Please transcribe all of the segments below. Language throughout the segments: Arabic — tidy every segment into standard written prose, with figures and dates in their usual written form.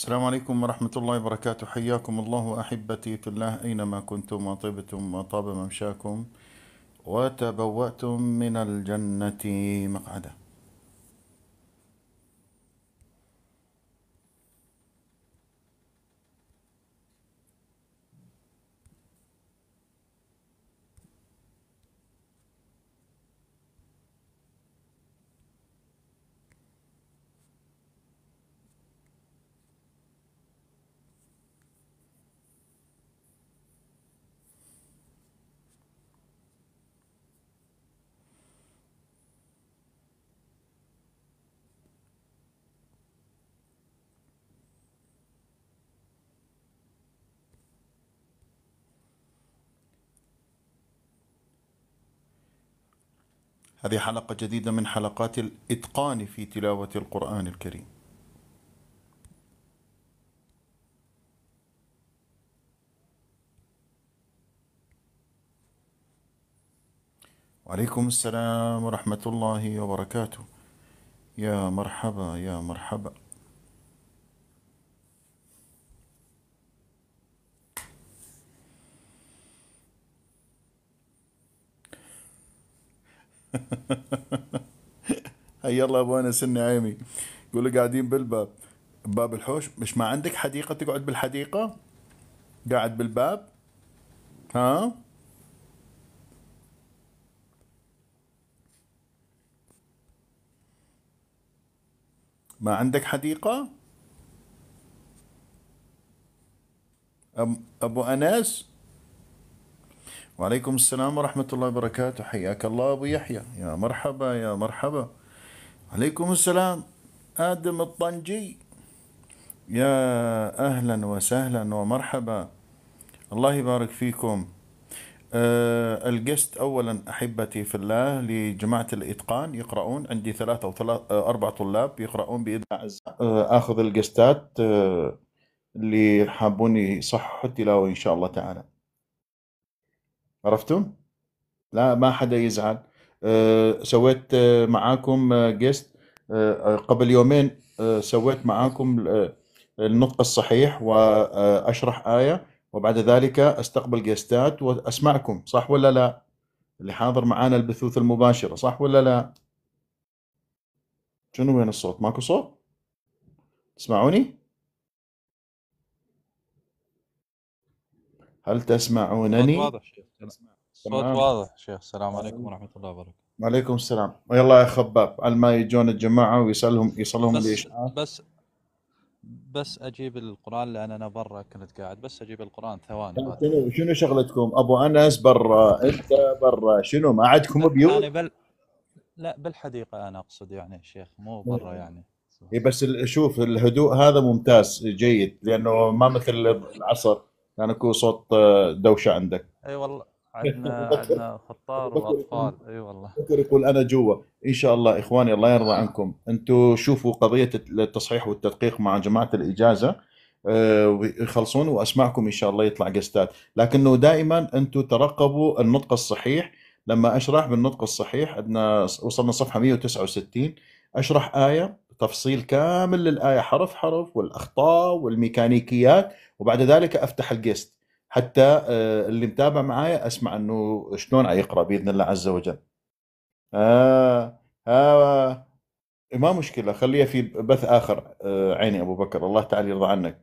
السلام عليكم ورحمة الله وبركاته. حياكم الله أحبتي في الله أينما كنتم وطبتم وطاب ممشاكم وتبوأتم من الجنة مقعدا. هذه حلقة جديدة من حلقات الإتقان في تلاوة القرآن الكريم. وعليكم السلام ورحمة الله وبركاته. يا مرحبا يا مرحبا. هيا الله أبو انس النعيمي يقول لي قاعدين بالباب، باب الحوش. مش ما عندك حديقة تقعد بالحديقة؟ قاعد بالباب؟ ها ما عندك حديقة أبو انس؟ وعليكم السلام ورحمة الله وبركاته. حياك الله أبو يحيى، يا مرحبا يا مرحبا. عليكم السلام آدم الطنجي، يا أهلا وسهلا ومرحبا، الله يبارك فيكم. الجست أولا أحبتي في الله لجماعة الإتقان يقرؤون، عندي ثلاثة أو أربع طلاب يقرؤون بإذن الله عز وجل. آخذ الجستات اللي حابون يصححوا التلاوة إن شاء الله تعالى. عرفتم؟ لا ما حدا يزعل. سويت معاكم جيست قبل يومين، سويت معاكم النطق الصحيح واشرح آية، وبعد ذلك استقبل جيستات واسمعكم، صح ولا لا؟ اللي حاضر معانا البثوث المباشرة، صح ولا لا؟ شنو وين الصوت؟ ماكو صوت؟ تسمعوني؟ هل تسمعونني؟ صوت واضح شيخ. صوت واضح شيخ. السلام عليكم ورحمة الله وبركاته. وعليكم السلام. ويلا يا خباب على ما يجون الجماعة ويصلهم الإشعاع. بس أجيب القرآن لأن أنا برا كنت قاعد، بس أجيب القرآن ثواني. شنو شغلتكم؟ أبو أنس برا، أنت برا، شنو ما عندكم بيوت؟ يعني لا بالحديقة أنا أقصد يعني شيخ، مو برا يعني. بس شوف الهدوء هذا ممتاز جيد، لأنه ما مثل العصر كان اكو صوت دوشه عندك. اي والله عندنا خطار واطفال. اي والله بكر يقول انا جوا. ان شاء الله اخواني الله يرضى عنكم، انتم شوفوا قضيه التصحيح والتدقيق مع جماعه الاجازه ويخلصون واسمعكم ان شاء الله يطلع قستات، لكنه دائما انتم ترقبوا النطق الصحيح. لما اشرح بالنطق الصحيح عندنا وصلنا صفحه 169، اشرح آية تفصيل كامل للآية حرف حرف والأخطاء والميكانيكيات، وبعد ذلك أفتح الجست حتى اللي متابع معايا أسمع أنه شلون يقرأ بإذن الله عز وجل. ما مشكلة، خليها في بث آخر. عيني أبو بكر، الله تعالى يرضى عنك.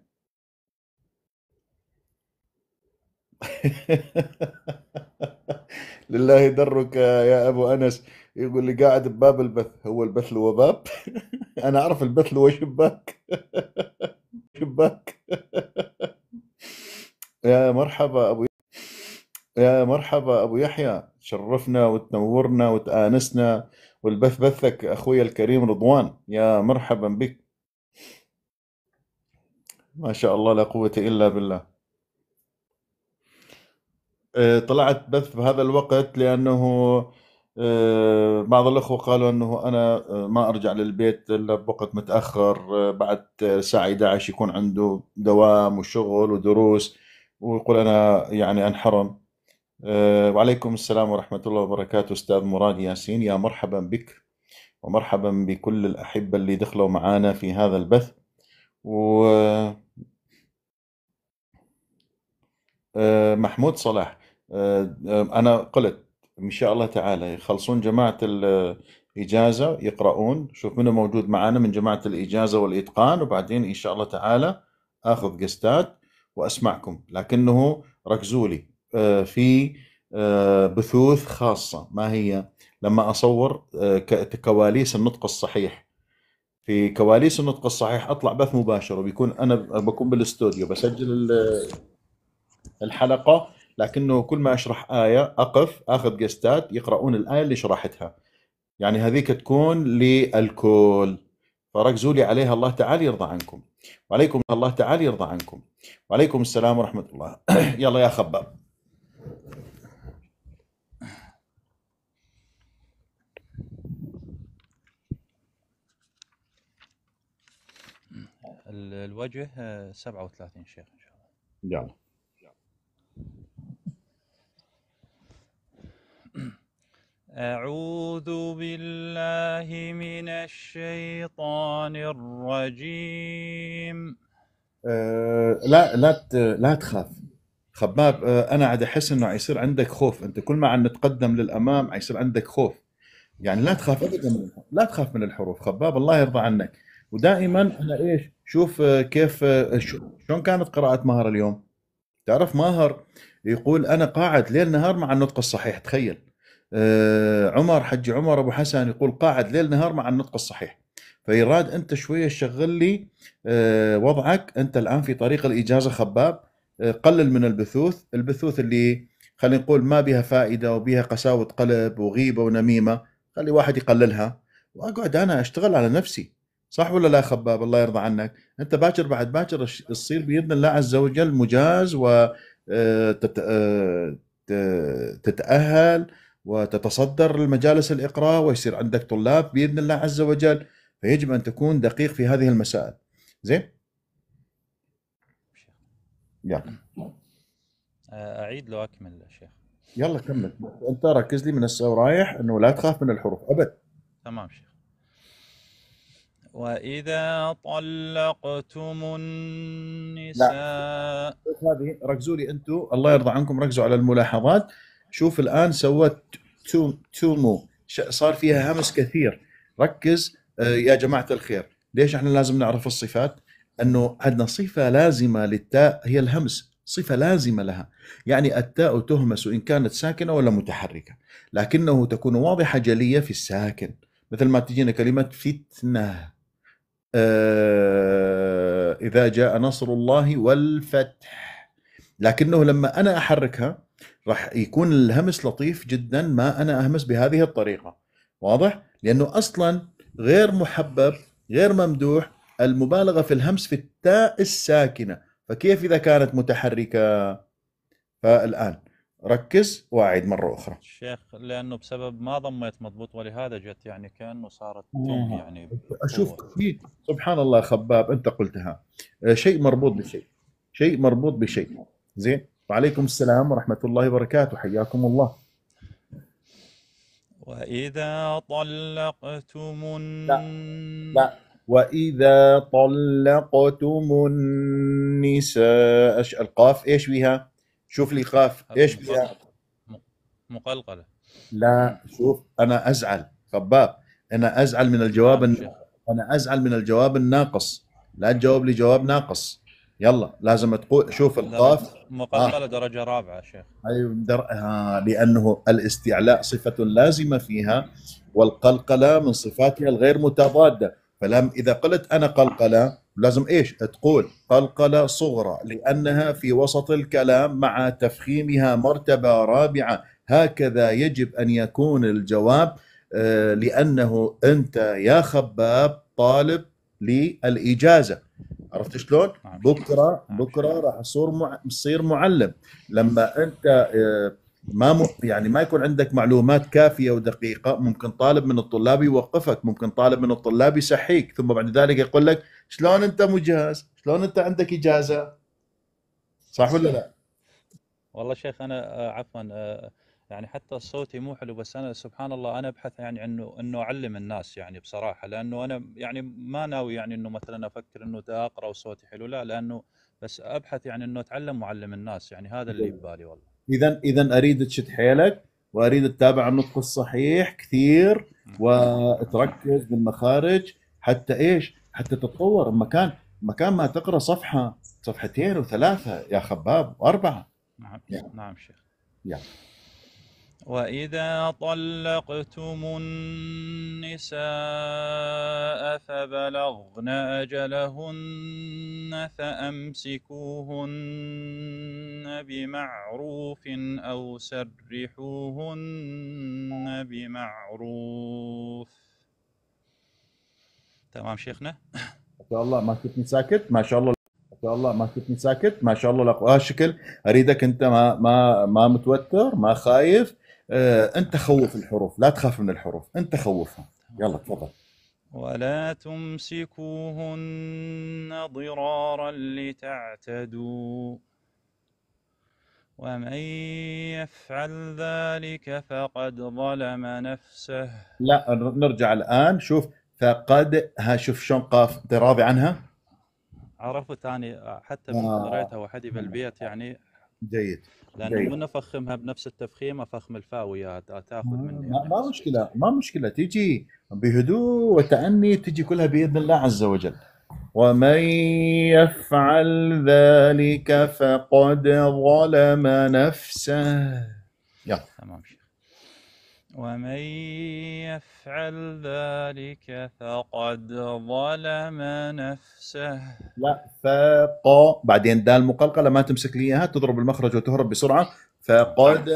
لله درك يا أبو أنس، يقول لي قاعد بباب البث. هو البث له باب؟ انا اعرف البث له شباك. شباك. يا مرحبا ابو يا مرحبا ابو يحيى، شرفنا وتنورنا وتآنسنا، والبث بثك اخوي الكريم رضوان، يا مرحبا بك. ما شاء الله لا قوة الا بالله. طلعت بث بهذا الوقت لانه بعض الأخوة قالوا أنه أنا ما أرجع للبيت إلا بوقت متأخر، بعد الساعة 11 يكون عنده دوام وشغل ودروس، ويقول أنا يعني أنحرم. وعليكم السلام ورحمة الله وبركاته أستاذ مراد ياسين، يا مرحبا بك ومرحبا بكل الأحبة اللي دخلوا معانا في هذا البث، ومحمود صلاح. أنا قلت إن شاء الله تعالى يخلصون جماعة الإجازة يقرؤون، شوف منو موجود معانا من جماعة الإجازة والإتقان، وبعدين إن شاء الله تعالى آخذ قستات وأسمعكم، لكنه ركزوا لي في بثوث خاصة. ما هي؟ لما أصور كواليس النطق الصحيح، في كواليس النطق الصحيح أطلع بث مباشر، وبيكون أنا بكون بالاستوديو بسجل الحلقة، لكنه كل ما أشرح آية أقف أخذ قستات يقرؤون الآية اللي شرحتها، يعني هذيك تكون للكل، فركزوا لي عليها. الله تعالى يرضى عنكم وعليكم. الله تعالى يرضى عنكم وعليكم السلام ورحمة الله. يلا يا خباب. الوجه 37 شيخ إن شاء الله. يلا. أعوذ بالله من الشيطان الرجيم. لا تخاف خباب. أنا عاد أحس إنه عيصير عندك خوف، أنت كل ما عم نتقدم للأمام عيصير عندك خوف، يعني لا تخاف أبدا، لا تخاف من الحروف خباب، الله يرضى عنك. ودائما أنا إيش شوف كيف شلون كانت قراءة ماهر اليوم. تعرف ماهر يقول أنا قاعد ليل نهار مع النطق الصحيح، تخيل. عمر حجي عمر أبو حسن يقول قاعد ليل نهار مع النطق الصحيح. فيراد أنت شوية شغل لي وضعك. أنت الآن في طريق الإجازة خباب، قلل من البثوث اللي خلينا نقول ما بها فائدة وبها قساوة قلب وغيبة ونميمة، خلي واحد يقللها وأقعد أنا أشتغل على نفسي. صح ولا لا خباب؟ الله يرضى عنك. أنت باكر بعد باكر تصير بإذن الله عز وجل مجاز وتتأهل وتتصدر المجالس الإقراء ويصير عندك طلاب بإذن الله عز وجل، فيجب أن تكون دقيق في هذه المسائل. زين؟ يلا. أعيد لو أكمل يا شيخ. يلا كمل، أنت ركز لي من الساعة ورايح أنه لا تخاف من الحروف أبد. تمام شيخ. وإذا طلقتم النساء. هذه ركزوا لي أنتم، الله يرضى عنكم، ركزوا على الملاحظات. شوف الآن سوت تومو، صار فيها همس كثير. ركز يا جماعة الخير. ليش احنا لازم نعرف الصفات؟ أنه عندنا صفة لازمة للتاء هي الهمس، صفة لازمة لها، يعني التاء تهمس إن كانت ساكنة ولا متحركة، لكنه تكون واضحة جلية في الساكن، مثل ما تجينا كلمة فتنة. إذا جاء نصر الله والفتح، لكنه لما أنا أحركها راح يكون الهمس لطيف جدا. ما أنا أهمس بهذه الطريقة، واضح؟ لأنه أصلا غير محبب غير ممدوح المبالغة في الهمس في التاء الساكنة، فكيف إذا كانت متحركة؟ فالآن ركز وأعيد مرة أخرى شيخ، لأنه بسبب ما ضميت مضبوط ولهذا جت يعني كأنه صارت يعني أشوف كثير. سبحان الله خباب، أنت قلتها شيء مربوط بشيء، شيء مربوط بشيء. زين. وعليكم السلام ورحمة الله وبركاته، حياكم الله. وإذا طلقتم لا وإذا طلقتم النساء، القاف إيش بها؟ شوف لي قاف إيش بها؟ مقلقلة. لا شوف، أنا أزعل خباب، أنا أزعل من الجواب أنا أزعل من الجواب الناقص، لا تجاوب لي جواب ناقص. يلا لازم تقول شوف القاف مقلقلة درجة رابعة شيخ. أيوة لأنه الاستعلاء صفة لازمة فيها، والقلقلة من صفاتها الغير متضادة، فلم إذا قلت أنا قلقلة لازم إيش تقول؟ قلقلة صغرى، لأنها في وسط الكلام مع تفخيمها مرتبة رابعة. هكذا يجب أن يكون الجواب، لأنه أنت يا خباب طالب للإجازة، عرفت شلون؟ بكره راح تصير معلم. لما انت ما يكون عندك معلومات كافيه ودقيقه، ممكن طالب من الطلاب يوقفك، ممكن طالب من الطلاب يسحيك، ثم بعد ذلك يقول لك شلون انت مجهز؟ شلون انت عندك اجازه؟ صح ولا لا؟ والله شيخ انا عفوا يعني حتى صوتي مو حلو، بس أنا سبحان الله أنا أبحث يعني إنه أعلم الناس يعني بصراحة، لأنه أنا يعني ما ناوي يعني إنه مثلا أفكر إنه ده أقرأ وصوتي حلو، لا، لأنه بس أبحث يعني إنه أتعلم وأعلم الناس، يعني هذا اللي ببالي والله. إذا أريد تشد حيلك وأريد تتابع النطق الصحيح كثير وتركز بالمخارج حتى إيش؟ حتى تتطور. مكان ما تقرأ صفحة صفحتين و3 يا خباب و4. نعم يعني. نعم شيخ. يعني. وإذا طلقتم النساء فبلغن أجلهن فأمسكوهن بمعروف أو سرحوهن بمعروف. تمام شيخنا؟ ما شاء الله ما كنتني ساكت، ما شاء الله ما شاء الله لك شكل. اريدك انت ما متوتر، ما خايف، انت خوف الحروف، لا تخاف من الحروف، انت خوفها. يلا تفضل. ولا تمسكوهن ضرارا لتعتدوا ومن يفعل ذلك فقد ظلم نفسه. لا نرجع الان، شوف فقد، شوف شلون قاف، انت راضي عنها؟ عرفت أنا حتى من قريتها وحدي بالبيت يعني جيد، لأنه من أفخمها بنفس التفخيم أفخم الفاوية تأخذ مني يعني. ما مشكلة، ما مشكلة، تيجي بهدوء وتأني، تيجي كلها بإذن الله عز وجل. ومن يفعل ذلك فقد ظلم نفسه. يلا تمام شيخ. ومن يفعل ذلك فقد ظلم نفسه. لا فق بعدين دال مقلقله، ما تمسك لي اياها، تضرب المخرج وتهرب بسرعه. فقد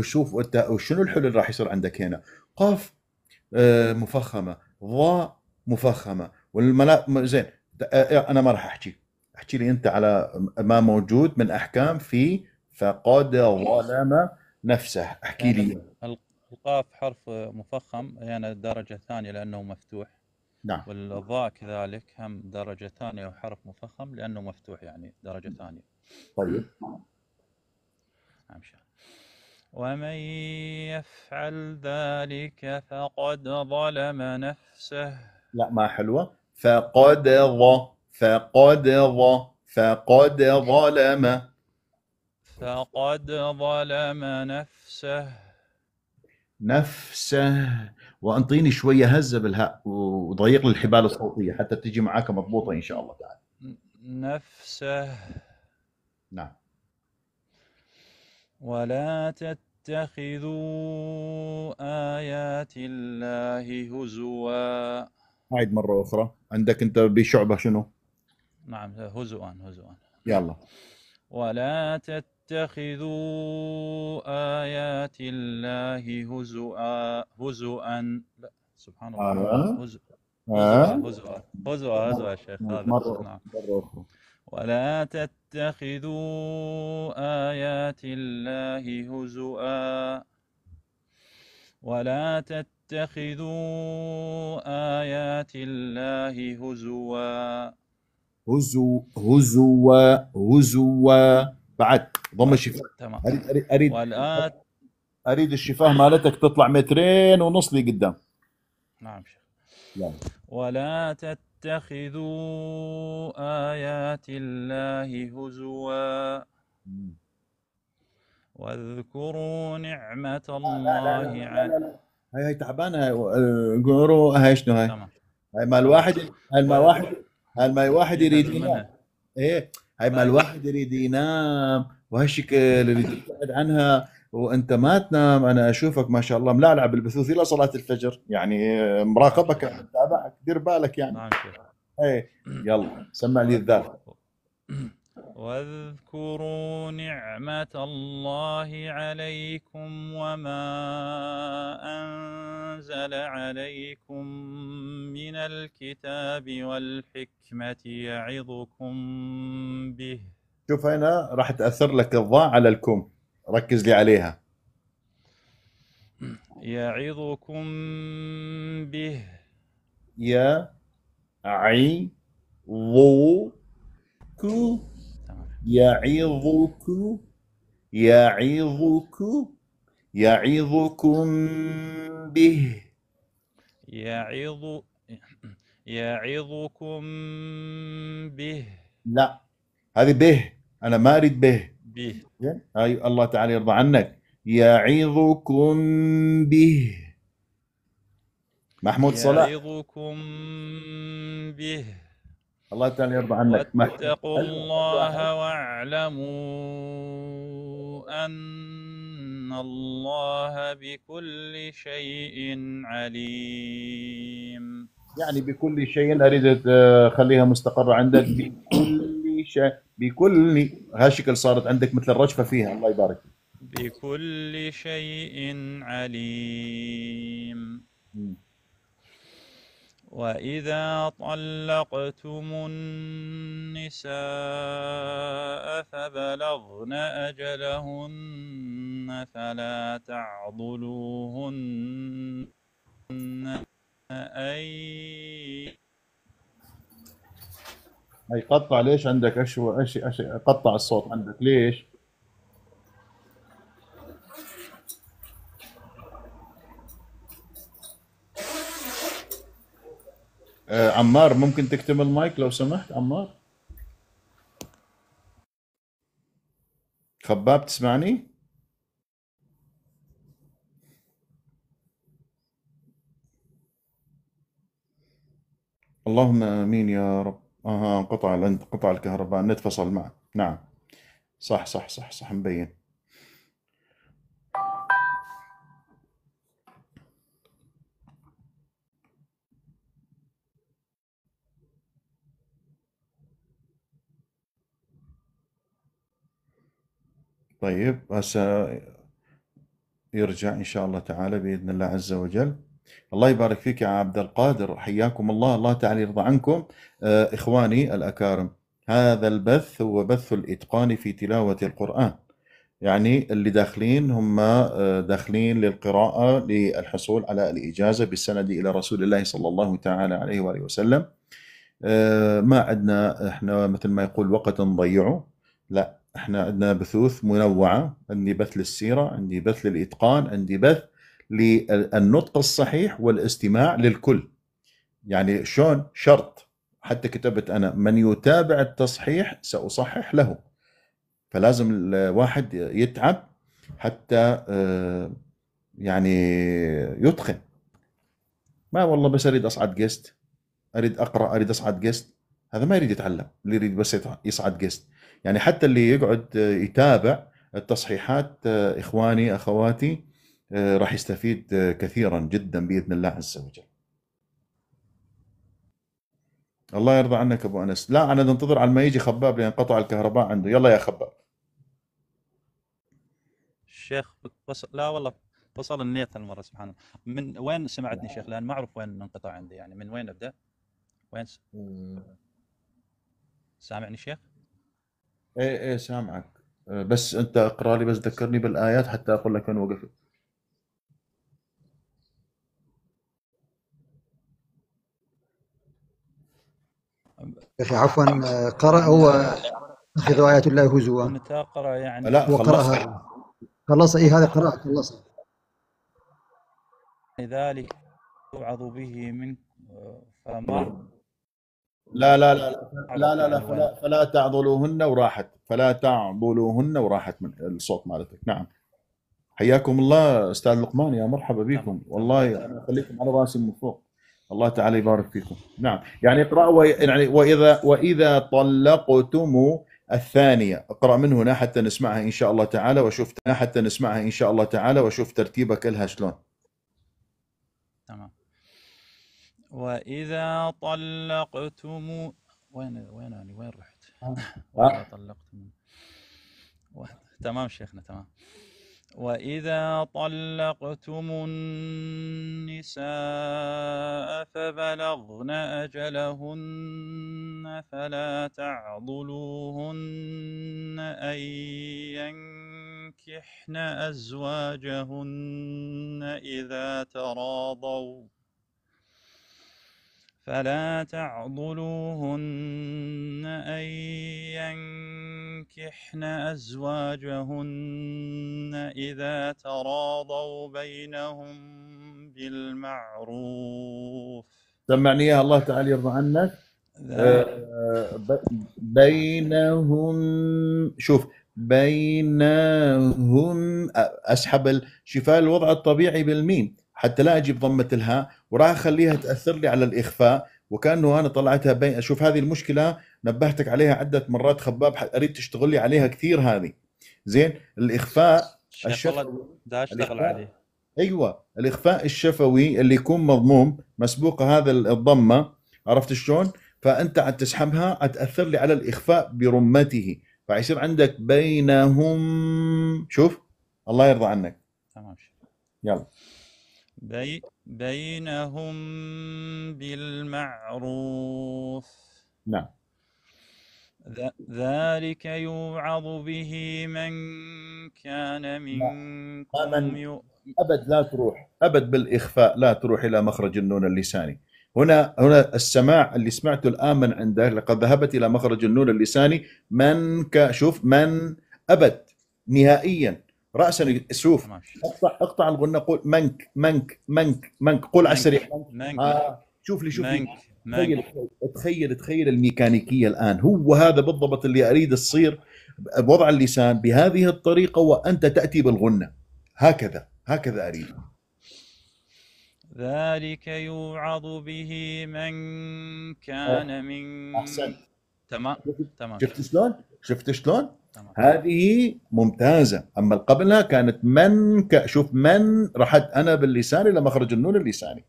شوف شنو الحل اللي راح يصير عندك هنا؟ قاف مفخمه، ظا مفخمه، زين انا ما راح احكي لي انت على ما موجود من احكام في فقد ظلم نفسه، احكي لي. القاف حرف مفخم يعني درجه ثانيه لانه مفتوح. نعم. والظاء كذلك هم درجه ثانيه وحرف مفخم لانه مفتوح يعني درجه ثانيه. طيب. نعم. ومن يفعل ذلك فقد ظلم نفسه. لا ما حلوه. فقد ظلم. فقد ظلم نفسه. وانطيني شويه هزه بالهاء وضيق للحبال الصوتيه حتى تجي معاك مضبوطه ان شاء الله تعالى. نفسه. نعم. ولا تتخذوا آيات الله هزوا. أعيد مره اخرى، عندك انت بشعبه شنو؟ نعم هزوا. يلا. ولا تتخذوا آيات الله هزؤا. سبحان الله. هزؤا يا شيخ هذا. نعم. ولا تتخذوا آيات الله هزؤا. ولا تتخذوا آيات الله هزؤا. هزوا بعد ضم الشفاه. تمام. اريد الشفاه مالتك تطلع 2.5 متر لي قدام. نعم شيخ. ولا تتخذوا آيات الله هزوا واذكروا نعمة الله عنكم. هاي تعبانه قولوا هاي شنو هاي؟ هاي مال واحد، هل ما الواحد يريد ينام. ايه هاي ما الواحد يريد ينام وهالشكل يريد يبتعد عنها وانت ما تنام. انا اشوفك ما شاء الله ملعب بالبثوث الى صلاه الفجر، يعني مراقبك متابعك، دير بالك يعني. نعم شيخ. ايه يلا سمع لي الذات. واذكروا نعمة الله عليكم وما أنزل عليكم من الكتاب والحكمة يعظكم به. شوف هنا راح تأثر لك الضاء على الكم، ركز لي عليها. يعظكم به. يا عي ضو كو يعظكم يعظكم به يعظكم به. لا هذه به، أنا ما أريد به. أي الله تعالى يرضى عنك. يعظكم به محمود صلاح. يعظكم به. الله تعالى يرضى عنك. واتقوا الله واعلموا أن الله بكل شيء عليم. يعني بكل شيء أريد أخليها مستقرة عندك. بكل شيء، بكل هالشكل صارت عندك مثل الرجفة فيها. الله يبارك. بكل شيء عليم. وإذا طلقتم النساء فبلغن أجلهن فلا تعضلوهن أي قطع. ليش عندك قطع الصوت عندك ليش؟ عمار ممكن تكتم المايك لو سمحت. عمار خباب تسمعني؟ اللهم امين يا رب. انقطع الكهرباء، النت فصل معه. نعم صح صح صح صح مبين. طيب هسه يرجع ان شاء الله تعالى باذن الله عز وجل. الله يبارك فيك يا عبد القادر، حياكم الله، الله تعالى يرضى عنكم. اخواني الاكارم، هذا البث هو بث الاتقان في تلاوه القران، يعني اللي داخلين هم داخلين للقراءه للحصول على الاجازه بالسند الى رسول الله صلى الله تعالى عليه واله وسلم. ما عندنا احنا مثل ما يقول وقت نضيعه، لا احنا عندنا بثوث منوعة. عندي بث للسيرة، عندي بث للإتقان، عندي بث للنطق الصحيح والاستماع للكل. يعني شلون؟ شرط، حتى كتبت أنا من يتابع التصحيح سأصحح له، فلازم الواحد يتعب حتى يعني يتقن. ما والله بس أريد أصعد جيست، أريد أقرأ، أريد أصعد جيست، هذا ما يريد يتعلم، اللي يريد بس يصعد جيست. يعني حتى اللي يقعد يتابع التصحيحات إخواني أخواتي راح يستفيد كثيرا جدا بإذن الله عز وجل. الله يرضى عنك أبو أنس. لا أنا ننتظر على ما يجي خباب لأن قطع الكهرباء عنده. يلا يا خباب. الشيخ لا والله فصل النيت هالمرة سبحان الله. من وين سمعتني شيخ؟ لأن ما أعرف وين انقطع عندي، يعني من وين أبدأ؟ وين سامعني شيخ؟ ايه سامعك، بس انت اقرا لي، بس ذكرني بالايات حتى اقول لك وين وقفت. عفوا قرأ هو اتخذوا آيات الله هزوا. متى قرأ يعني؟ لا وقرأها خلص. اي هذا قرأ خلص. لذلك توعظ به من فما لا لا لا لا لا لا فلا تعضلوهن وراحت، فلا تعضلوهن وراحت من الصوت مالتك. نعم حياكم الله استاذ لقمان، يا مرحبا بكم. والله انا خليكم على راسي من فوق، الله تعالى يبارك فيكم. نعم يعني اقرأوا، يعني واذا طلقتم الثانيه. اقرأ من هنا حتى نسمعها ان شاء الله تعالى، واشوف ترتيبك لها شلون. تمام. وإذا طلقتم وين رحت؟ وإذا طلقتم تمام شيخنا تمام. وإذا طلقتم النساء فبلغن أجلهن فلا تعضلوهن أن ينكحن أزواجهن إذا تراضوا فلا تعضلوهن أن ينكحن أزواجهن إذا تراضوا بينهم بالمعروف. سمعني إياها الله تعالى يرضى عنك. بينهم، شوف بينهم، أسحب شفاء الوضع الطبيعي بالميم حتى لا أجيب ضمة الها، وراح أخليها تأثر لي على الإخفاء وكأنه أنا طلعتها بين. شوف هذه المشكلة نبهتك عليها عدة مرات خباب، أريد تشتغل لي عليها كثير هذه. زين الإخفاء الشفوي ده أشتغل عليه. أيوة الإخفاء الشفوي اللي يكون مضموم مسبوقة هذا الضمة، عرفت شلون؟ فأنت عاد تسحبها أتأثر لي على الإخفاء برمته، فيصير عندك بينهم. شوف الله يرضى عنك. تمام يلا. بينهم بالمعروف. نعم. ذلك يوعظ به من كان منكم أبد لا تروح أبد بالإخفاء، لا تروح إلى مخرج النون اللساني. هنا السماع اللي سمعته الآن من عنده، لقد ذهبت إلى مخرج النون اللساني من شوف من أبد نهائيا رأسا. شوف اقطع الغنة، قول منك منك منك منك، قول على السريع منك. شوف لي شوف لي، تخيل الميكانيكية الآن. هو هذا بالضبط اللي أريد تصير بوضع اللسان بهذه الطريقة وأنت تأتي بالغنة هكذا هكذا أريد. ذلك يوعظ به من كان من. أحسنت. تمام تمام. شفت شلون؟ شفت شلون؟ هذه ممتازة. أما قبلها كانت من شوف من، رحت أنا باللسان إلى مخرج النون اللساني.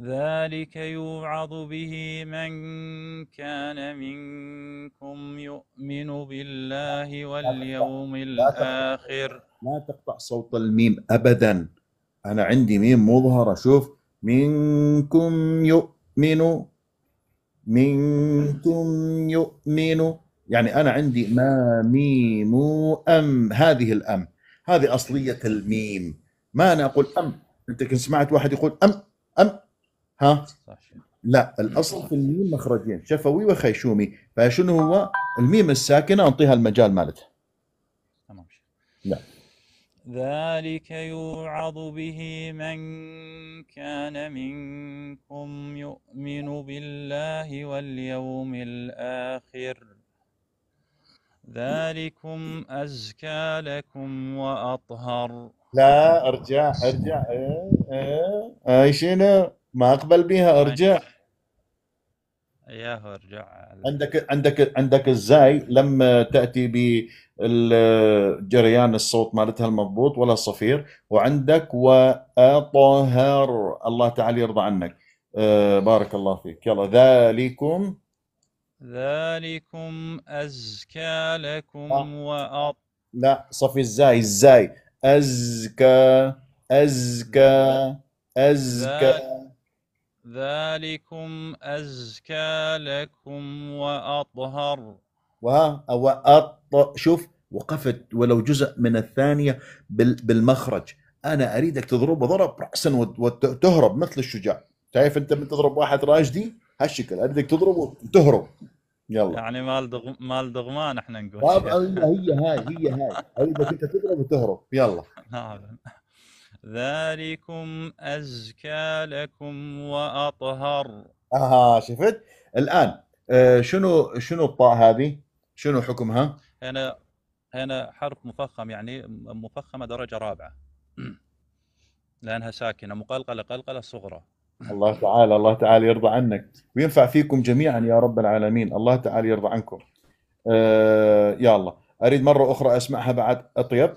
ذلك يوعظ به من كان منكم يؤمن بالله واليوم الآخر. لا تقطع صوت الميم أبدا، أنا عندي ميم مظهرة. شوف منكم يؤمن، منكم يؤمن، يعني أنا عندي ما ميم أم. هذه الأم هذه أصلية الميم، ما أنا أقول أم. أنت كنت سمعت واحد يقول أم أم ها؟ لا، الأصل في الميم مخرجين شفوي وخيشومي، فشنو هو الميم الساكنة أنطيها المجال مالتها. تمام. لا ذلك يوعظ به من كان منكم يؤمن بالله واليوم الآخر ذلكم أزكى لكم وأطهر. لا أرجع أرجع. أي شنو ما أقبل بها، أرجع إياه أرجع. عندك الزاي لما تأتي ب الجريان الصوت مالتها المضبوط ولا صفير، وعندك وأطهر. الله تعالى يرضى عنك. بارك الله فيك. يلا ذلكم أزكى لكم وأطهر. لا صفي الزاي، الزاي أزكى أزكى أزكى. ذلكم أزكى لكم وأطهر. شوف وقفت ولو جزء من الثانية بالمخرج. أنا أريدك تضربه ضرب رأسا وتهرب مثل الشجاع. تعرف أنت من تضرب واحد راجدي هالشكل، أريدك تضربه وتهرب. يلا يعني مال دغمان احنا نقول. هي هاي أريدك أنت تضرب وتهرب. يلا نعم. ذلكم أزكى لكم وأطهر. شفت الآن. شنو الطاء هذه؟ شنو حكمها؟ هنا حرف مفخم، يعني مفخمة درجة رابعة لأنها ساكنة مقلقلة قلقلة صغرى. الله تعالى يرضى عنك وينفع فيكم جميعا يا رب العالمين. الله تعالى يرضى عنكم. يا الله أريد مرة أخرى أسمعها بعد أطيب.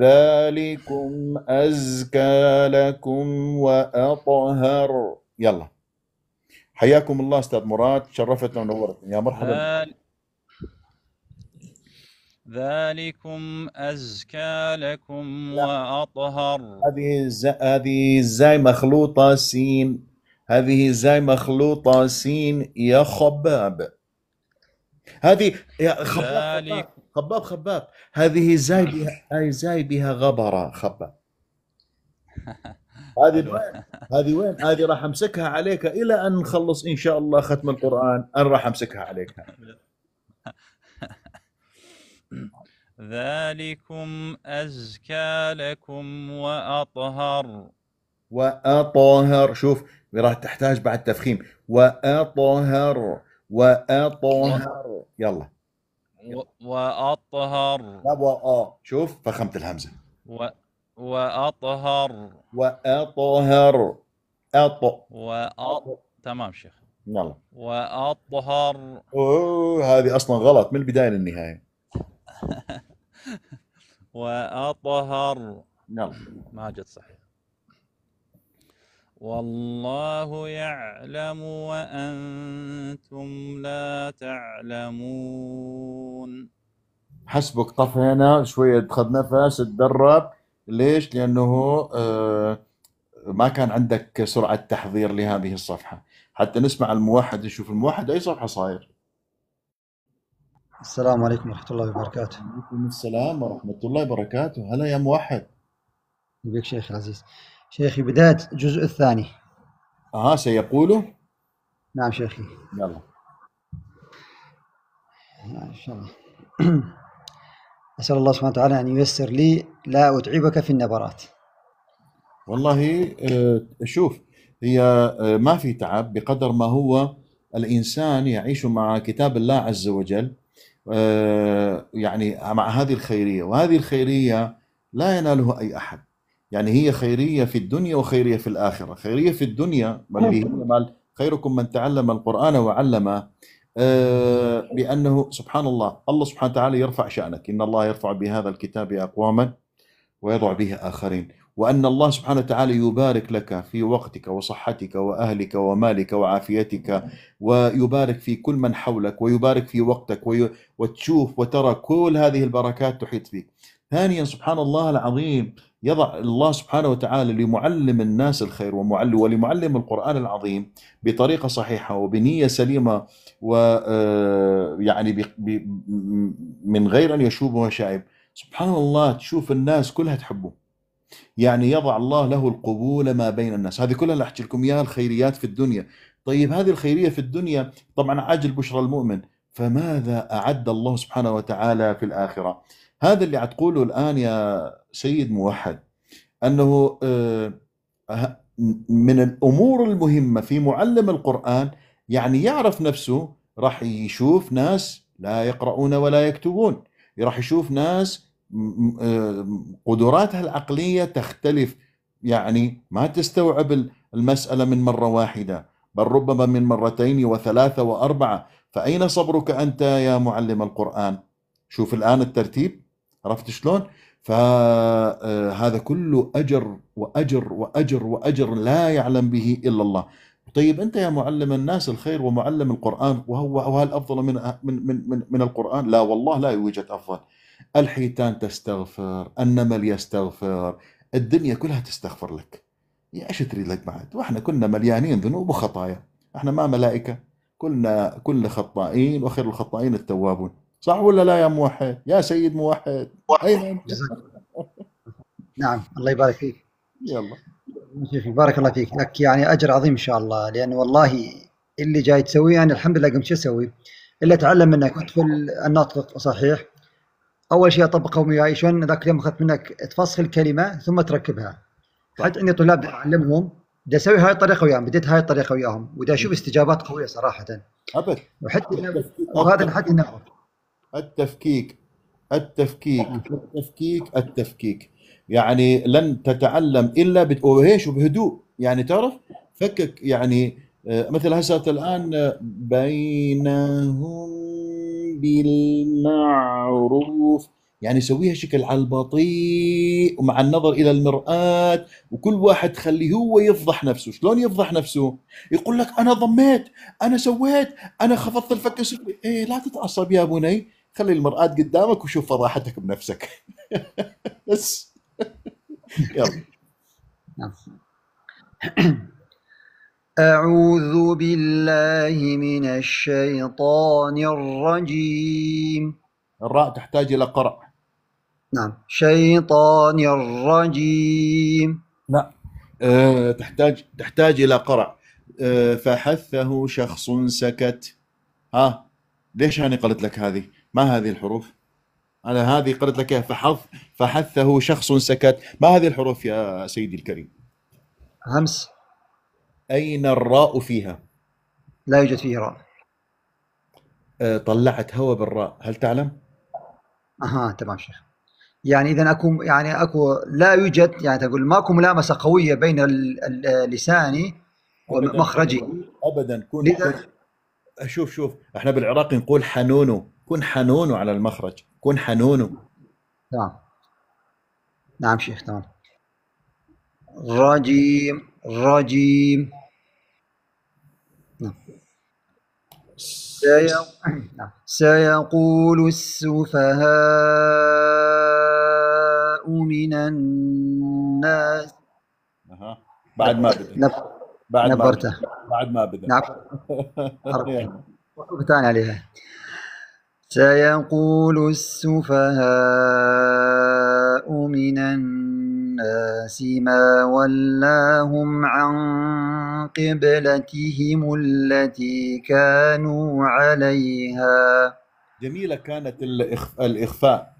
ذلكم أزكى لكم وأطهر. يلا حياكم الله أستاذ مراد، شرفتنا ونورتنا. يا مرحبا. ذلكم أزكى لكم وأطهر. هذه زاي مخلوطة سين، هذه زاي مخلوطة سين يا خباب. هذه يا خباب هذه زاي بها غبرة خباب. هذه وين؟ هذه راح امسكها عليك الى ان نخلص ان شاء الله ختم القرآن. انا راح امسكها عليك. ذلكم أزكى لكم وأطهر. وأطهر، شوف راح تحتاج بعد تفخيم. وأطهر، وأطهر، يلا وأطهر، لا وآ، شوف فخمت الهمزة. وأطهر، وأطهر، أط، وأط، تمام شيخ، يلا وأطهر. أوه هذه أصلا غلط من البداية للنهاية. وأطهر، يلا ما جت صحيح. والله يعلم وأنتم لا تعلمون. حسبك طفينا شوية، خذ نفس، تدرب. ليش؟ لأنه ما كان عندك سرعة تحضير لهذه الصفحة حتى نسمع الموحد، نشوف الموحد أي صفحة صاير. السلام عليكم ورحمة الله وبركاته. وعليكم السلام ورحمة الله وبركاته، هلا يا موحد. يبيك شيخ العزيز. شيخي بداية الجزء الثاني. اها سيقوله؟ نعم شيخي. يلا. ان شاء الله. اسال الله سبحانه وتعالى ان ييسر لي لا اتعبك في النبرات. والله شوف، هي ما في تعب بقدر ما هو الانسان يعيش مع كتاب الله عز وجل، يعني مع هذه الخيرية، وهذه الخيرية لا ينالها اي احد. يعني هي خيرية في الدنيا وخيرية في الآخرة. خيرية في الدنيا خيركم من تعلم القرآن وعلمه، بأنه سبحان الله، الله سبحانه وتعالى يرفع شأنك، إن الله يرفع بهذا الكتاب أقواما ويضع به آخرين، وأن الله سبحانه وتعالى يبارك لك في وقتك وصحتك وأهلك ومالك وعافيتك، ويبارك في كل من حولك، ويبارك في وقتك، وتشوف وترى كل هذه البركات تحيط فيك. ثانيا سبحان الله العظيم، يضع الله سبحانه وتعالى لمعلم الناس الخير ولمعلم القرآن العظيم بطريقة صحيحة وبنية سليمة، ويعني من غير أن يشوبه شائب. سبحان الله تشوف الناس كلها تحبه، يعني يضع الله له القبول ما بين الناس. هذه كلها اللي أحكي لكم إياها الخيريات في الدنيا. طيب هذه الخيرية في الدنيا طبعا عاجل بشرى المؤمن، فماذا أعد الله سبحانه وتعالى في الآخرة؟ هذا اللي عتقوله الآن يا سيد موحد، أنه من الأمور المهمة في معلم القرآن، يعني يعرف نفسه، راح يشوف ناس لا يقرؤون ولا يكتبون، راح يشوف ناس قدراتها العقلية تختلف، يعني ما تستوعب المسألة من مرة واحدة، بل ربما من مرتين وثلاثة وأربعة. فأين صبرك أنت يا معلم القرآن؟ شوف الآن الترتيب، عرفت شلون؟ فهذا كله أجر وأجر وأجر وأجر لا يعلم به إلا الله. طيب أنت يا معلم الناس الخير ومعلم القرآن، وهو هل أفضل من من من من القرآن؟ لا والله لا يوجد أفضل. الحيتان تستغفر، النمل يستغفر، الدنيا كلها تستغفر لك. يا إيش تريد لك بعد؟ وإحنا كنا مليانين ذنوب وخطايا، إحنا ما ملائكة، كلنا خطائين وخير الخطائين التوابون. صح ولا لا يا موحد؟ يا سيد موحد، أين؟ نعم الله يبارك فيك. يلا شيخي بارك الله فيك، لك يعني أجر عظيم إن شاء الله، لأن والله اللي جاي تسويه أنا الحمد لله قمت شو أسوي؟ إلا أتعلم منك. أدخل النطق الصحيح، أول شيء أطبقه وياي شلون ذاك اليوم، أخذت منك تفصل الكلمة ثم تركبها. حتى عندي طلاب أعلمهم، بدي أسوي هاي الطريقة وياهم، بديت هاي الطريقة وياهم، وبدي أشوف استجابات قوية صراحة. أبد. وهذا لحد النهار. التفكيك التفكيك التفكيك التفكيك، يعني لن تتعلم الا وهيش وبهدوء، يعني تعرف فكك، يعني مثل هسه الان بينهم بالمعروف، يعني سويها شكل على البطيء ومع النظر الى المرآة، وكل واحد خليه هو يفضح نفسه. شلون يفضح نفسه؟ يقول لك انا ضميت، انا سويت، انا خفضت الفك سفلي. ايه لا تتعصب يا بني، خلي المرآة قدامك وشوف فضاحتك بنفسك. بس يلا. أعوذ بالله من الشيطان الرجيم. الراء تحتاج إلى قرأ. نعم. شيطان الرجيم. لا تحتاج إلى قرأ. فحثه شخص سكت. ها ليش أنا قلت لك هذه؟ ما هذه الحروف؟ أنا هذه قرأت لك إياها. فحثه شخص سكت. ما هذه الحروف يا سيدي الكريم؟ همس. أين الراء فيها؟ لا يوجد فيه راء. طلعت هوا بالراء، هل تعلم؟ أها تمام شيخ. يعني إذا أكو يعني أكو لا يوجد، يعني تقول ماكو ملامسة قوية بين لساني ومخرجي أبدا. كن شوف شوف، احنا بالعراق نقول حنونو، كن حنونو على المخرج، كن حنونو. نعم نعم شيخ تمام. رجيم رجيم. نعم. سيقول السفهاء من الناس. أها بعد ما بدأ، بعد نبرته، بعد ما بدأ. نعم. ثاني عليها. سيقول السفهاء من الناس ما ولاهم عن قبلتهم التي كانوا عليها. جميلة كانت الإخفاء.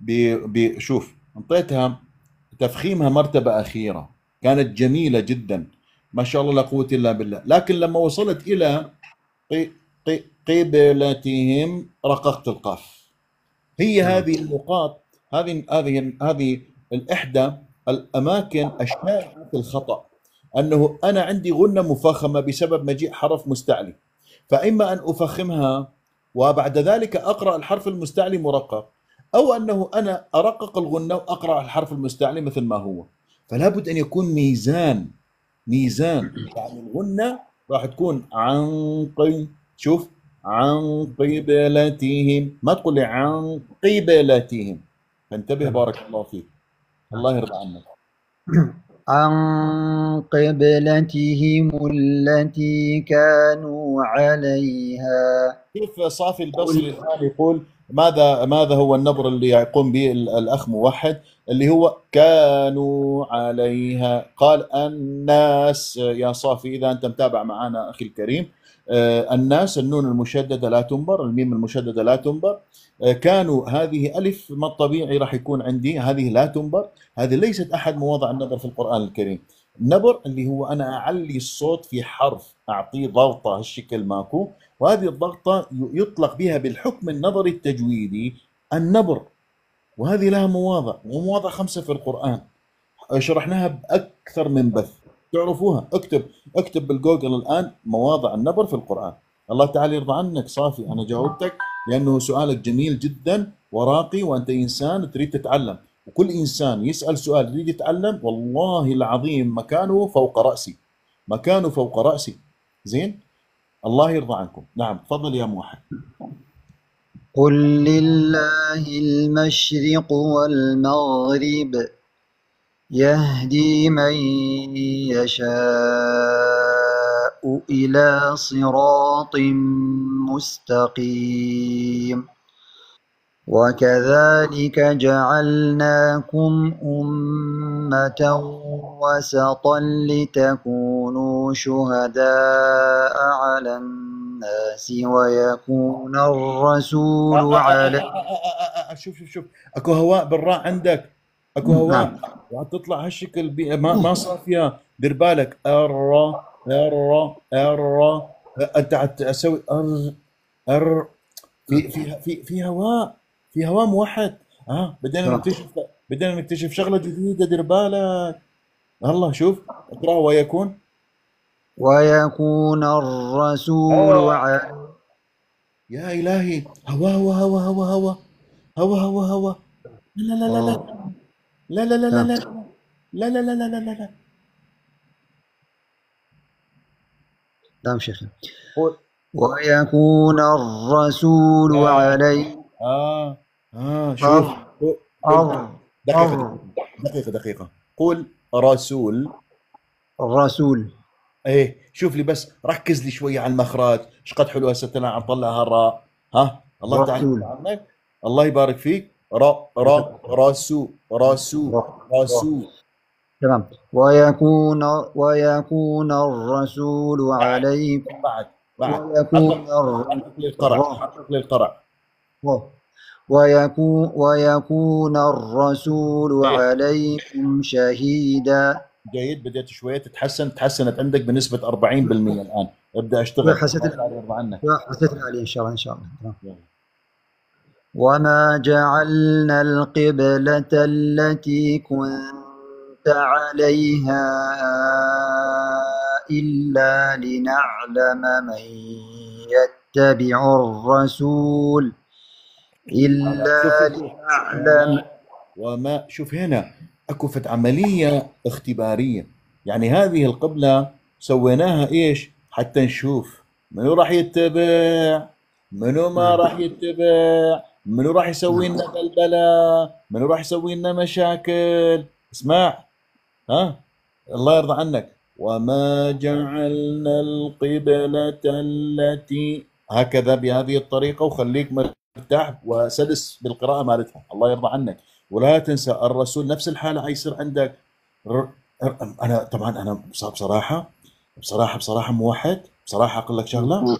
بشوف انطيتها تفخيمها مرتبة أخيرة، كانت جميلة جدا ما شاء الله لا قوة إلا بالله، لكن لما وصلت إلى قبلتهم رققت القاف. هي هذه النقاط، هذه الإحدى الأماكن الشائعة في الخطأ، أنه أنا عندي غنة مفخمة بسبب مجيء حرف مستعلي، فإما أن أفخمها وبعد ذلك أقرأ الحرف المستعلي مرقق، أو أنه أنا أرقق الغنة وأقرأ الحرف المستعلي مثل ما هو. فلا بد أن يكون ميزان، يعني الغنة راح تكون شوف عن قبلتهم، ما تقول لي عن قبلتهم، فانتبه بارك الله فيك. الله يرضى عنك. عن قبلتهم التي كانوا عليها. كيف صافي البصري يقول ماذا هو النبر اللي يقوم به الأخ موحد اللي هو كانوا عليها؟ قال الناس. يا صافي إذا أنت متابع معنا أخي الكريم، الناس النون المشددة لا تنبر، الميم المشددة لا تنبر، كانوا هذه ألف ما الطبيعي راح يكون عندي، هذه لا تنبر، هذه ليست أحد مواضع النبر في القرآن الكريم. النبر اللي هو أنا أعلي الصوت في حرف، أعطيه ضغطة هالشكل ماكو، وهذه الضغطة يطلق بها بالحكم النظري التجويدي النبر، وهذه لها مواضع، ومواضع 5 في القرآن شرحناها بأكثر من بث، تعرفوها. اكتب بالجوجل الآن مواضع النبر في القرآن. الله تعالى يرضى عنك صافي، أنا جاوبتك لأنه سؤالك جميل جدا وراقي، وأنت إنسان تريد تتعلم، وكل إنسان يسأل سؤال يريد يتعلم والله العظيم مكانه فوق رأسي. زين؟ الله يرضى عنكم. نعم تفضل يا موحد. قل لله المشرق والمغرب يهدي من يشاء إلى صراط مستقيم وكذلك جعلناكم أمة وسطا لتكونوا شهداء على الناس ويكون الرسول عليكم. شوف اكو هواء بالراء عندك، اكو هواء وتطلع هالشكل ما صافيه. دير بالك ار انت عم تسوي ار في هواء، في هواء موحد. بدنا نكتشف شغله جديده، دير بالك. الله شوف اقرا. ويكون الرسول يا الهي، هوا. لا دام شيخ. ويكون الرسول عليه. شوف دقيقة. قول الرسول. ايه شوف لي بس، ركز لي شوية على المخرج، ايش قد حلوة ستنا عم طلعها الراء. الله تعالى الله يبارك فيك. رسول. تمام. ويكون الرسول عليكم. ويكون الرسول ويكون الرسول عليكم شهيدا. جيد، بديت شويه تحسنت عندك بنسبه 40% الان. ابدا اشتغل. حسنت عليه ان شاء الله. وما جعلنا القبلة التي كنت عليها إلا لنعلم من يتبع الرسول وما شوف هنا اكو عملية اختبارية، يعني هذه القبلة سويناها ايش؟ حتى نشوف منو راح يتبع، منو ما راح يتبع، منو راح يسوي لنا بلبله، منو راح يسوي لنا مشاكل. اسمع، ها، الله يرضى عنك. وما جعلنا القبلة التي، هكذا بهذه الطريقة، وخليك مرتاح وسلس بالقراءة مالتها، الله يرضى عنك. ولا تنسى الرسول نفس الحالة حيصير عندك. أنا طبعا أنا بصراحة بصراحة بصراحة موحد، بصراحة أقول لك شغلة،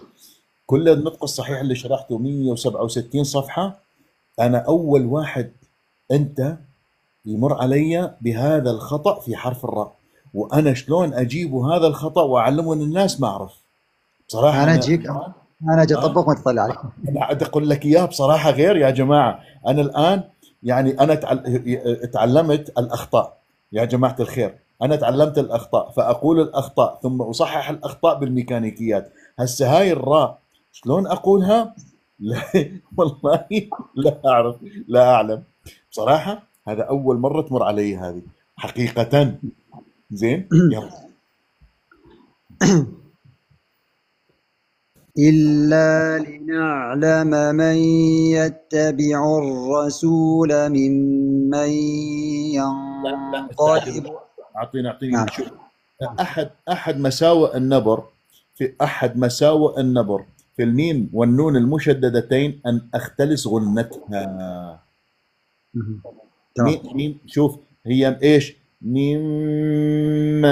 كل النطق الصحيح اللي شرحته 167 صفحة، أنا أول واحد أنت يمر علي بهذا الخطأ في حرف الراء، وأنا شلون أجيب هذا الخطأ وأعلمه للناس ما أعرف بصراحة. أنا أجيك، أنا أجي أطبق وأتطلع عليك. لا أقول لك إياه بصراحة غير يا جماعة. أنا الآن يعني أنا تعلمت الأخطاء يا جماعة الخير، أنا تعلمت الأخطاء، فأقول الأخطاء ثم أصحح الأخطاء بالميكانيكيات. هسه هاي الراء شلون اقولها؟ لا والله لا اعرف، لا اعلم بصراحه. هذا اول مره تمر علي هذه حقيقه. زين، يلا. الا لنعلم من يتبع الرسول ممن ينقلب. اعطيني شوف احد مساوئ النبر، في احد مساوئ النبر في الميم والنون المشددتين ان اختلس غنتها. ميم، شوف هي ايش؟ ممن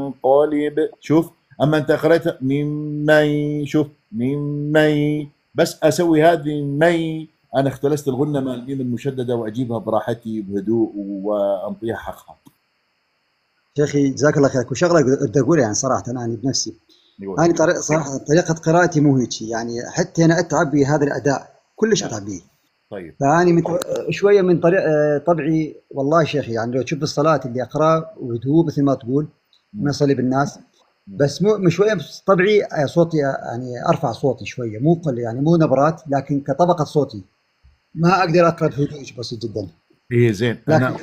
ينقلب. شوف اما انت قريتها ممن، شوف ممن، بس اسوي هذه مي، انا اختلست الغنه مع الميم المشدده واجيبها براحتي بهدوء وانطيها حقها. شيخي جزاك الله خير. وشغله بدي اقولها يعني صراحه انا بنفسي، يعني صراحه طريقه قراءتي مو هيك، يعني حتى انا اتعب بهذا الاداء، كلش اتعب به. طيب فاني شويه من طبعي والله شيخي، يعني لو تشوف الصلاه اللي اقرا وهدوء مثل ما تقول، ما اصلي بالناس، بس مو شويه طبعي، صوتي يعني ارفع صوتي شويه، مو قل يعني مو نبرات، لكن كطبقه صوتي ما اقدر اقرا بهدوء بسيط جدا. ايه زين. انا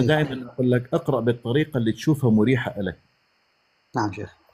دائما اقول لك اقرا بالطريقه اللي تشوفها مريحه لك. نعم شيخ.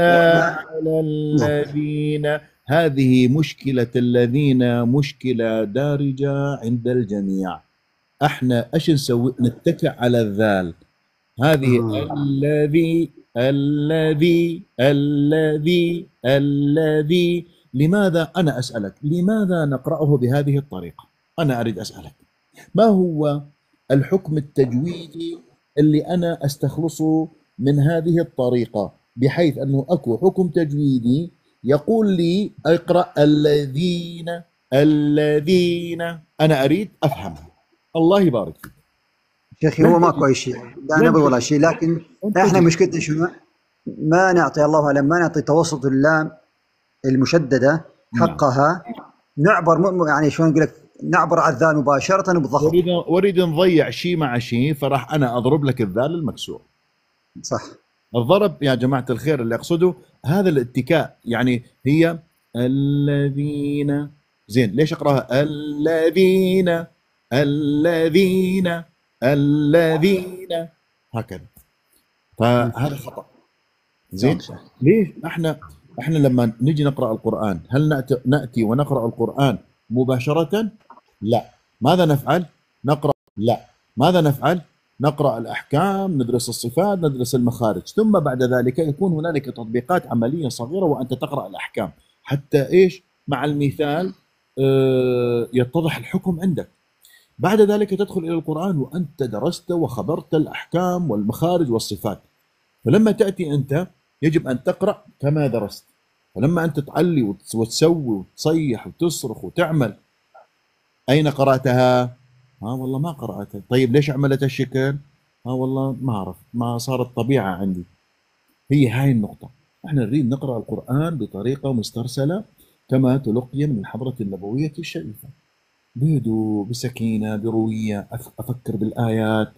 على الذين. هذه مشكلة الذين، مشكلة دارجة عند الجميع. احنا ايش نسوي؟ نتكئ على الذال. هذه الذي لماذا؟ أنا أسألك، لماذا نقرأه بهذه الطريقة؟ أنا أريد أسألك، ما هو الحكم التجويدي اللي أنا أستخلصه من هذه الطريقة، بحيث أنه أكو حكم تجويدي يقول لي أقرأ الذين أنا أريد أفهم. الله يبارك فيك شيخي، هو ماكو أي شيء، لا نبغي ولا شيء، لكن إحنا مشكلتنا شنو؟ ما نعطي، الله أعلم، ما نعطي توسط اللام المشدده حقها. نعبر يعني شلون اقول لك، نعبر على الذال مباشره وبالضغط. اريد نضيع شيء مع شيء، فراح انا اضرب لك الذال المكسور. صح. الضرب يا جماعه الخير اللي اقصده هذا الاتكاء، يعني هي الذين. زين، ليش اقراها الذين الذين الذين هكذا؟ فهذا خطا. زين، ليش احنا احنا لما نجي نقرأ القرآن هل نأتي ونقرأ القرآن مباشرة؟ لا. ماذا نفعل؟ نقرأ. لا. ماذا نفعل؟ نقرأ الأحكام، ندرس الصفات، ندرس المخارج، ثم بعد ذلك يكون هنالك تطبيقات عملية صغيرة وأنت تقرأ الأحكام حتى إيش؟ مع المثال يتضح الحكم عندك. بعد ذلك تدخل إلى القرآن وأنت درست وخبرت الأحكام والمخارج والصفات. فلما تأتي أنت يجب أن تقرأ كما درست. ولما أنت تعلي وتسوي وتصيح وتصرخ وتعمل، أين قرأتها؟ والله ما قرأتها. طيب ليش عملت الشكل؟ والله ما أعرف، ما صارت طبيعة عندي. هي هاي النقطة، احنا نريد نقرأ القرآن بطريقة مسترسلة كما تلقي من الحضرة النبوية الشريفة، بهدوء، بسكينة، بروية، أفكر بالآيات،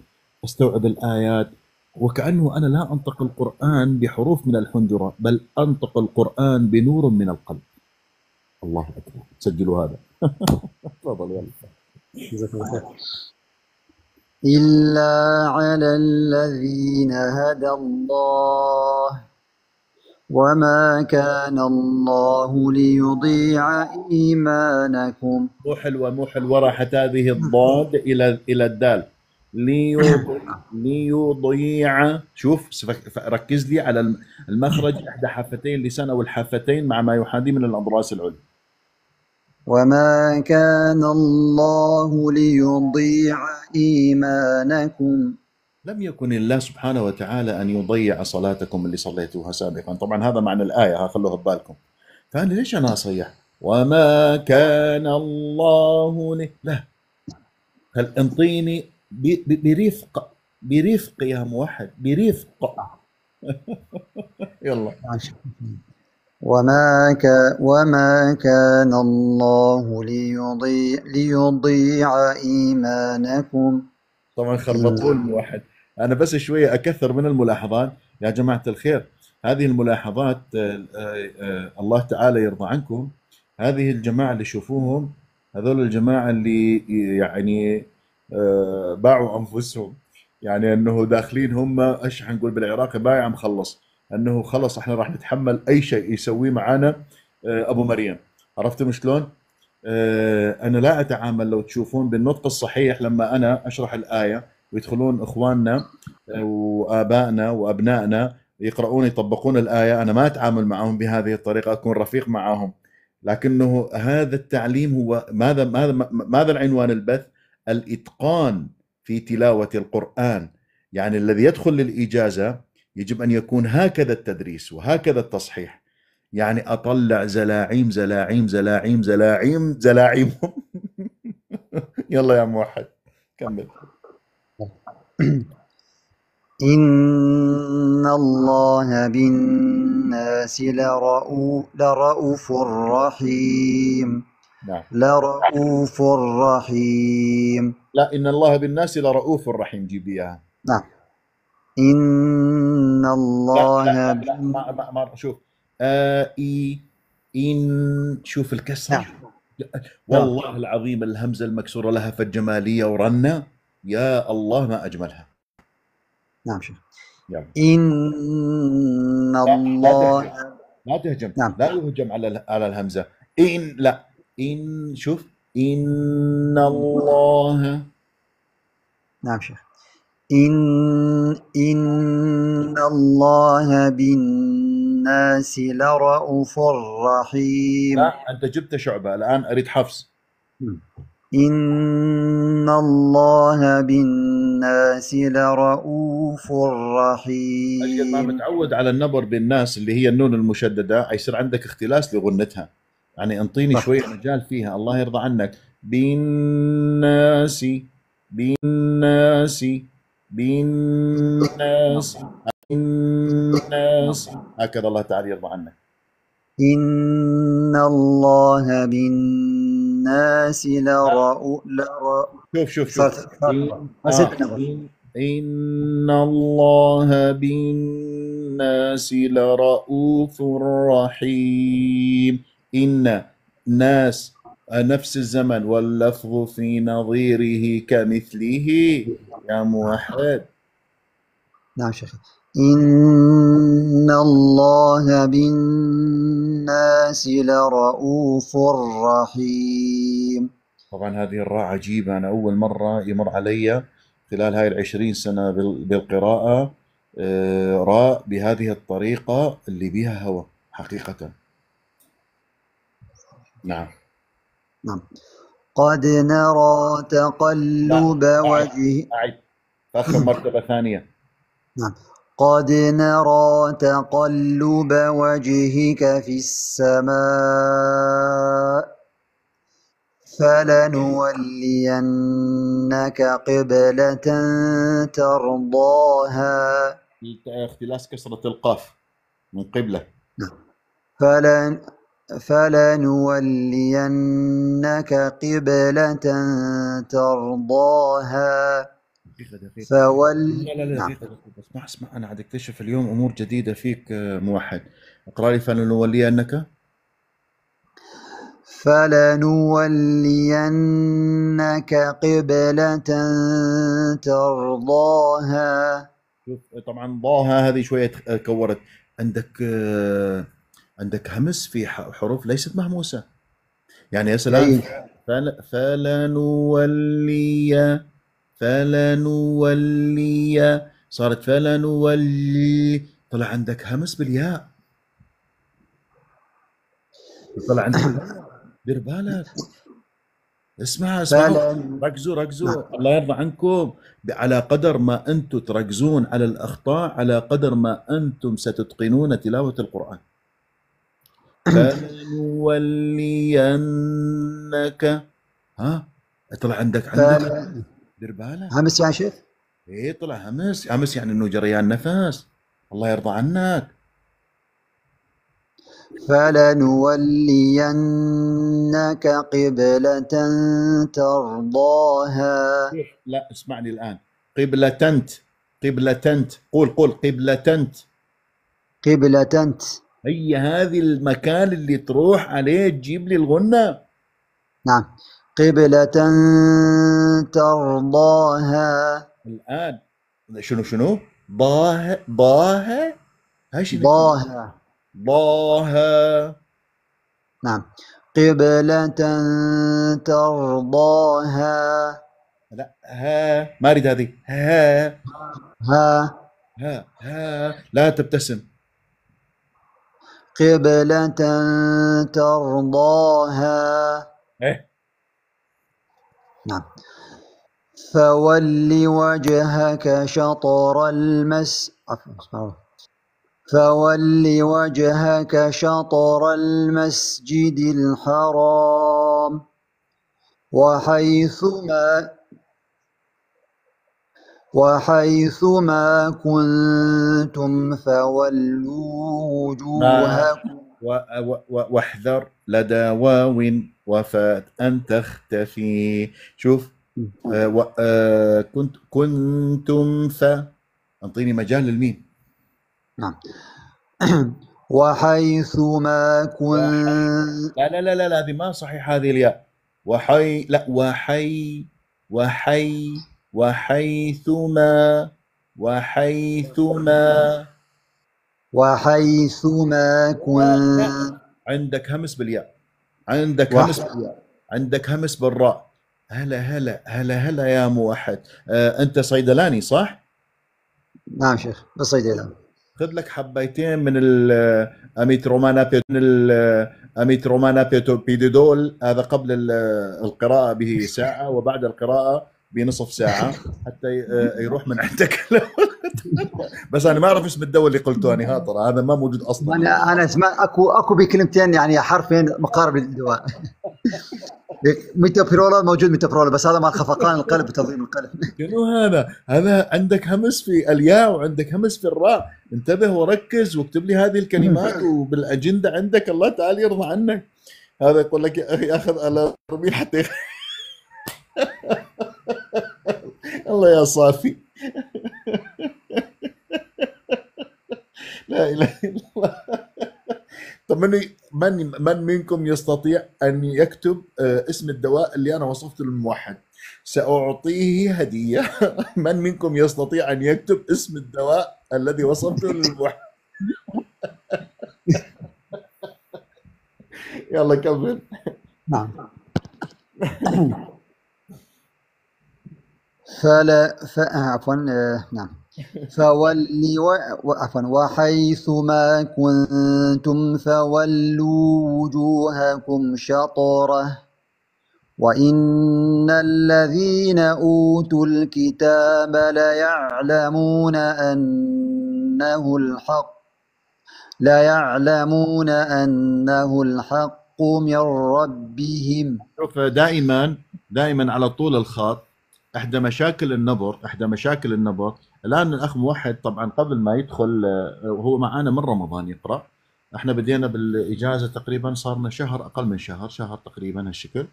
أستوعب الآيات، وكأنه أنا لا أنطق القرآن بحروف من الحنجرة، بل أنطق القرآن بنور من القلب. الله أكبر، سجلوا هذا. تفضل يلا. إلا على الذين هدى الله وما كان الله ليضيع إيمانكم. مو حلوة راحت هذه الضاد إلى الدال. ليضيع. شوف ركز لي على المخرج إحدى حافتي اللسان أو الحافتين مع ما يحاذي من الأضراس العليا. وما كان الله ليضيع إيمانكم. لم يكن الله سبحانه وتعالى أن يضيع صلاتكم اللي صليتوها سابقا. طبعا هذا معنى الآية، خلوها ببالكم. فأنا ليش أنا أصيح وما كان الله لي؟ لا، هل انطيني برفق يا موحد، برفق. يلا. وما كان الله ليضيع إيمانكم. طبعا خربطوا الموحد. أنا بس شوية أكثر من الملاحظات يا جماعة الخير. هذه الملاحظات الله تعالى يرضى عنكم. هذه الجماعة اللي شوفوهم هذول الجماعة اللي يعني باعوا أنفسهم، يعني أنه داخلين هم إيش حنقول بالعراقي بايع مخلص، أنه خلص إحنا راح نتحمل أي شيء يسويه معانا أبو مريم. عرفتم شلون؟ أنا لا أتعامل، لو تشوفون بالنطق الصحيح لما أنا أشرح الآية ويدخلون إخواننا وآبائنا وأبنائنا يقرؤون يطبقون الآية، أنا ما أتعامل معهم بهذه الطريقة، أكون رفيق معهم. لكنه هذا التعليم هو ماذا العنوان البث؟ الإتقان في تلاوة القرآن. يعني الذي يدخل للإجازة يجب أن يكون هكذا التدريس وهكذا التصحيح. يعني أطلع زلاعيم زلاعيم زلاعيم زلاعيم زلاعيم. يلا يا موحد كمل. إن الله بالناس لرؤوف رحيم. نعم. لرؤوف رحيم. لا، إن الله بالناس لرؤوف رحيم، جيب إياها. نعم. إن الله لا لا لا ما شوف إن، شوف الكسر. نعم. والله العظيم الهمزة المكسورة لها فالجمالية ورنة، يا الله ما أجملها. نعم شوف. نعم. إن الله لا تهجم. نعم. لا يهجم على الهمزة. إن لا إن، شوف إن الله. نعم شيخ. إن الله بالناس لرؤوف رحيم. لا، أنت جبت شعبة، الآن أريد حفص. إن الله بالناس لرؤوف رحيم. أجل ما متعود على النبر بالناس اللي هي النون المشددة يصير عندك اختلاس لغنتها. يعني انطيني شوية مجال فيها، الله يرضى عنك. بالناسي بالناسي بالناسي بالناسي، هكذا الله تعالى يرضى عنك. إن الله بالناس شوف إن الله بالناس لرؤوف رحيم. إن ناس نفس الزمن واللفظ في نظيره كمثله يا موحد. نعم شيخ. إن الله بالناس بالناس لرؤوف رحيم. طبعا هذه الراء عجيبة، أنا أول مرة يمر علي خلال هاي 20 سنة بالقراءة راء بهذه الطريقة اللي بها هوى حقيقة. نعم نعم. قد نرى تقلب وجهك، فأخر مرتبة ثانية. نعم. قد نرى تقلب وجهك في السماء فلنولينك قبلة ترضاها، اختلاس كسرة القاف من قبلة. فلنولينك قبلة ترضاها فول. نعم. بس ما اسمع، أنا عاد اكتشف اليوم أمور جديدة فيك موحد. اقرأ لي فلنولينك. فلنولينك قبلة ترضاها. طبعا ضاها هذه شوية كورت، عندك همس في حروف ليست مهموسة. يعني يا سلام، فلنولي صارت فلنولي، طلع عندك همس بالياء، طلع عندك دير بالك. اسمعوا ركزوا الله يرضى عنكم، على قدر ما انتم تركزون على الاخطاء على قدر ما انتم ستتقنون تلاوة القرآن. فلنولينك، ها طلع عندك دير بالك همس يا شيخ. ايه طلع همس يعني انه جريان نفس، الله يرضى عنك. فلنولينك قبلة ترضاها. لا اسمعني الآن، قبلة تنت قول قبلة تنت هي هذه المكان اللي تروح عليه تجيب لي الغنة. نعم. قبلة ترضاها. الآن شنو ضاها. نعم. قبلة ترضاها. لا ها ما اريد هذه. ها لا تبتسم. قبلة ترضاها. ايه نعم. فولي وجهك شطر المسجد الحرام وحيثما كنتم فولوا وجوهكم. واحذر لدى واو وفاء أن تختفي. شوف كنتم أنطيني مجال للميم. نعم. وحيثما كنتم. لا هذه ما صحيح، هذه الياء. وحيثما كنتم عندك همس بالياء، عندك همس بالراء. هلا يا موحد، أنت صيدلاني صح؟ نعم شيخ، بس صيدلاني. خذ لك حبيتين من الأميترومانابيدول، هذا قبل القراءة به ساعة وبعد القراءة بنصف ساعة حتى يروح من عندك. بس أنا ما أعرف اسم الدواء اللي قلته أنا، هاطر هذا ما موجود أصلا. أنا اسمع أكو بكلمتين يعني حرفين مقارب للدواء. ميتابرولا موجود، ميتابرولا بس هذا مع الخفقان القلب وتنظيم القلب. شنو هذا عندك همس في الياء وعندك همس في الراء. انتبه وركز واكتب لي هذه الكلمات وبالاجنده عندك، الله تعالى يرضى عنك. هذا يقول لك يا اخي ياخذ الارميل حتى الله يا صافي. لا اله الا الله. طب من منكم يستطيع أن يكتب اسم الدواء اللي أنا وصفته للموحد؟ سأعطيه هدية. من منكم يستطيع أن يكتب اسم الدواء الذي وصفته للموحد؟ يلا كمل. نعم. عفوا نعم. فولي عفوا وحيثما كنتم فولوا وجوهكم شطره وإن الذين أوتوا الكتاب ليعلمون أنه الحق من ربهم. شوف دائما على طول الخط احدى مشاكل النبر الان الاخ موحد طبعا قبل ما يدخل وهو معانا من رمضان يقرا، احنا بدينا بالاجازه تقريبا صارنا شهر، اقل من شهر، تقريبا هالشكل.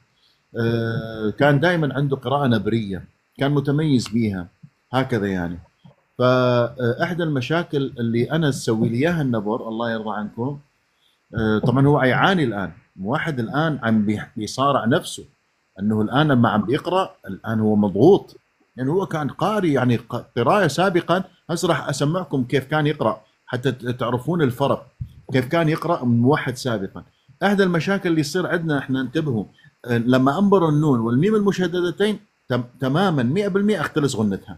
كان دائما عنده قراءه نبريه كان متميز بيها هكذا يعني. فاحدى المشاكل اللي انا اسوي لي اياها النبر الله يرضى عنكم، طبعا هو يعاني الان، موحد الان عم بيصارع نفسه انه الان لما عم بيقرا الان هو مضغوط، لانه يعني هو كان قاري يعني قراءه سابقا. هسه راح اسمعكم كيف كان يقرا حتى تعرفون الفرق، كيف كان يقرا موحد سابقا. احدى المشاكل اللي يصير عندنا احنا انتبهوا لما انبر النون والميم المشددتين تماما 100% اختلس غنتها.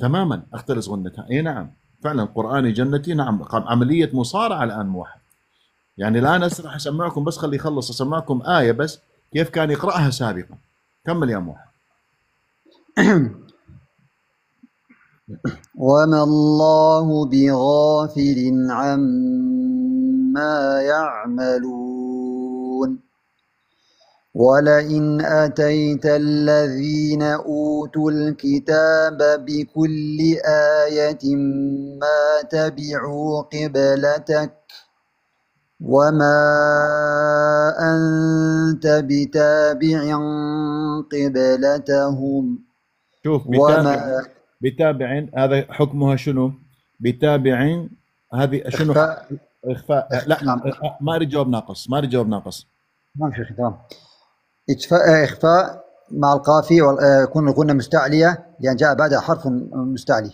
تماما اختلس غنتها، اي نعم فعلا قرآني جنتي. نعم عمليه مصارعه الان موحد. يعني الان هسه راح اسمعكم، بس خلي يخلص اسمعكم ايه بس كيف كان يقراها سابقا. كمل يا موحد. وما الله بغافل عما يعملون ولئن أتيت الذين أوتوا الكتاب بكل آية ما تبعوا قبلتك وما أنت بتابع قبلتهم. شوف بتابع هذا حكمها شنو؟ بتابع هذه شنو؟ إخفاء. لا نعم. ما اريد جواب ناقص، ما في ختام. إخفاء مع القافي كنا مستعلية لأن يعني جاء بعدها حرف مستعلي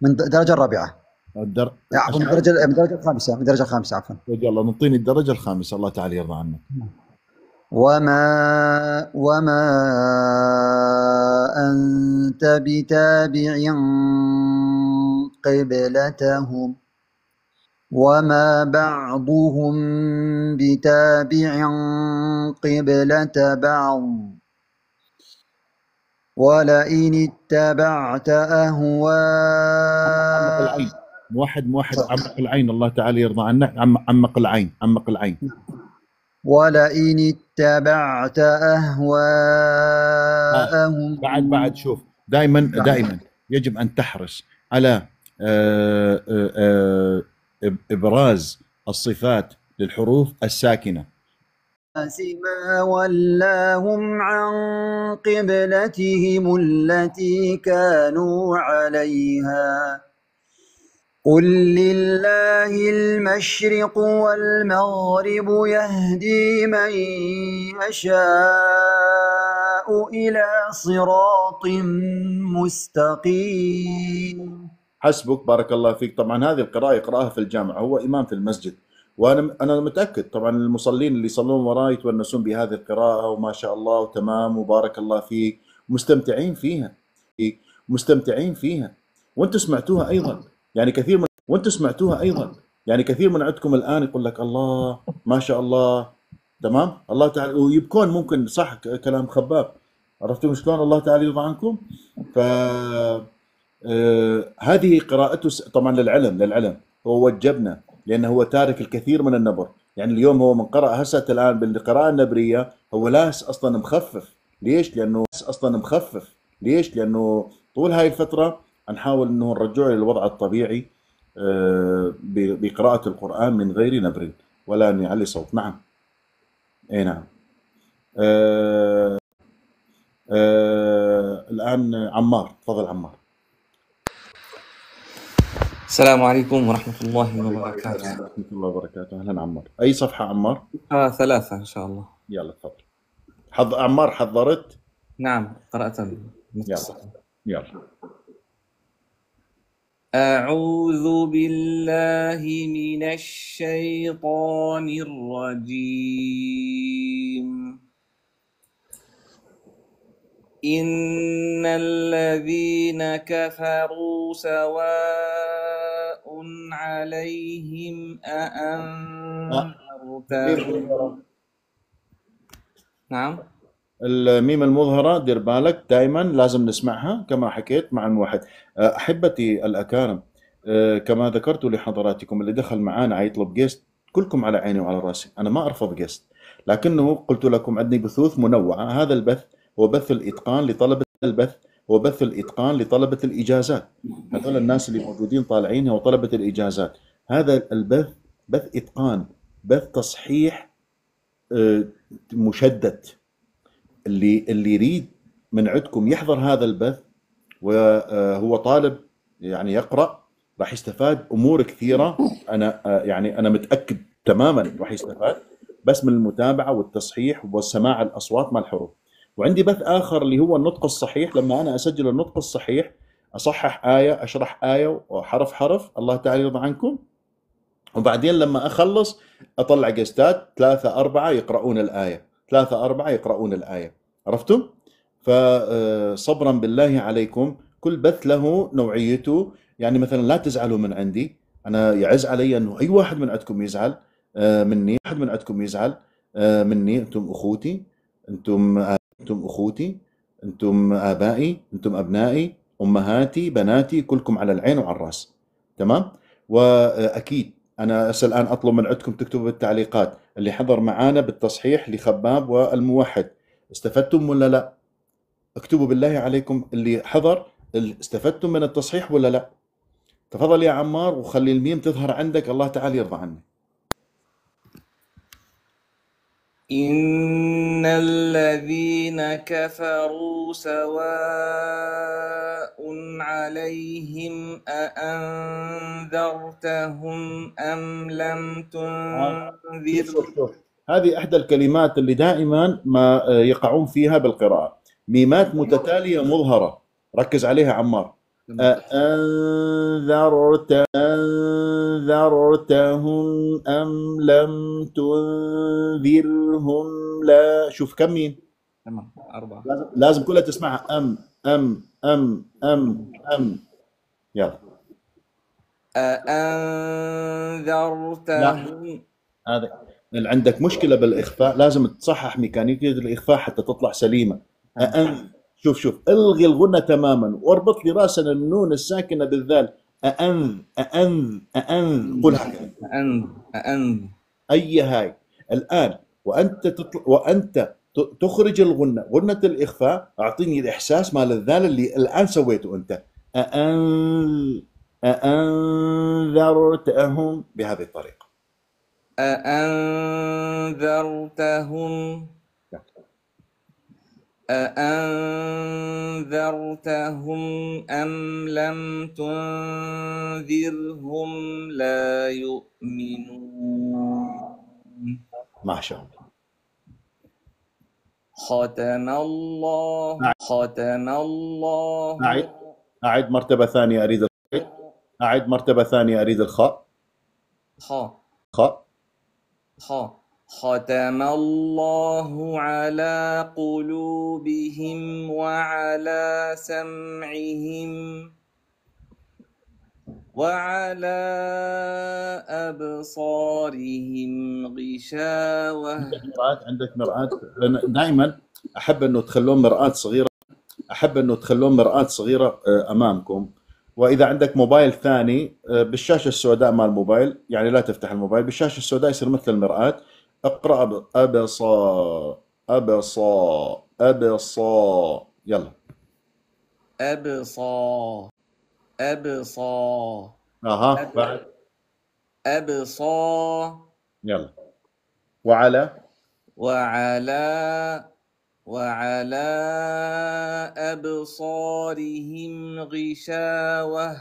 من درجة الرابعة. عفوا من درجة الخامسة، عفوا. يلا نعطيني الدرجة الخامسة الله تعالى يرضى عنك. وما أنت بتابع قبلتهم وما بعضهم بتابع قبلة بعض ولئن اتبعت أهواءهم. موحد عمق العين الله تعالى يرضى عنك. عمق العين، ولئن اتبعت أهواءهم. بعد شوف دائما يجب أن تحرص على إبراز الصفات للحروف الساكنة. ما ولاهم عن قبلتهم التي كانوا عليها قل لله المشرق والمغرب يهدي من يشاء إلى صراط مستقيم. حسبك بارك الله فيك. طبعا هذه القراءة يقرأها في الجامعة، هو إمام في المسجد، وأنا متأكد طبعا المصلين اللي يصلون وراي يتونسون بهذه القراءة وما شاء الله وتمام وبارك الله فيك، مستمتعين فيها وأنتم سمعتوها أيضا. يعني كثير من عندكم الآن يقول لك الله ما شاء الله تمام الله تعالى ويبكون. ممكن صح كلام خباب، عرفتوا شلون الله تعالى يرضى عنكم. ف هذه قراءته طبعا للعلم هو وجبنا لانه هو تارك الكثير من النبر. يعني اليوم هو من قرأ هسه الان بالقراءه النبريه هو لاس اصلا مخفف. ليش؟ لانه طول هاي الفتره نحاول انه نرجعه للوضع الطبيعي بقراءه القران من غير نبر ولا نعلي صوت. نعم اي نعم. الان عمار تفضل. عمار السلام عليكم ورحمة الله وبركاته. ورحمة الله وبركاته. أهلا عمار. أي صفحة عمار؟ 3 إن شاء الله. يلا تفضل. عمار حضرت؟ نعم قرأت. يلا أعوذ بالله من الشيطان الرجيم. إن الذين كفروا سواء عليهم أأنذرتهم. نعم. الميم المظهرة دير بالك دائما لازم نسمعها كما حكيت مع الموحد. أحبتي الأكارم، كما ذكرت لحضراتكم، اللي دخل معانا عيطلب جيست كلكم على عيني وعلى راسي، أنا ما أرفض جيست، لكنه قلت لكم عندي بثوث منوعة. هذا البث هو بث الإتقان لطلبة الإجازات. هذول الناس اللي موجودين طالعين هو طلبة الإجازات. هذا البث بث إتقان، بث تصحيح مشدد. اللي يريد من عندكم يحضر هذا البث وهو طالب يعني يقرأ، راح يستفاد أمور كثيرة. أنا متأكد تماما راح يستفاد بس من المتابعة والتصحيح والسماع الأصوات مع الحروف. وعندي بث آخر اللي هو النطق الصحيح. لما أنا أسجل النطق الصحيح، أصحح آية، أشرح آية وحرف حرف، الله تعالى يرضى عنكم. وبعدين لما أخلص أطلع جستات 3 4 يقرؤون الآية، 3 4 يقرؤون الآية. عرفتم؟ فصبرا بالله عليكم، كل بث له نوعيته. يعني مثلا لا تزعلوا من عندي، أنا يعز علي أنه أي واحد من عندكم يزعل مني، واحد من عندكم يزعل مني. أنتم أخوتي، أنتم أخوتي، أنتم آبائي، أنتم أبنائي، أمهاتي، بناتي، كلكم على العين وعلى الرأس. تمام؟ وأكيد أنا الآن أطلب من عندكم تكتبوا بالتعليقات اللي حضر معانا بالتصحيح لخباب والموحد، استفدتم ولا لا؟ اكتبوا بالله عليكم اللي حضر، استفدتم من التصحيح ولا لا؟ تفضل يا عمار، وخلي الميم تظهر عندك، الله تعالى يرضى عني. إن الذين كفروا سواء عليهم أأنذرتهم أم لم تنذرهم. هذه إحدى الكلمات اللي دائما ما يقعون فيها بالقراءة، ميمات متتالية مظهرة، ركز عليها عمار. أأنذرتهم أم لم تنذرهم لا. شوف كم مين؟ تمام 4. لازم كلها تسمعها أم أم أم أم أم. يلا. أأنذرتهم. هذا عندك مشكلة بالإخفاء، لازم تصحح ميكانيكية الإخفاء حتى تطلع سليمة. شوف الغي الغنة تماما، واربط لي راسا النون الساكنة بالذال. أأنذ أأنذ أأنذ، قولها كذا أأنذ أأنذ. أي هاي الآن وأنت وأنت تخرج الغنة، غنة الإخفاء. أعطيني الإحساس مال الذال اللي الآن سويته أنت. أأنذ أأنذرتهم، بهذه الطريقة. أأنذرتهم أم لم تنذرهم لا يؤمنون. ما شاء الله. ختم الله. أعد مرتبة ثانية، أريد أعد مرتبة ثانية، أريد الخاء. خاء خاء خاء. ختم الله على قلوبهم وعلى سمعهم وعلى أبصارهم غشاوة. عندك مرآة دائما. أحب أنه تخلون مرآة صغيرة، أحب أنه تخلون مرآة صغيرة أمامكم. وإذا عندك موبايل ثاني بالشاشة السوداء مال الموبايل، يعني لا تفتح الموبايل، بالشاشة السوداء يصير مثل المرآة. اقرأ أبصار أبصار أبصار. يلا أبصار أبصار. أها بعد أبصار. يلا وعلى أبصارهم غشاوة.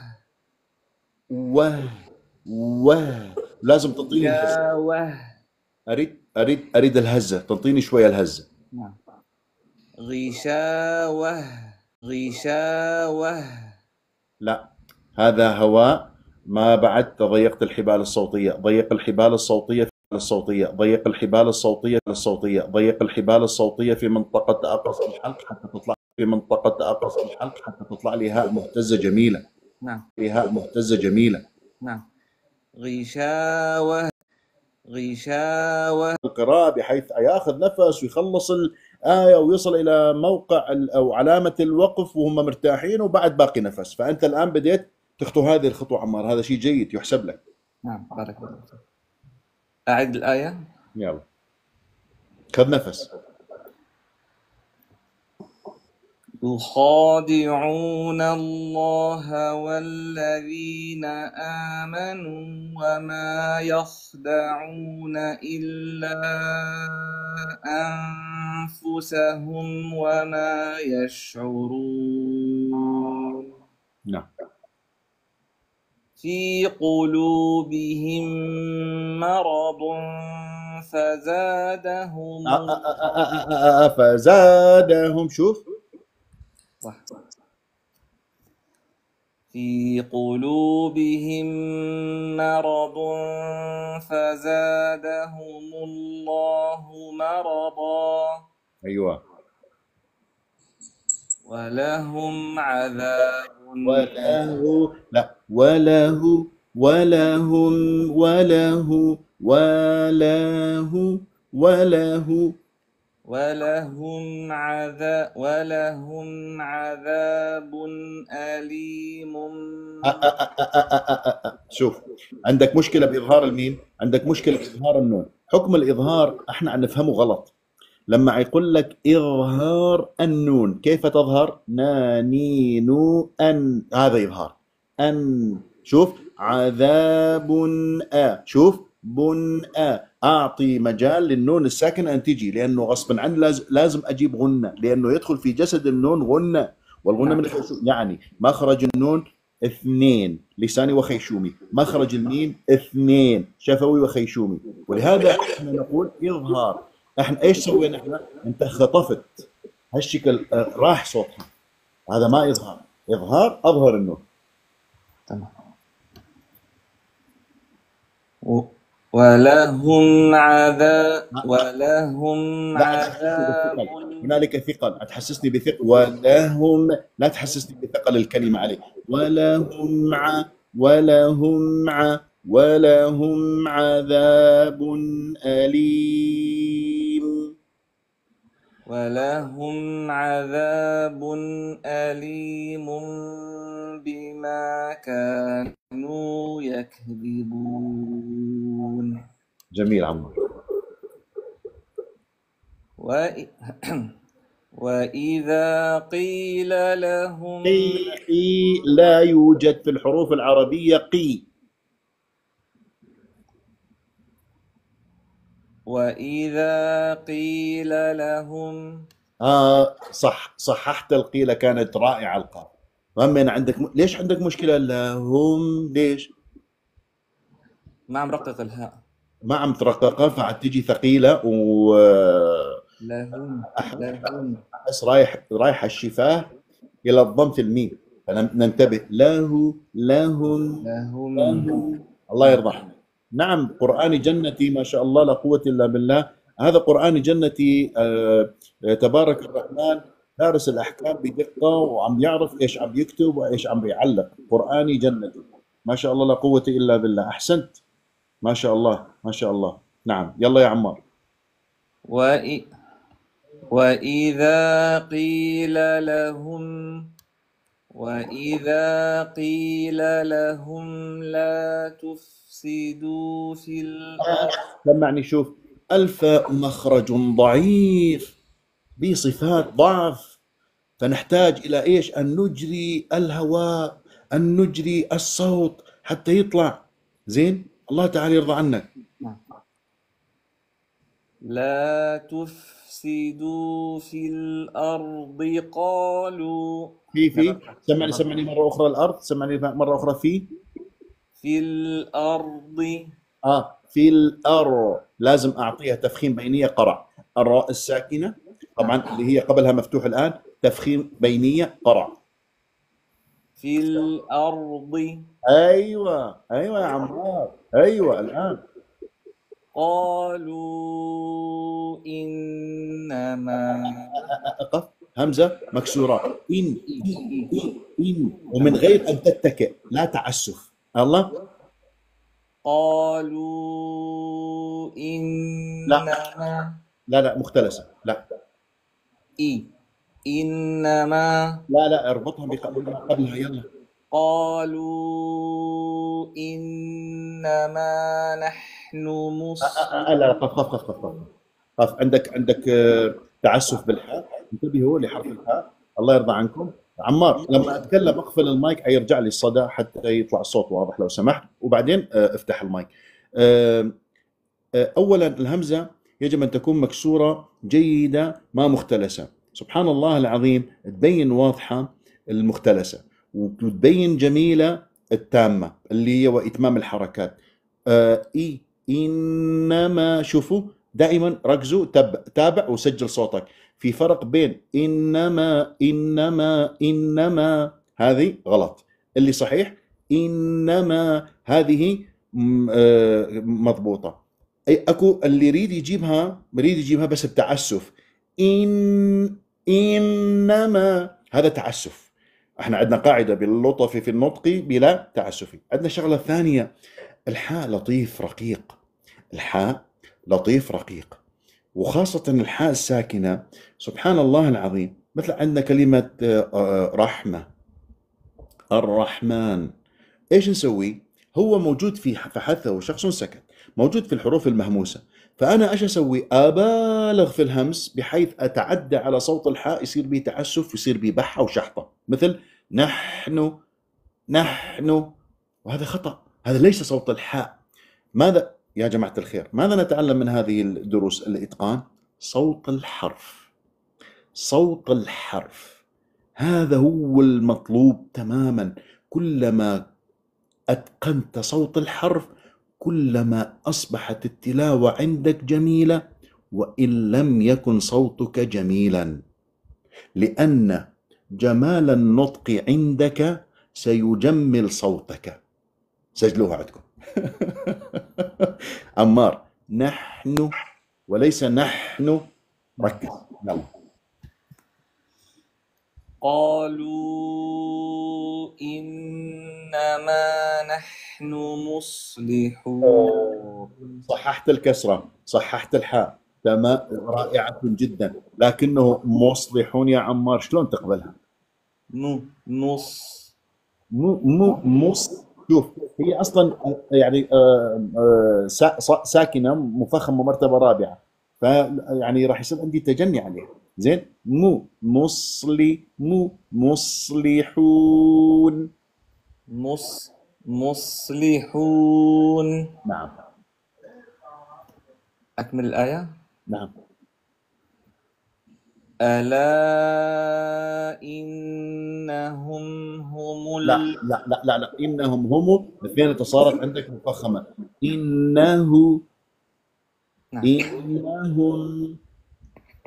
لازم تعطيني غشاوة. أريد الهزة، تعطيني شوية الهزة. نعم. غشاوة. لا هذا هواء ما بعد تضيقت الحبال الصوتية، ضيق الحبال الصوتية الصوتية، ضيق الحبال الصوتية الصوتية، ضيق الحبال الصوتية في منطقة أقصى الحلق حتى تطلع، في منطقة أقصى الحلق حتى تطلع لي هاء مهتزة جميلة. نعم. لي هاء مهتزة جميلة. نعم. غشاوة غشاوة القراءة بحيث ياخذ نفس ويخلص الآية ويصل إلى موقع أو علامة الوقف وهم مرتاحين وبعد باقي نفس، فأنت الآن بديت تخطو هذه الخطوة عمار، هذا شيء جيد يحسب لك. نعم بارك الله فيك. أعد الآية؟ يلا. خذ نفس. يخادعون الله والذين آمنوا وما يخدعون إلا أنفسهم وما يشعرون. نعم. في قلوبهم مرض فزادهم فزادهم شوف صح. في قلوبهم مرض فزادهم الله مرضا. أيوة. ولهم عذاب وله لا وله ولهم وله وله وله ولهم عذاب أليم. شوف عندك مشكلة بإظهار الميم، عندك مشكلة بإظهار النون. حكم الإظهار احنا نفهمه غلط. لما يقول لك إظهار النون كيف تظهر؟ نانينو أن، هذا يظهر أن. شوف عذاب أ، شوف بن أ، أعطي مجال للنون الساكنة أن تجي لأنه غصبا عنه لازم أجيب غنة، لأنه يدخل في جسد النون غنة، والغنة من الخيشوم، يعني مخرج النون اثنين لساني وخيشومي، مخرج الميم اثنين شفوي وخيشومي، ولهذا احنا نقول إظهار. احنا ايش سوينا احنا؟ انت خطفت هالشكل راح صوتها، هذا ما إظهار. إظهار أظهر النون. تمام. ولهم عذاب هنالك ثقل، تحسسني بثقل ولهم، لا تحسسني بثقل الكلمة عليك. ولهم ع ولهم ع ولهم عذاب أليم. ولهم عذاب أليم بما كانوا يكذبون. جميل عمار. وإذا قيل لهم قي لا يوجد في الحروف العربية قي. وإذا قيل لهم صح، صححت القيلة كانت رائعة القاف. ومن عندك ليش عندك مشكلة لهم؟ ليش؟ ما عم رقق الهاء، ما عم ترققها فعاد تجي ثقيلة و لهم لهم أحس رايح الشفاه إلى الضم في الميم، فننتبه له لهم لهم, لهم. الله يرضى عنك. نعم قرآني جنتي ما شاء الله لا قوة إلا بالله، هذا قرآني جنتي تبارك الرحمن دارس الأحكام بدقة وعم يعرف إيش عم يكتب وإيش عم بيعلق. قرآني جنتي ما شاء الله لا قوة إلا بالله. أحسنت ما شاء الله ما شاء الله. نعم يلا يا عمار. وإذا قيل لهم لا تفسدوا في الأرض. سمعني شوف، الفاء مخرج ضعيف بصفات ضعف، فنحتاج إلى إيش؟ أن نجري الهواء، أن نجري الصوت حتى يطلع زين. الله تعالى يرضى عنك. لا تفسدوا في الأرض قالوا في سمعني مرة أخرى الأرض، سمعني مرة أخرى في الأرض في الأرض لازم أعطيها تفخيم بينية قرع، الراء الساكنة طبعا اللي هي قبلها مفتوح الآن تفخيم بينية قرع. في الأرض. أيوة أيوة يا عمار، أيوة الآن. قالوا إنما، أقف، همزة مكسورة، إن إن إن، ومن غير أن تتكئ، لا تعسف. الله. قالوا إنما، لا لا مختلسة، لا إي إنما، لا لا اربطها قبلها يلا. قالوا إنما نحن لا لا قف عندك تعسف بالحاء، انتبهوا لحرف الحاء، الله يرضى عنكم. عمار لما اتكلم اقفل المايك، يرجع لي الصدى حتى يطلع الصوت واضح لو سمحت، وبعدين افتح المايك. اولا الهمزه يجب ان تكون مكسوره جيده ما مختلسه. سبحان الله العظيم، تبين واضحه المختلسه وتبين جميله التامه اللي هي واتمام الحركات. اي انما، شوفوا دائما ركزوا، تابع وسجل صوتك. في فرق بين إنما إنما إنما، هذه غلط، اللي صحيح إنما، هذه مضبوطة. أي أكو اللي يريد يجيبها بس بتعسف، إن إنما، هذا تعسف. احنا عندنا قاعدة باللطف في النطق بلا تعسف. عندنا شغلة ثانية، الحاء لطيف رقيق، الحاء لطيف رقيق، وخاصة الحاء الساكنة. سبحان الله العظيم، مثل عندنا كلمة رحمة، الرحمن، ايش نسوي؟ هو موجود في حثه وشخص سكت، موجود في الحروف المهموسة، فأنا ايش اسوي؟ أبالغ في الهمس بحيث أتعدى على صوت الحاء، يصير به تعسف، يصير به بحة وشحطة، مثل نحن نحن، وهذا خطأ، هذا ليس صوت الحاء. ماذا يا جماعة الخير، ماذا نتعلم من هذه الدروس الإتقان؟ صوت الحرف، صوت الحرف هذا هو المطلوب تماما. كلما أتقنت صوت الحرف كلما أصبحت التلاوة عندك جميلة، وإن لم يكن صوتك جميلا، لأن جمال النطق عندك سيجمل صوتك. سجلوها عندكم. عمار نحن وليس نحن، ركز. يلا. قالوا إنما نحن مصلحون. صححت الكسرة، صححت الحاء، تمام، رائعة جدا، لكنه مصلحون يا عمار، شلون تقبلها؟ نص مص، شوف هي اصلا يعني ساكنه مفخمه مرتبه رابعه، فيعني راح يصير عندي تجني عليها. زين، مصلحون، مصلحون. نعم، اكمل الايه. نعم، ألا إنهم هم لا لا لا لا, لا. إنهم هم الاثنين تصارت عندك مفخمة. إنه نعم. إنهم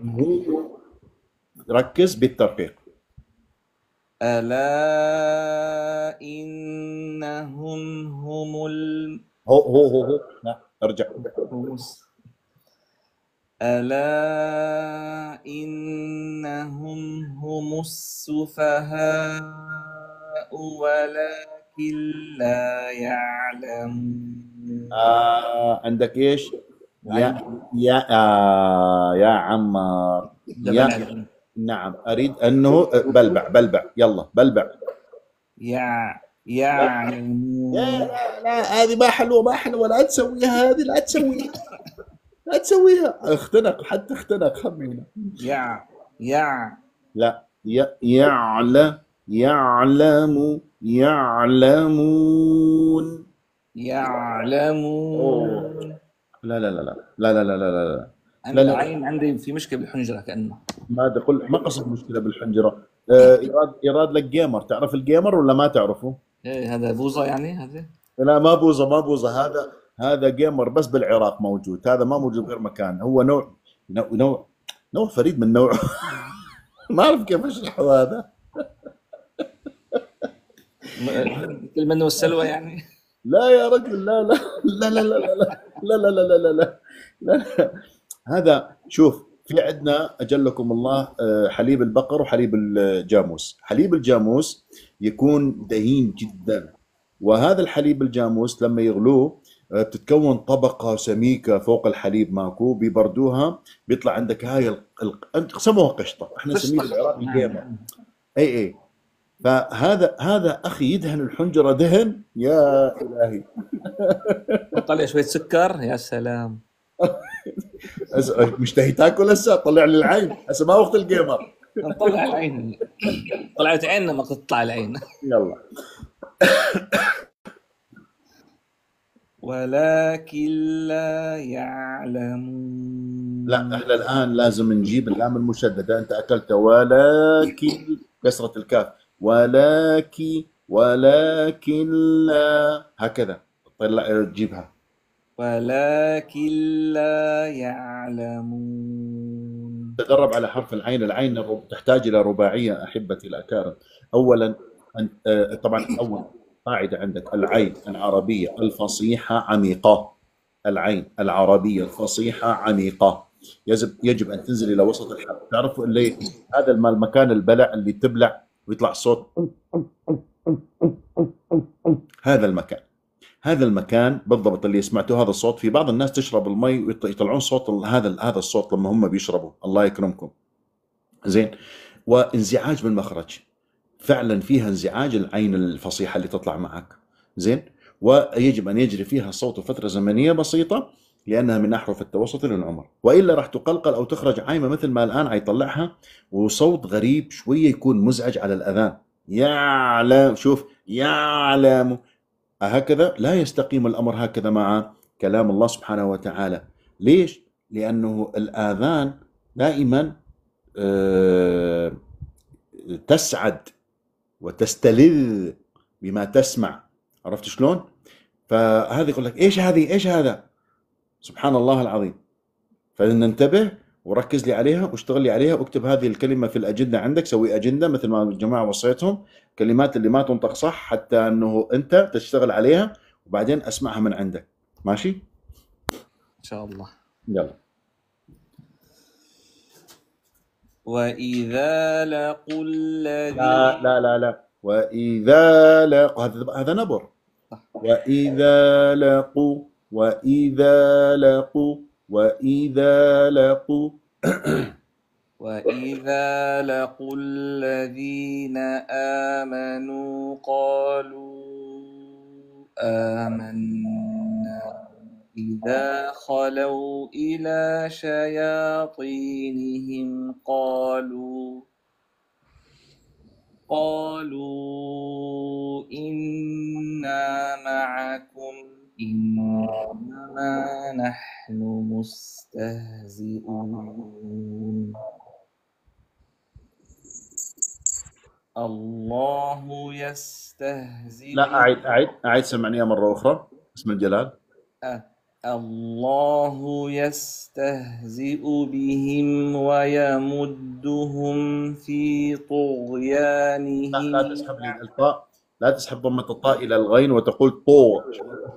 هم، ركز بالترقيق. ألا إنهم هم هو لا ارجع. ألا إنهم هم السفهاء ولكن لا يعلمون. عندك إيش؟ يا عمار، نعم، أريد أنه بلبع، يلا بلبع. يعلمون، لا هذه ما حلوة، لا تسويها. لا تسويها، حتى اختنق همينا. يع لا يعلمون. لا لا لا لا لا لا لا لا لا أنا العين عندي في مشكلة بالحنجرة، كأنه ما تقول، ما قصد مشكلة بالحنجرة. إيراد لك جيمر، تعرف الجيمر ولا ما تعرفه؟ إيه هذا بوزة يعني هذا؟ لا ما بوزة، هذا جيمر بس بالعراق موجود، هذا ما موجود غير مكان، هو نوع فريد من نوعه. ما اعرف كيف اشرحه هذا. بالمن والسلوى يعني. لا يا رجل، لا لا لا لا لا لا لا لا لا لا لا. هذا شوف، في عندنا أجلكم الله حليب البقر وحليب الجاموس. حليب الجاموس يكون دهين جدا، وهذا الحليب الجاموس لما يغلوه بتتكون طبقة سميكة فوق الحليب ماكو، بيبردوها بيطلع عندك هاي سموها قشطة، احنا نسميه بالعراق القيمة. اي اي، فهذا اخي يدهن الحنجرة دهن، يا الهي طلع شوية سكر، يا سلام مشتهي تاكل هسه، طلع لي العين هسه، ما وقت الجيمر نطلع العين، طلعت عيننا ما تطلع العين يلا ولكن لا يعلمون. لا احنا الان لازم نجيب اللام المشدده، انت اكلت ولكن كسره الكاف، ولكن لا، هكذا طلع تجيبها، ولكن لا يعلمون. تدرب على حرف العين، العين تحتاج الى رباعيه احبتي الاكارم. اولا طبعا اول قاعده عندك، العين العربيه الفصيحه عميقه، العين العربيه الفصيحه عميقه، يجب ان تنزل الى وسط الحرف. تعرفوا اللي هذا المكان البلع اللي تبلع ويطلع صوت، هذا المكان، هذا المكان بالضبط اللي سمعتوه هذا الصوت. في بعض الناس تشرب المي ويطلعون صوت هذا الصوت لما هم بيشربوا، الله يكرمكم. زين، وانزعاج بالمخرج، فعلا فيها انزعاج العين الفصيحه اللي تطلع معك. زين، ويجب ان يجري فيها الصوت فتره زمنيه بسيطه لانها من احرف التوسط للعمر، والا راح تقلقل او تخرج عايمه مثل ما الان عيطلعها، وصوت غريب شويه يكون مزعج على الاذان. يعلم، شوف يعلم، هكذا لا يستقيم الأمر هكذا مع كلام الله سبحانه وتعالى. ليش؟ لأنه الآذان دائما تسعد وتستلذ بما تسمع، عرفت شلون؟ فهذا يقول لك إيش هذه؟ إيش هذا؟ سبحان الله العظيم. فلننتبه وركز لي عليها واشتغل لي عليها، واكتب هذه الكلمة في الأجندة عندك، سوي أجندة مثل ما الجماعة وصيتهم، كلمات اللي ما تنطق صح حتى أنه أنت تشتغل عليها وبعدين أسمعها من عندك. ماشي؟ إن شاء الله. يلا. وإذا لقوا الذين، لا لا لا لا، وإذا لقوا، هذا نبر. وإذا لقوا، وإذا لقوا، وإذا لقوا وإذا لقوا الذين آمنوا قالوا آمنا، إذا خلوا إلى شياطينهم قالوا إنا معكم إنما نحن مستهزئون. الله يستهزئ. لا، أعيد سمعني مرة أخرى بسم الجلال. الله يستهزئ بهم ويمدهم في طغيانهم. لا تسحب لي الطاء، لا تسحب ضمة الطاء إلى الغين وتقول طو.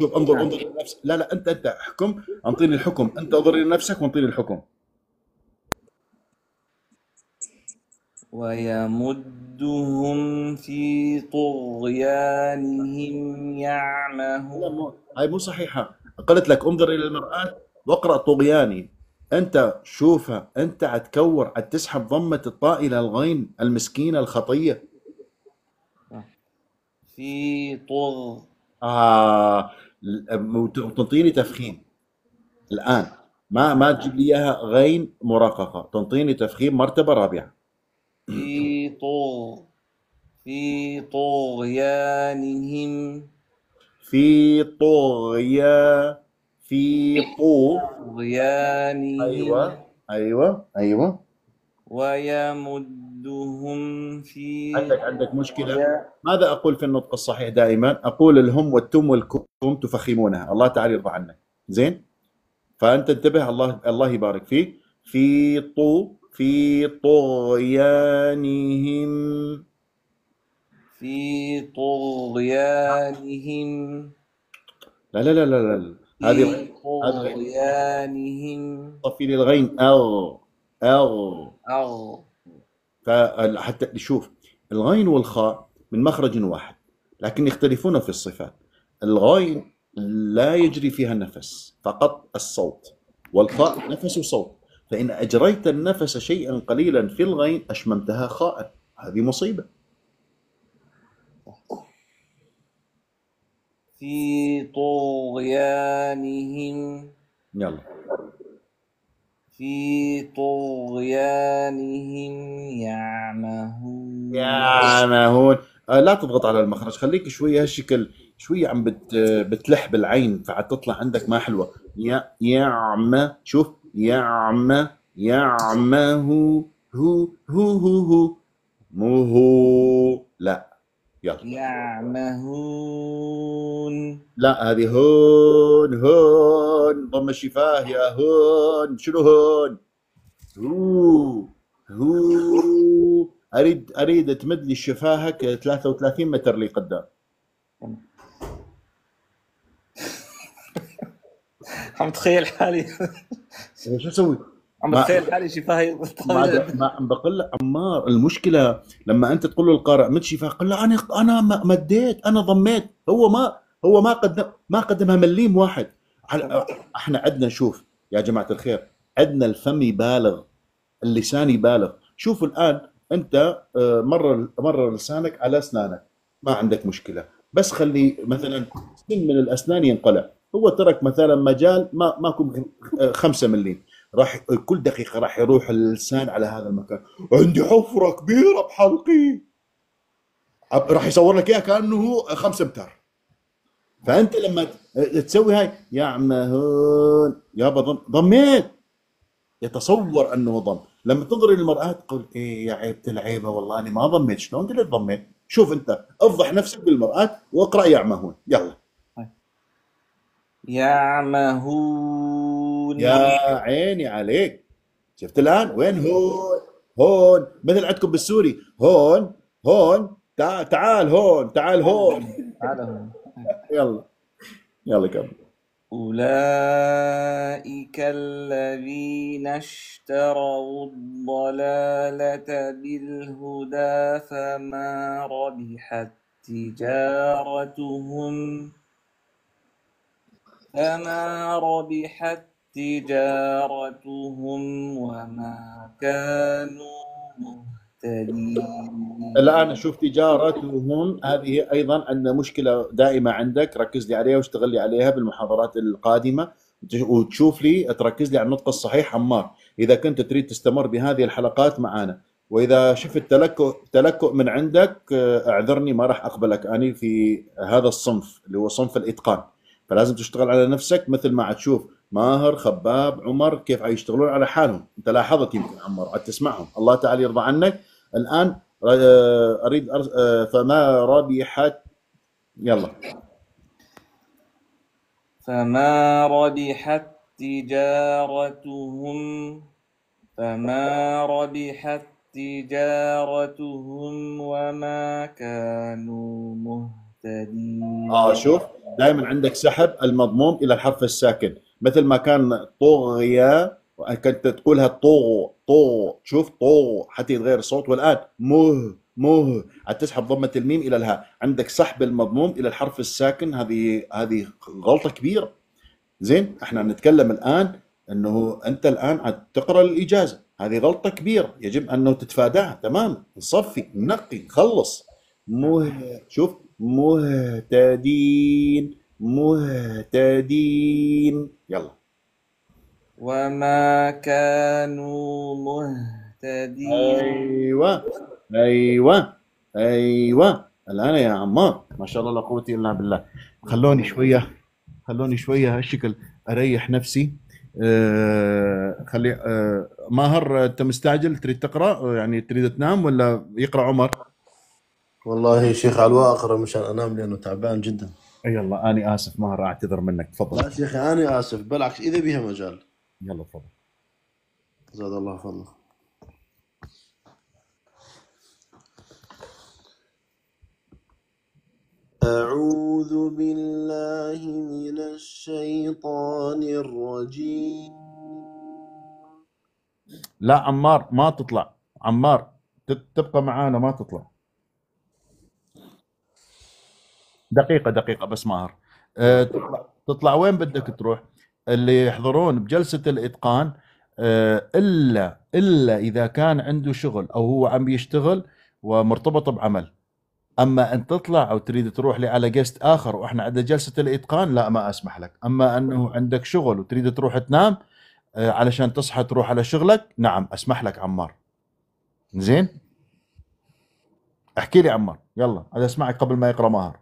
شوف، انظر لنفسك. لا لا، أنت احكم، أنطيني الحكم، أنت انظر إلى نفسك وانطيني الحكم. ويمدهم في طغيانهم يعمهون. هاي مو صحيحة، قلت لك انظر إلى المرآة واقرأ طغياني. أنت شوفها، أنت عتكور، عتسحب ضمة الطاء إلى الغين المسكينة الخطية. في طغ تنطيني تفخيم الآن، ما تجيب لي إياها غين مرققة، تنطيني تفخيم مرتبة رابعة. في طغيانهم، في طغيا، في طغيانهم. أيوة أيوة أيوة. ويمدهم في، عندك مشكلة. ماذا أقول في النطق الصحيح دائما؟ أقول الهم والتم والكم تفخمونها، الله تعالى يرضى عنك. زين، فأنت انتبه، الله يبارك فيك. في طغيانهم، في طغيانهم. لا لا لا لا لا، هذه طغيانهم طفي للغين أغ. فحتى شوف الغين والخاء من مخرج واحد، لكن يختلفون في الصفات. الغين لا يجري فيها النفس، فقط الصوت، والخاء نفس وصوت. فإن أجريت النفس شيئا قليلا في الغين أشممتها خاء، هذه مصيبة. في طغيانهم، يلا في طغيانهم يعمهون. يعمهون، لا تضغط على المخرج، خليك شوية هالشكل، شوية عم بتلح بالعين فعاد تطلع عندك ما حلوة. يعمى، شوف يعمى يعمه، هو هو هو هو مو هو، لا يلا يعمهون، لا هذه هون هون ضم الشفاه يا هون، شنو هون؟ هو هو، اريد تمد لي شفاهك 33 متر لقدام. عم تخيل حالي شو اسوي؟ عم بتخيل حالي شفاهي ما عم بقول لك عمار، المشكله لما انت تقول له القارئ مد شفاه، قل له انا مديت، انا ضميت، هو ما قدمها مليم واحد. احنا عندنا، شوف يا جماعه الخير، عندنا الفم يبالغ، اللسان يبالغ. شوفوا الان انت مرر لسانك على اسنانك، ما عندك مشكله، بس خلي مثلا سن من الاسنان ينقلع، هو ترك مثلا مجال ماكو 5 مليم، راح كل دقيقه راح يروح اللسان على هذا المكان. عندي حفره كبيره بحلقي، راح يصور لك اياها كانه هو 5 امتار. فانت لما تسوي هاي يا عم هون يابا، ضميت، يتصور انه ضم. لما تنظر للمراه تقول ايه يا عيبه العيبه، والله انا ما ضميت. شلون قلت ضميت؟ شوف انت افضح نفسك بالمراه واقرا يا عم هون، يلا يعمهون. يا عيني عليك، شفت الآن وين هون هون؟ مثل عندكم بالسوري هون هون، تعال هون، تعال هون، تعال هون. يلا يلا كمل. أولئك الذين اشتروا الضلالة بالهدى فما ربحت تجارتهم وما كانوا مهتدين. الآن شوف تجارتهم، هذه أيضاً عندنا مشكلة دائمة عندك، ركز لي عليها واشتغل لي عليها بالمحاضرات القادمة، وتشوف لي تركز لي على النطق الصحيح عمار، إذا كنت تريد تستمر بهذه الحلقات معنا. وإذا شفت تلكؤ من عندك أعذرني، ما راح أقبلك أنا في هذا الصنف اللي هو صنف الإتقان. فلازم تشتغل على نفسك مثل ما تشوف ماهر، خباب، عمر، كيف يشتغلون على حالهم. انت لاحظت يمكن عمر عاد تسمعهم، الله تعالى يرضى عنك. الان اريد فما ربحت، يلا فما ربحت تجارتهم وما كانوا مهتدين. شوف دائما عندك سحب المضموم الى الحرف الساكن، مثل ما كان طغيا كنت تقولها طو طو، شوف طو حتى يتغير الصوت. والان مه تسحب ضمه الميم الى الهاء، عندك سحب المضموم الى الحرف الساكن، هذه غلطه كبيره. زين، احنا نتكلم الان انه انت الان عم تقرا الاجازه، هذه غلطه كبيره يجب انه تتفاداها. تمام، نصفي نقي نخلص. شوف مهتدين يلا وما كانوا مهتدين. أيوة الآن يا عمار ما شاء الله لا قوة إلا بالله. خلوني شوية هالشكل أريح نفسي. خلي ماهر، أنت مستعجل تريد تقرأ، يعني تريد تنام ولا يقرأ عمر؟ والله شيخ على اقرا مشان انام لانه تعبان جدا. اي يلا انا اسف ماهر، اعتذر منك، تفضل. لا شيخ انا اسف، بالعكس اذا بيها مجال. يلا تفضل. زاد الله فضلك. أعوذ بالله من الشيطان الرجيم. لا عمار ما تطلع، عمار تبقى معانا ما تطلع. دقيقة دقيقة بس ماهر. تطلع وين بدك تروح. اللي يحضرون بجلسة الإتقان إلا إذا كان عنده شغل أو هو عم يشتغل ومرتبط بعمل. أما أن تطلع أو تريد تروح لي على جست آخر وإحنا عند جلسة الإتقان لا ما أسمح لك. أما أنه عندك شغل وتريد تروح تنام علشان تصحى تروح على شغلك، نعم أسمح لك عمار. زين؟ احكي لي عمار، يلا أنا أسمعك قبل ما يقرأ ماهر.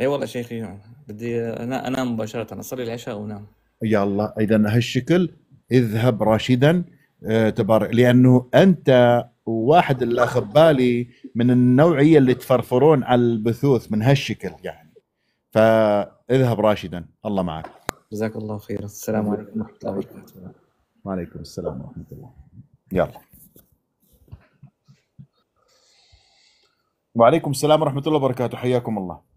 أي والله شيخي بدي أنا أنام مباشرة، أصلي العشاء وأنام. يلا إذا هالشكل اذهب راشدا تبارك، لأنه أنت واحد اللي أخذ بالي من النوعية اللي تفرفرون على البثوث من هالشكل يعني، فاذهب راشدا. الله معك. جزاك الله خير. السلام عليكم ورحمة الله وبركاته. وعليكم السلام ورحمة الله. يلا. وعليكم السلام ورحمة الله وبركاته، حياكم الله.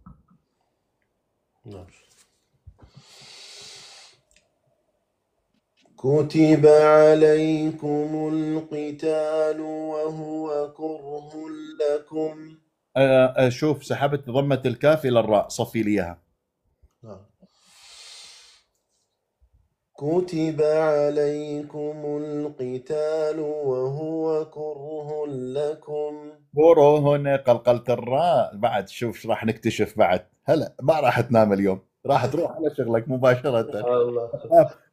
كتب عليكم القتال وهو كره لكم. شوف سحبت ضمة الكاف إلى الراء، صفي لي إياها. كتب عليكم القتال وهو كره لكم. كره هنا قلقلت الراء بعد. شوف راح نكتشف بعد. هلا ما راح تنام اليوم، راح تروح على شغلك مباشرة.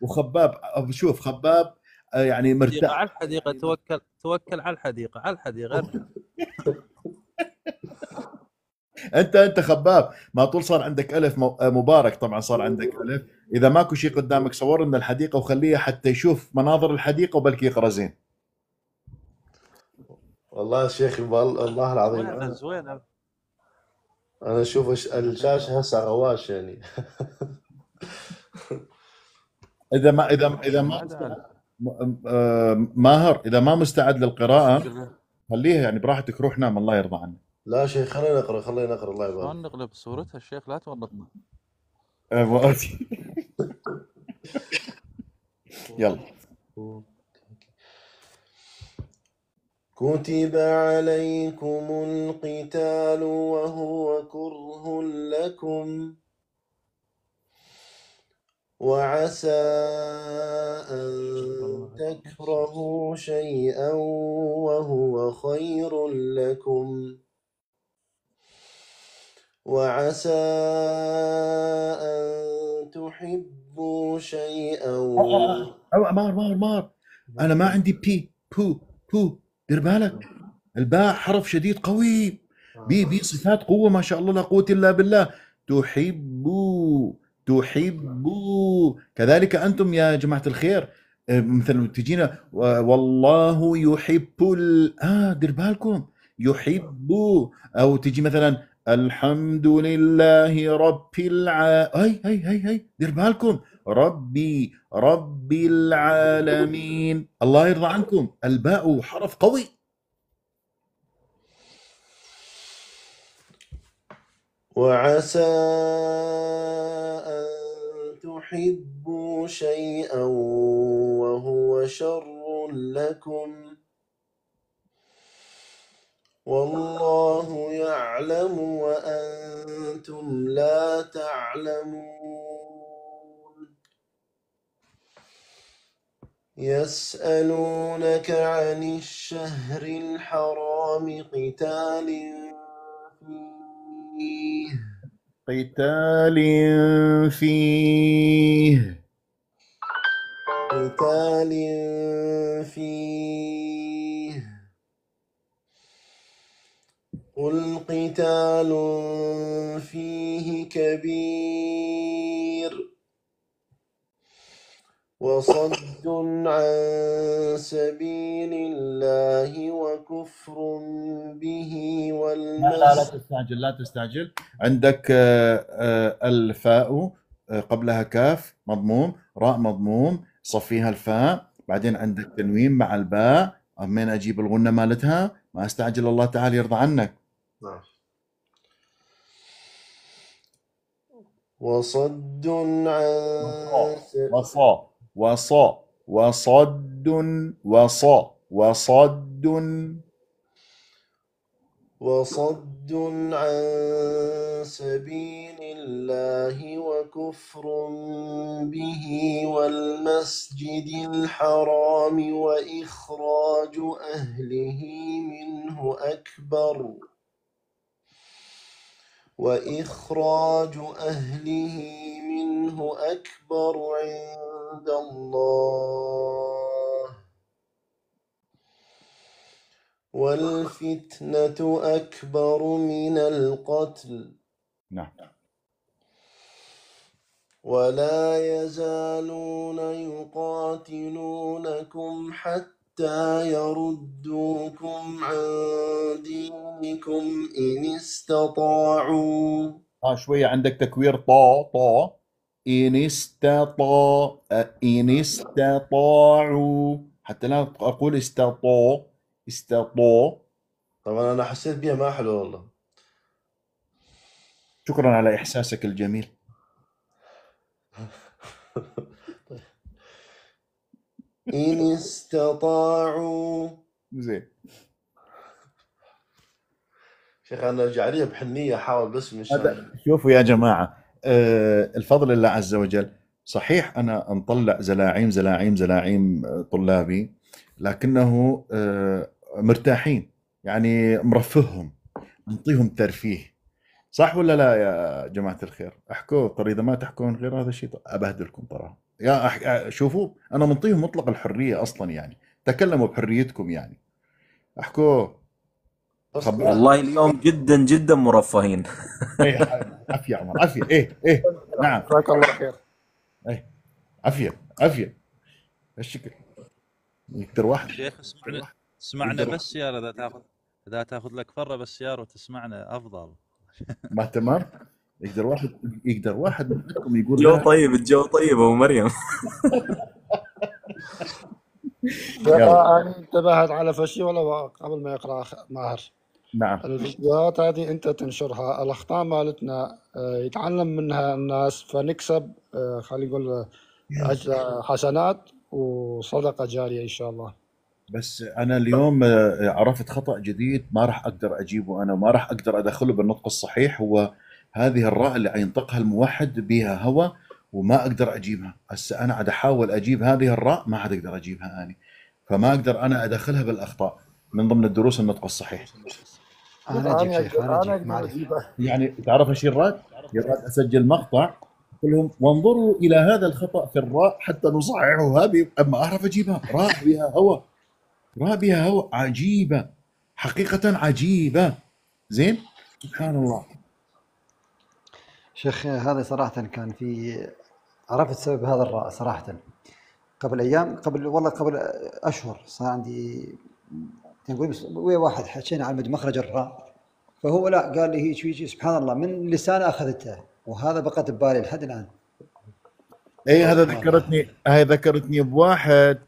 وخباب شوف خباب يعني مرتاح على الحديقة. توكل على الحديقة، على الحديقة. انت خباب ما طول صار عندك ألف مبارك، طبعا صار عندك ألف. إذا ماكو شيء قدامك صور من الحديقة وخليه حتى يشوف مناظر الحديقة وبلكي يقرأ زين. والله يا شيخ والله العظيم أنا أشوف الشاشة هسه غواش يعني. إذا ما ماهر إذا ما مستعد للقراءة خليها يعني براحتك، روح نام الله يرضى عنك. لا شيخ خلينا نقرأ، خلينا نقرأ الله يبارك. ما نقلب صورتها الشيخ، لا تورطنا. يلا. كتب عليكم القتال وهو كره لكم وعسى أن تكرهوا شيئا وهو خير لكم وعسى أن تحبوا شيئا. مار أنا ما عندي بي بو دير بالك، الباء حرف شديد قوي، بي صفات قوة ما شاء الله لا قوة إلا بالله. تحبوا كذلك أنتم يا جماعة الخير، مثلا تجينا والله يحب دير بالكم يحبوا، أو تجي مثلا الحمد لله رب العالمين. هي دير بالكم رب العالمين. الله يرضى عنكم الباء حرف قوي. وعسى أن تحبوا شيئا وهو شر لكم والله يعلم وأنتم لا تعلمون. يسألونك عن الشهر الحرام قتال فيه قل قتال فيه كبير وصد عن سبيل الله وكفر به والمسجد. لا تستعجل عندك الفاء قبلها كاف مضموم، راء مضموم، صفيها الفاء، بعدين عندك تنوين مع الباء. من أجيب الغنة مالتها ما استعجل الله تعالى يرضى عنك. وصد عن وصد عن سبيل الله وكفر به والمسجد الحرام وإخراج أهله منه أكبر عند الله والفتنة أكبر من القتل. نعم. ولا يزالون يقاتلونكم حتى يردوكم عن دينكم إن استطاعوا. شوية عندك تكوير طا طا إن استطاعوا حتى لا أقول استطاعوا. طبعا أنا حسيت بيها ما حلو والله. شكرا على إحساسك الجميل. إن استطاعوا زين شيخ أنا جعليها بحنية حاول بس مش شوفوا يا جماعة الفضل لله عز وجل. صحيح أنا أنطلع زلاعيم طلابي لكنه مرتاحين يعني مرفههم نعطيهم ترفيه صح ولا لا يا جماعة الخير؟ احكوا ترى إذا ما تحكون غير هذا الشيء أبهدلكم ترى يا شوفوا أنا منطيهم مطلق الحرية أصلا يعني تكلموا بحريتكم يعني احكوا والله اليوم جدا جدا مرفهين. عافية عمر عافية ايه نعم جزاك الله خير ايه عافية الشكل يكتر واحد شيخ سمعنا بالسيارة اذا تاخذ لك فرة بالسيارة وتسمعنا افضل. ما تمام يقدر واحد منكم يقول الجو طيب ابو مريم. انا انتبهت على فشي ولا قبل ما يقرا ماهر. نعم الفيديوهات هذه انت تنشرها الاخطاء مالتنا يتعلم منها الناس فنكسب خلينا نقول حسنات وصدقه جاريه ان شاء الله. بس انا اليوم عرفت خطا جديد ما راح اقدر اجيبه انا وما راح اقدر ادخله بالنطق الصحيح هو هذه الراء اللي ينطقها الموحد بها هوى وما اقدر اجيبها. هسه انا عاد احاول اجيب هذه الراء ما عاد اقدر اجيبها اني فما اقدر انا ادخلها بالاخطاء من ضمن الدروس النطق الصحيح. انا اجيب يعني تعرف ايش الراد اسجل مقطع كلهم وانظروا الى هذا الخطا في الراء حتى نصححه هذه اما اعرف اجيبها راء بها هوى عجيبه حقيقه عجيبه. زين سبحان الله شيخ هذا صراحه كان في عرفت سبب هذا الراء صراحه قبل ايام قبل اشهر صار عندي نقول ويا واحد حكينا على مخرج الراء فهو لا قال لي هيك سبحان الله من لسانه اخذته وهذا بقت ببالي لحد الان. اي هذا ذكرتني بواحد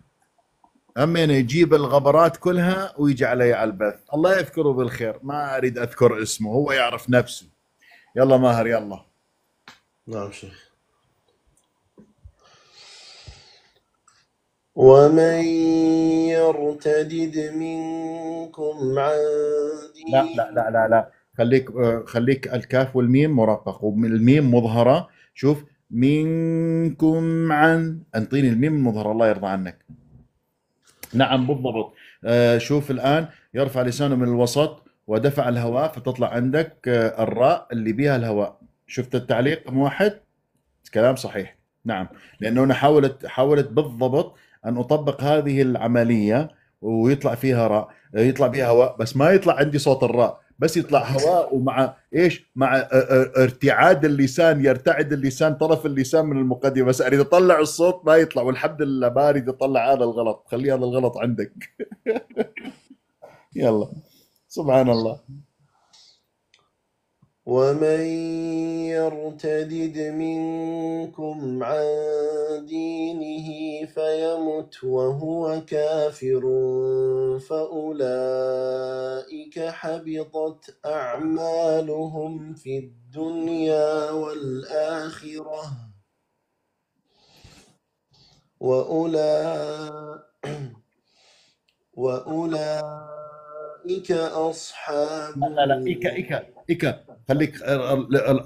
همين يجيب الغبرات كلها ويجي علي على البث الله يذكره بالخير ما اريد اذكر اسمه هو يعرف نفسه. يلا ماهر يلا. نعم شيخ. ومن يرتدد منكم عن دينه لا خليك الكاف والميم مرقق والميم مظهرة. شوف منكم عن انطيني الميم المظهرة الله يرضى عنك. نعم بالضبط. شوف الآن يرفع لسانه من الوسط ودفع الهواء فتطلع عندك الراء اللي بها الهواء. شفت التعليق موحد؟ كلام صحيح. نعم لأنه أنا حاولت بالضبط أن أطبق هذه العملية ويطلع فيها راء يطلع بها هواء بس ما يطلع عندي صوت الراء بس يطلع هواء ومع إيش مع ارتعاد اللسان يرتعد اللسان طرف اللسان من المقدمة بس أريد أطلع الصوت ما يطلع والحمد لله ما أريد أطلع هذا الغلط خلي هذا الغلط عندك. يلا سبحان الله. ومن يرتد منكم عن دينه فيمت وهو كافر فأولئك حبطت أعمالهم في الدنيا والآخرة وأولئك أصحاب خليك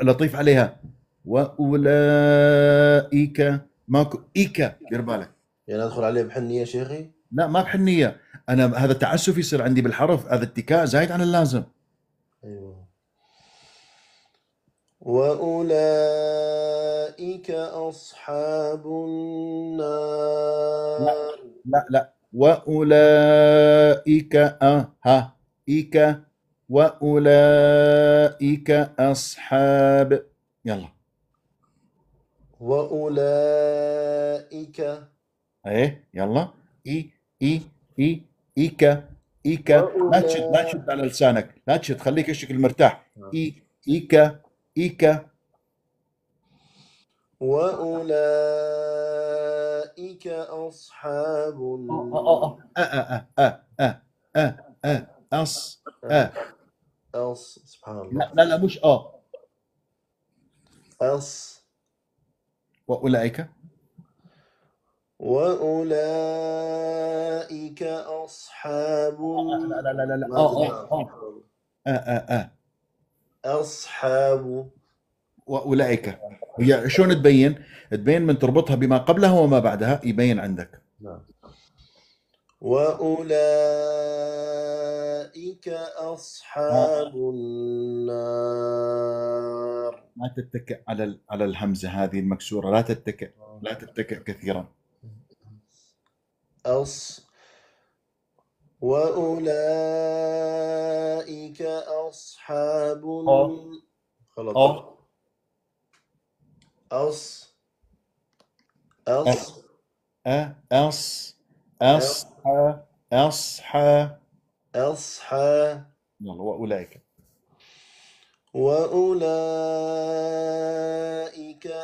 لطيف عليها. وأولئك ماكو إيكا، دير بالك. يعني أدخل عليه بحنية يا شيخي؟ لا ما بحنية، أنا هذا تعسف يصير عندي بالحرف، هذا اتكاء زايد عن اللازم. أيوه. وأولئك أصحاب النار. لا لا, لا. وأولئك إيكا وأولئك أصحاب، يلا وأولئك ايه يلا اي اي اي ايكا ايكا، لا تشد لا تشد على لسانك، لا تشد، خليك الشكل مرتاح. اي ايكا ايكا وأولئك أصحاب سبحان الله. لا لا لا مش وأولئك أصحاب لا لا لا لا أصحاب وأولئك، هي شلون تبين؟ تبين من تربطها بما قبلها وما بعدها يبين عندك. نعم. وأولئك أصحاب النار. لا تتكئ على الهمزة هذه المكسورة، لا تتكئ، لا تتكئ كثيرا. وأولئك أصحاب خلاص أصحى يلا وأولئك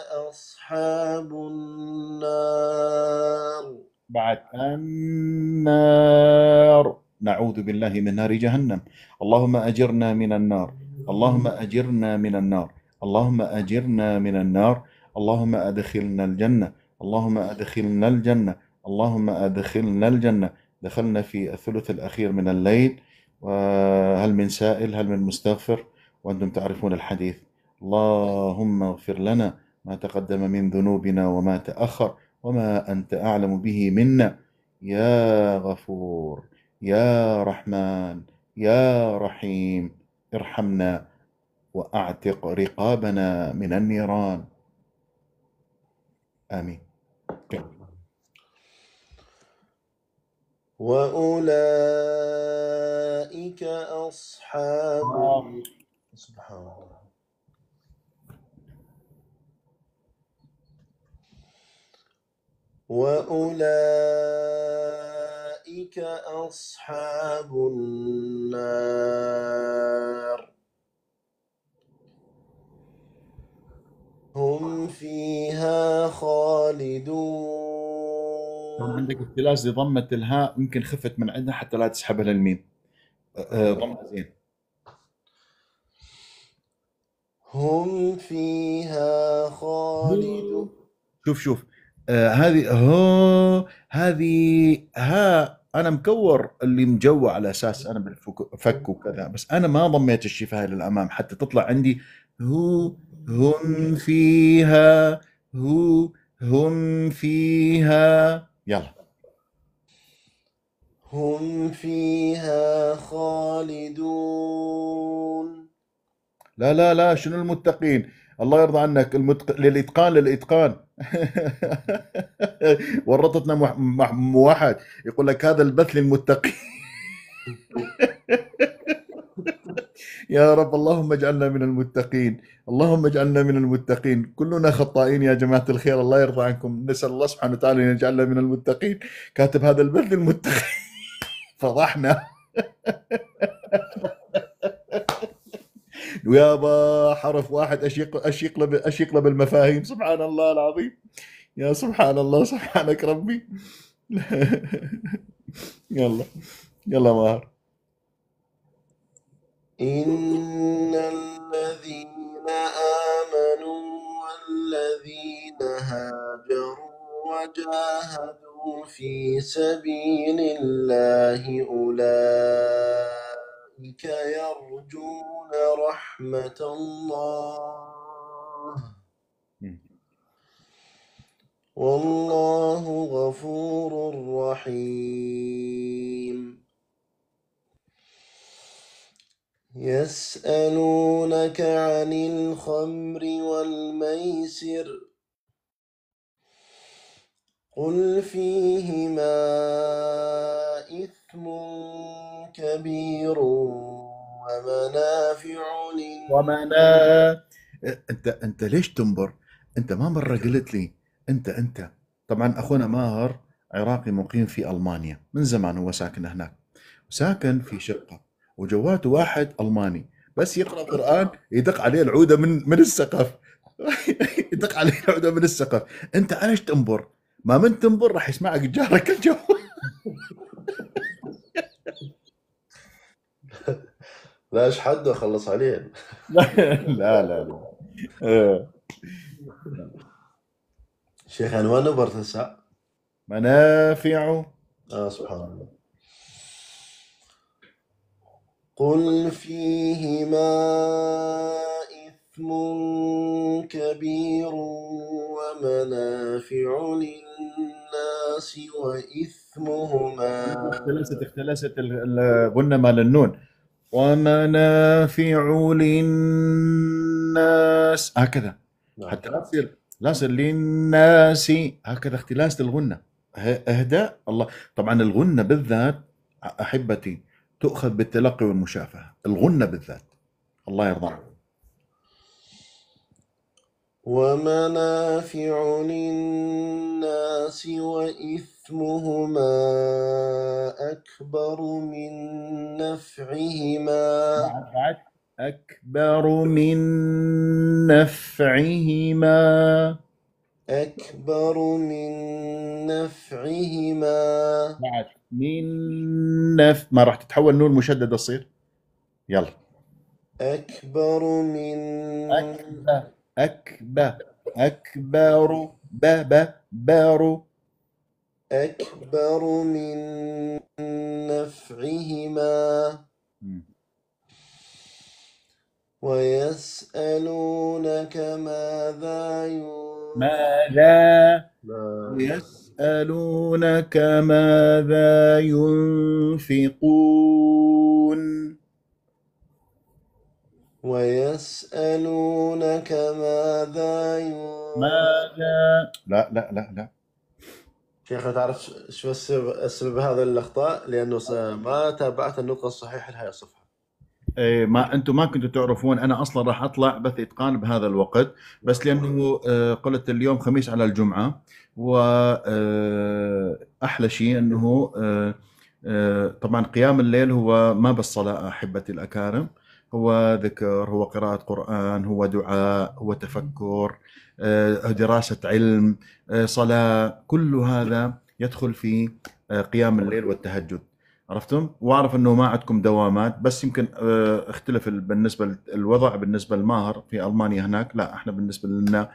أصحاب النار بعد النار، نعوذ بالله من نار جهنم. اللهم أجرنا من النار، اللهم أجرنا من النار، اللهم أجرنا من النار، اللهم أدخلنا الجنة، اللهم أدخلنا الجنة، اللهم أدخلنا الجنة. دخلنا في الثلث الأخير من الليل، وهل من سائل هل من مستغفر، وأنتم تعرفون الحديث. اللهم اغفر لنا ما تقدم من ذنوبنا وما تأخر وما أنت أعلم به منا يا غفور يا رحمن يا رحيم، ارحمنا وأعتق رقابنا من النيران، آمين. وأولئك أصحاب سبحان الله. وأولئك أصحاب النار هم فيها خالدون. عندك اختلاس لضمة الهاء، يمكن خفت من عندها حتى لا تسحبها للميم. ضمة زين. هم فيها خالدون. شوف هذه هذه ها، انا مكور اللي مجوع على اساس انا بالفك وكذا، بس انا ما ضميت الشفاه للامام حتى تطلع عندي هو هم فيها هو هم فيها، يلا هم فيها خالدون. لا لا لا شنو المتقين، الله يرضى عنك للإتقان للإتقان ورطتنا موحد يقول لك هذا البث للمتقين يا رب اللهم اجعلنا من المتقين، اللهم اجعلنا من المتقين، كلنا خطائين يا جماعة الخير، الله يرضى عنكم، نسأل الله سبحانه وتعالى أن يجعلنا من المتقين. كاتب هذا البرد المتقين فضحنا ويابا حرف واحد أشيق له بالمفاهيم. سبحان الله العظيم، يا سبحان الله، سبحانك ربي. يلا يلا ماهر. إن الذين آمنوا والذين هاجروا وجاهدوا في سبيل الله أولئك يرجون رحمة الله والله غفور رحيم. يسألونك عن الخمر والميسر قل فيهما إثم كبير ومنافع. انت ليش تنبر؟ انت ما مرة قلت لي انت طبعا اخونا ماهر عراقي مقيم في المانيا من زمان، هو ساكن هناك، ساكن في شقة وجواته واحد الماني بس يقرا قرآن يدق عليه العودة من السقف. يدق عليه العودة من السقف. انت ليش تنبر؟ ما من تنبر راح يسمعك جارك الجو. لا ايش حده خلص عليه. لا شيخ انا وين نبرت هسه؟ منافع. سبحان الله. قل فيهما إثم كبير ومنافع للناس وإثمهما اختلست الغنة مال النون. ومنافع للناس هكذا حتى لا تصير للناس، هكذا اختلاس الغنة. اهدى الله. طبعا الغنة بالذات احبتي تؤخذ بالتلقي والمشافهة، الغنة بالذات. الله يرضى عنك. ومنافع للناس وإثمهما أكبر من نفعهما. أكبر من نفعهما ما راح تتحول نون مشددة تصير. يلا أكبر من نفعهما. ويسألونك ماذا ينفقون. لا شيخ تعرف شو السبب هذا الاخطاء؟ لانه ما تابعت النطق الصحيح لهي الصفحه. ما انتم ما كنتوا تعرفون انا اصلا راح اطلع بث اتقان بهذا الوقت، بس لانه قلت اليوم خميس على الجمعه، واحلى شيء انه طبعا قيام الليل هو ما بس صلاه احبتي الاكارم، هو ذكر، هو قراءه قران، هو دعاء، هو تفكر، دراسه علم، صلاه، كل هذا يدخل في قيام الليل والتهجد. عرفتم؟ واعرف انه ما عندكم دوامات، بس يمكن اختلف بالنسبه الوضع بالنسبه لماهر في المانيا هناك، لا احنا بالنسبه لنا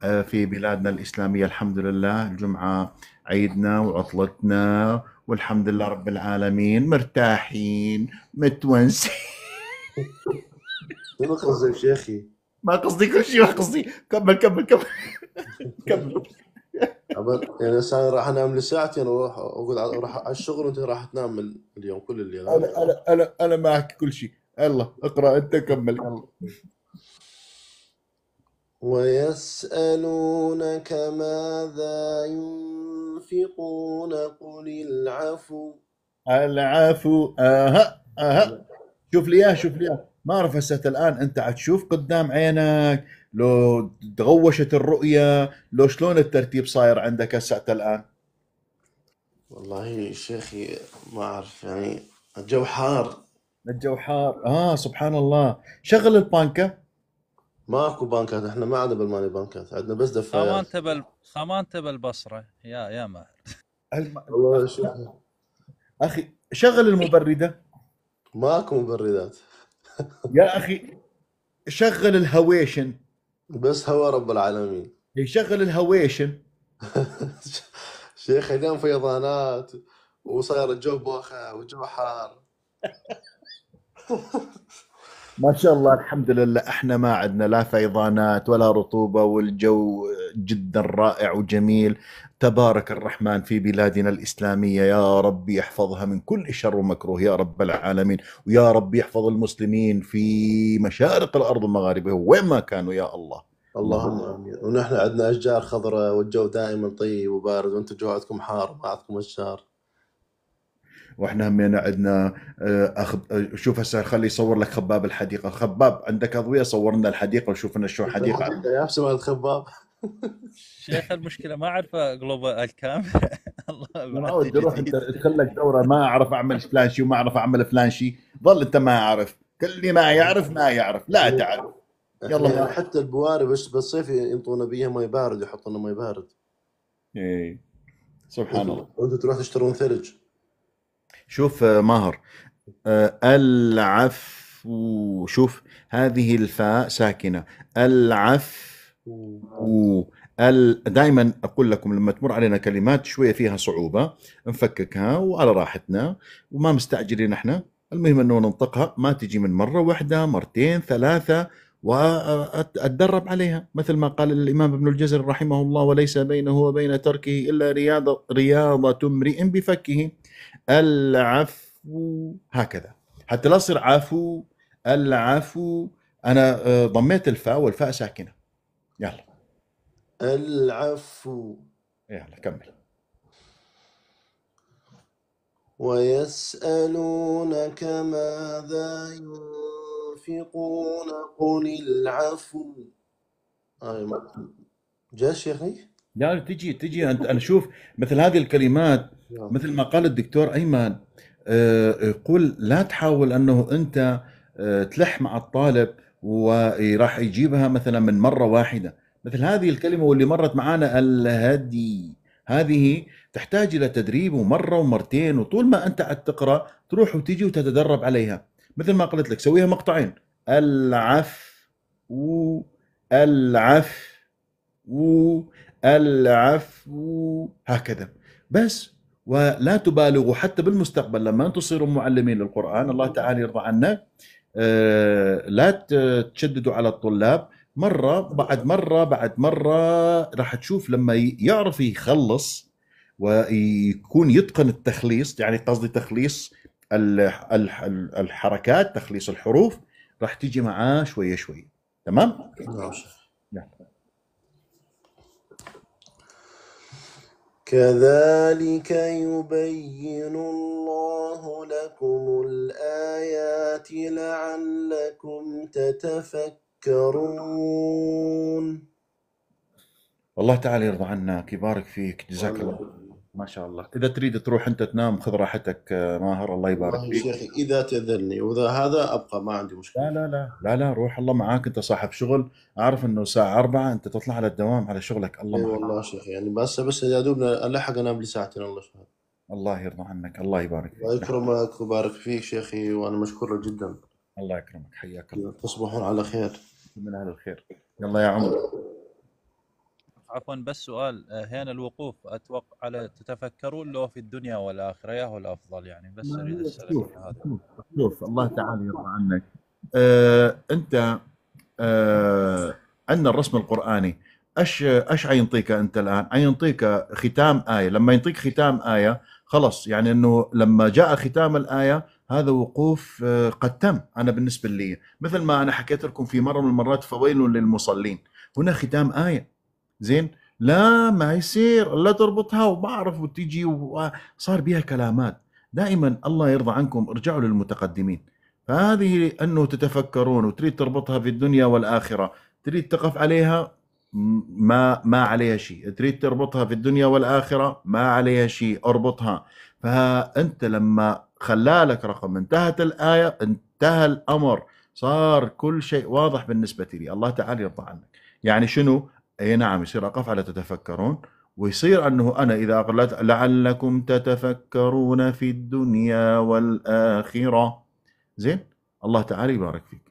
في بلادنا الاسلاميه الحمد لله الجمعه عيدنا وعطلتنا والحمد لله رب العالمين، مرتاحين متونسين. ما قصدي شيخي، ما قصدي كل شيء، ما قصدي. كمل كمل. يعني ساعة راح انام لساعتين واروح اروح على الشغل، وانت راح تنام من اليوم كل الليل. انا معك كل شيء. يلا اقرا انت، كمل. ويسألونك ماذا ينفقون قل العفو. العفو. شوف لي اياه ما اعرف هسه الان انت عتشوف قدام عينك، لو تغوشت الرؤيه، لو شلون الترتيب صاير عندك هسه الان؟ والله شيخي ما اعرف، يعني الجو حار الجوحار. سبحان الله. شغل البانكه. ماكو بانكات، احنا ما عندنا بالماني بانكات، عندنا بس دفايات. خمانته بالبصره يا ماهر. والله شوف اخي، شغل المبرده. ماكو مبردات يا اخي. شغل الهويشن، بس هوا رب العالمين. يشغل الهويشن شيخ، اليوم فيضانات وصاير الجو بوخه والجو حار. ما شاء الله الحمد لله، احنا ما عندنا لا فيضانات ولا رطوبه، والجو جدا رائع وجميل. تبارك الرحمن في بلادنا الاسلاميه، يا رب يحفظها من كل شر ومكروه يا رب العالمين، ويا رب يحفظ المسلمين في مشارق الارض ومغاربها وين ما كانوا يا الله. اللهم امين. ونحن عندنا اشجار خضراء والجو دائما طيب وبارد، وانتم جو عندكم حار ما عندكم الشهر. واحنا همين عندنا شوف هسه، خلي يصور لك خباب الحديقه. خباب عندك اضويه، صورنا الحديقه وشوف لنا شو الحديقه. يا سمعت الخباب شيخ، المشكله ما اعرف اقلب الكاميرا. الله معود، روح انت تخلك دوره ما اعرف اعمل فلان شيء وما اعرف اعمل فلان شيء، ظل انت ما اعرف. كل ما يعرف ما يعرف، لا تعرف. يلا حتى البواري بس بالصيف ينطونا بيها مي بارد، يحطونا مي بارد. اي سبحان الله. وانتم تروح تشترون ثلج. شوف ماهر، العفو. شوف هذه الفاء ساكنة، العفو. دائما أقول لكم لما تمر علينا كلمات شوية فيها صعوبة نفككها وعلى راحتنا وما مستعجلين احنا، المهم أنه ننطقها، ما تجي من مرة واحدة مرتين ثلاثة، وأتدرب عليها مثل ما قال الإمام ابن الجزري رحمه الله: وليس بينه وبين تركه إلا رياضة امرئ بفكه. العفو، هكذا حتى لا يصير عفو. العفو، أنا ضميت الفاء والفاء ساكنة. يلا العفو، يلا كمل. ويسألونك ماذا ينفقون، قل العفو. جاء شيخي؟ لا تجي أنت. أنا شوف مثل هذه الكلمات مثل ما قال الدكتور أيمن، قل، لا تحاول أنه أنت تلح مع الطالب وراح يجيبها مثلا من مرة واحدة. مثل هذه الكلمة واللي مرت معانا الهدي، هذه تحتاج إلى تدريب ومرة ومرتين، وطول ما أنت قاعد تقرأ تروح وتجي وتتدرب عليها. مثل ما قلت لك سويها مقطعين: العفو، العفو، العفو، هكذا بس. ولا تبالغوا حتى بالمستقبل لما أنتم تصيروا معلمين للقرآن، الله تعالى يرضى عنا، لا تشددوا على الطلاب مرة بعد مرة بعد مرة. راح تشوف لما يعرف يخلص ويكون يتقن التخليص، يعني قصدي تخليص الحركات، تخليص الحروف، راح تيجي معاه شوية شوية. تمام؟ كذلك يبين الله لكم الآيات لعلكم تتفكرون. الله تعالى يرضى عنك، يبارك فيك، جزاك الله ما شاء الله. إذا تريد تروح أنت تنام خذ راحتك ماهر، الله يبارك فيك. شيخي إذا تأذني وإذا هذا أبقى، ما عندي مشكلة. لا لا لا لا لا، روح، الله معاك، أنت صاحب شغل، أعرف أنه الساعة 4 أنت تطلع على الدوام على شغلك. الله معاك. والله شيخي يعني بس يا دوب ألحق أنام لي ساعتين. الله شهد. الله يرضى عنك، الله يبارك فيك. الله يكرمك ويبارك فيك شيخي، وأنا مشكور جدا. الله يكرمك، حياك الله. تصبحون على خير. من أهل الخير. يلا يا عمر. عفوا بس سؤال، هنا الوقوف اتوقع على تتفكرون لو في الدنيا والاخره يا هو الافضل، يعني بس اريد اسالك هذا. شوف الله تعالى يرضى عنك، انت عندنا الرسم القراني، ايش عينطيك انت الان؟ عينطيك ختام ايه. لما ينطيك ختام ايه خلص، يعني انه لما جاء ختام الايه هذا وقوف قد تم. انا بالنسبه لي مثل ما انا حكيت لكم في مره من المرات، فويل للمصلين، هنا ختام ايه. زين، لا ما يصير لا تربطها وبعرف وتجي وصار بها كلامات. دائما الله يرضى عنكم ارجعوا للمتقدمين. فهذه انه تتفكرون وتريد تربطها في الدنيا والاخره، تريد تقف عليها ما عليها شيء، تريد تربطها في الدنيا والاخره ما عليها شيء، اربطها. فانت لما خلى لك رقم. انتهت الآية، انتهى الأمر، صار كل شيء واضح بالنسبة لي. الله تعالى يرضى عنك. يعني شنو؟ أي نعم، يصير أقف على تتفكرون، ويصير أنه أنا إذا قلت لعلكم تتفكرون في الدنيا والآخرة. زين، الله تعالى يبارك فيك.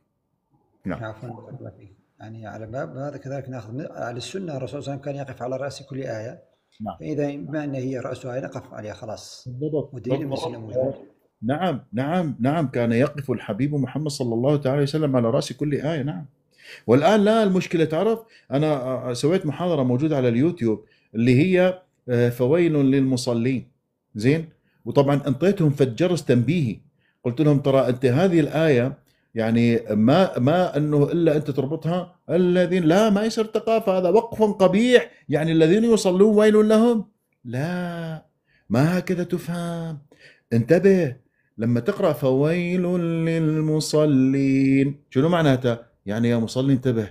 نعم. عفوا الله فيك. يعني على باب هذا كذلك ناخذ على السنة. الرسول صلى الله عليه وسلم كان يقف على رأس كل آية. نعم. فإذا بما أن هي رأسها نقف عليها خلاص. بالضبط. ودين المسلم موجود. نعم نعم نعم، كان يقف الحبيب محمد صلى الله تعالى وسلم على رأس كل آية. نعم. والآن لا، المشكلة تعرف، أنا سويت محاضرة موجودة على اليوتيوب اللي هي فويل للمصلين. زين، وطبعا انطيتهم فجرس تنبيهي، قلت لهم ترى انت هذه الآية يعني ما انه الا انت تربطها الذين، لا ما يصير تقاف، هذا وقف قبيح، يعني الذين يصلون ويل لهم. لا، ما هكذا تفهم. انتبه لما تقرأ فويل للمصلين، شنو معناتها؟ يعني يا مصلي انتبه،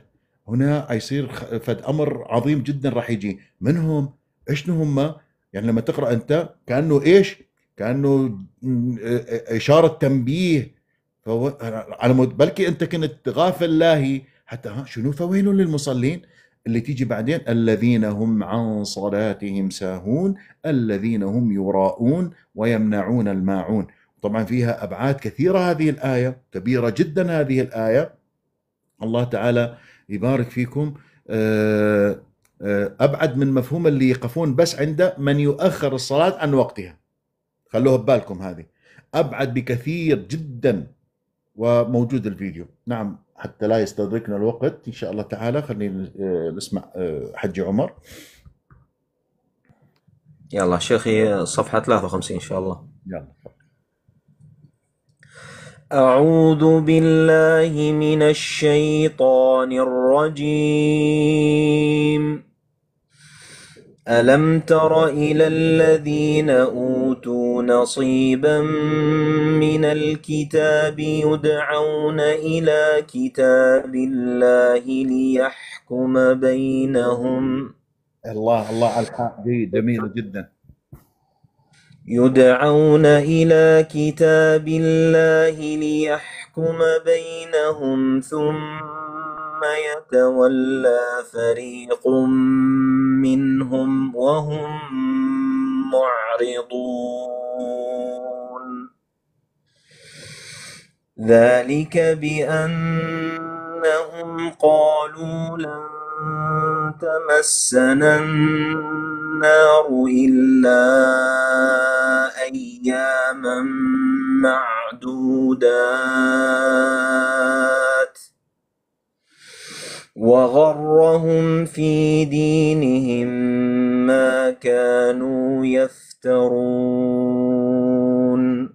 هنا يصير فد امر عظيم جدا راح يجي منهم. ايش هم؟ يعني لما تقرا انت كانه ايش؟ كانه اشاره تنبيه، على بلكي انت كنت غافل لاهي حتى ها شنو فويل للمصلين اللي تيجي بعدين، الذين هم عن صلاتهم ساهون، الذين هم يراءون ويمنعون الماعون. طبعا فيها ابعاد كثيره هذه الايه، كبيره جدا هذه الايه. الله تعالى يبارك فيكم. أبعد من مفهوم اللي يقفون بس عنده من يؤخر الصلاة عن وقتها، خلوها ببالكم، هذه أبعد بكثير جدا، وموجود الفيديو. نعم، حتى لا يستدركنا الوقت إن شاء الله تعالى، خلينا نسمع حجي عمر. يلا شيخي، صفحة 53 إن شاء الله. يلا. أعوذ بالله من الشيطان الرجيم. ألم تر إلى الذين أوتوا نصيبا من الكتاب يدعون إلى كتاب الله ليحكم بينهم. الله الله على الحق، جميل جدا. يدعون إلى كتاب الله ليحكم بينهم ثم يتولى فريق منهم وهم معرضون. ذلك بأنهم قالوا لن تمسنا النار إلا أياما معدودات، وغرهم في دينهم ما كانوا يفترون.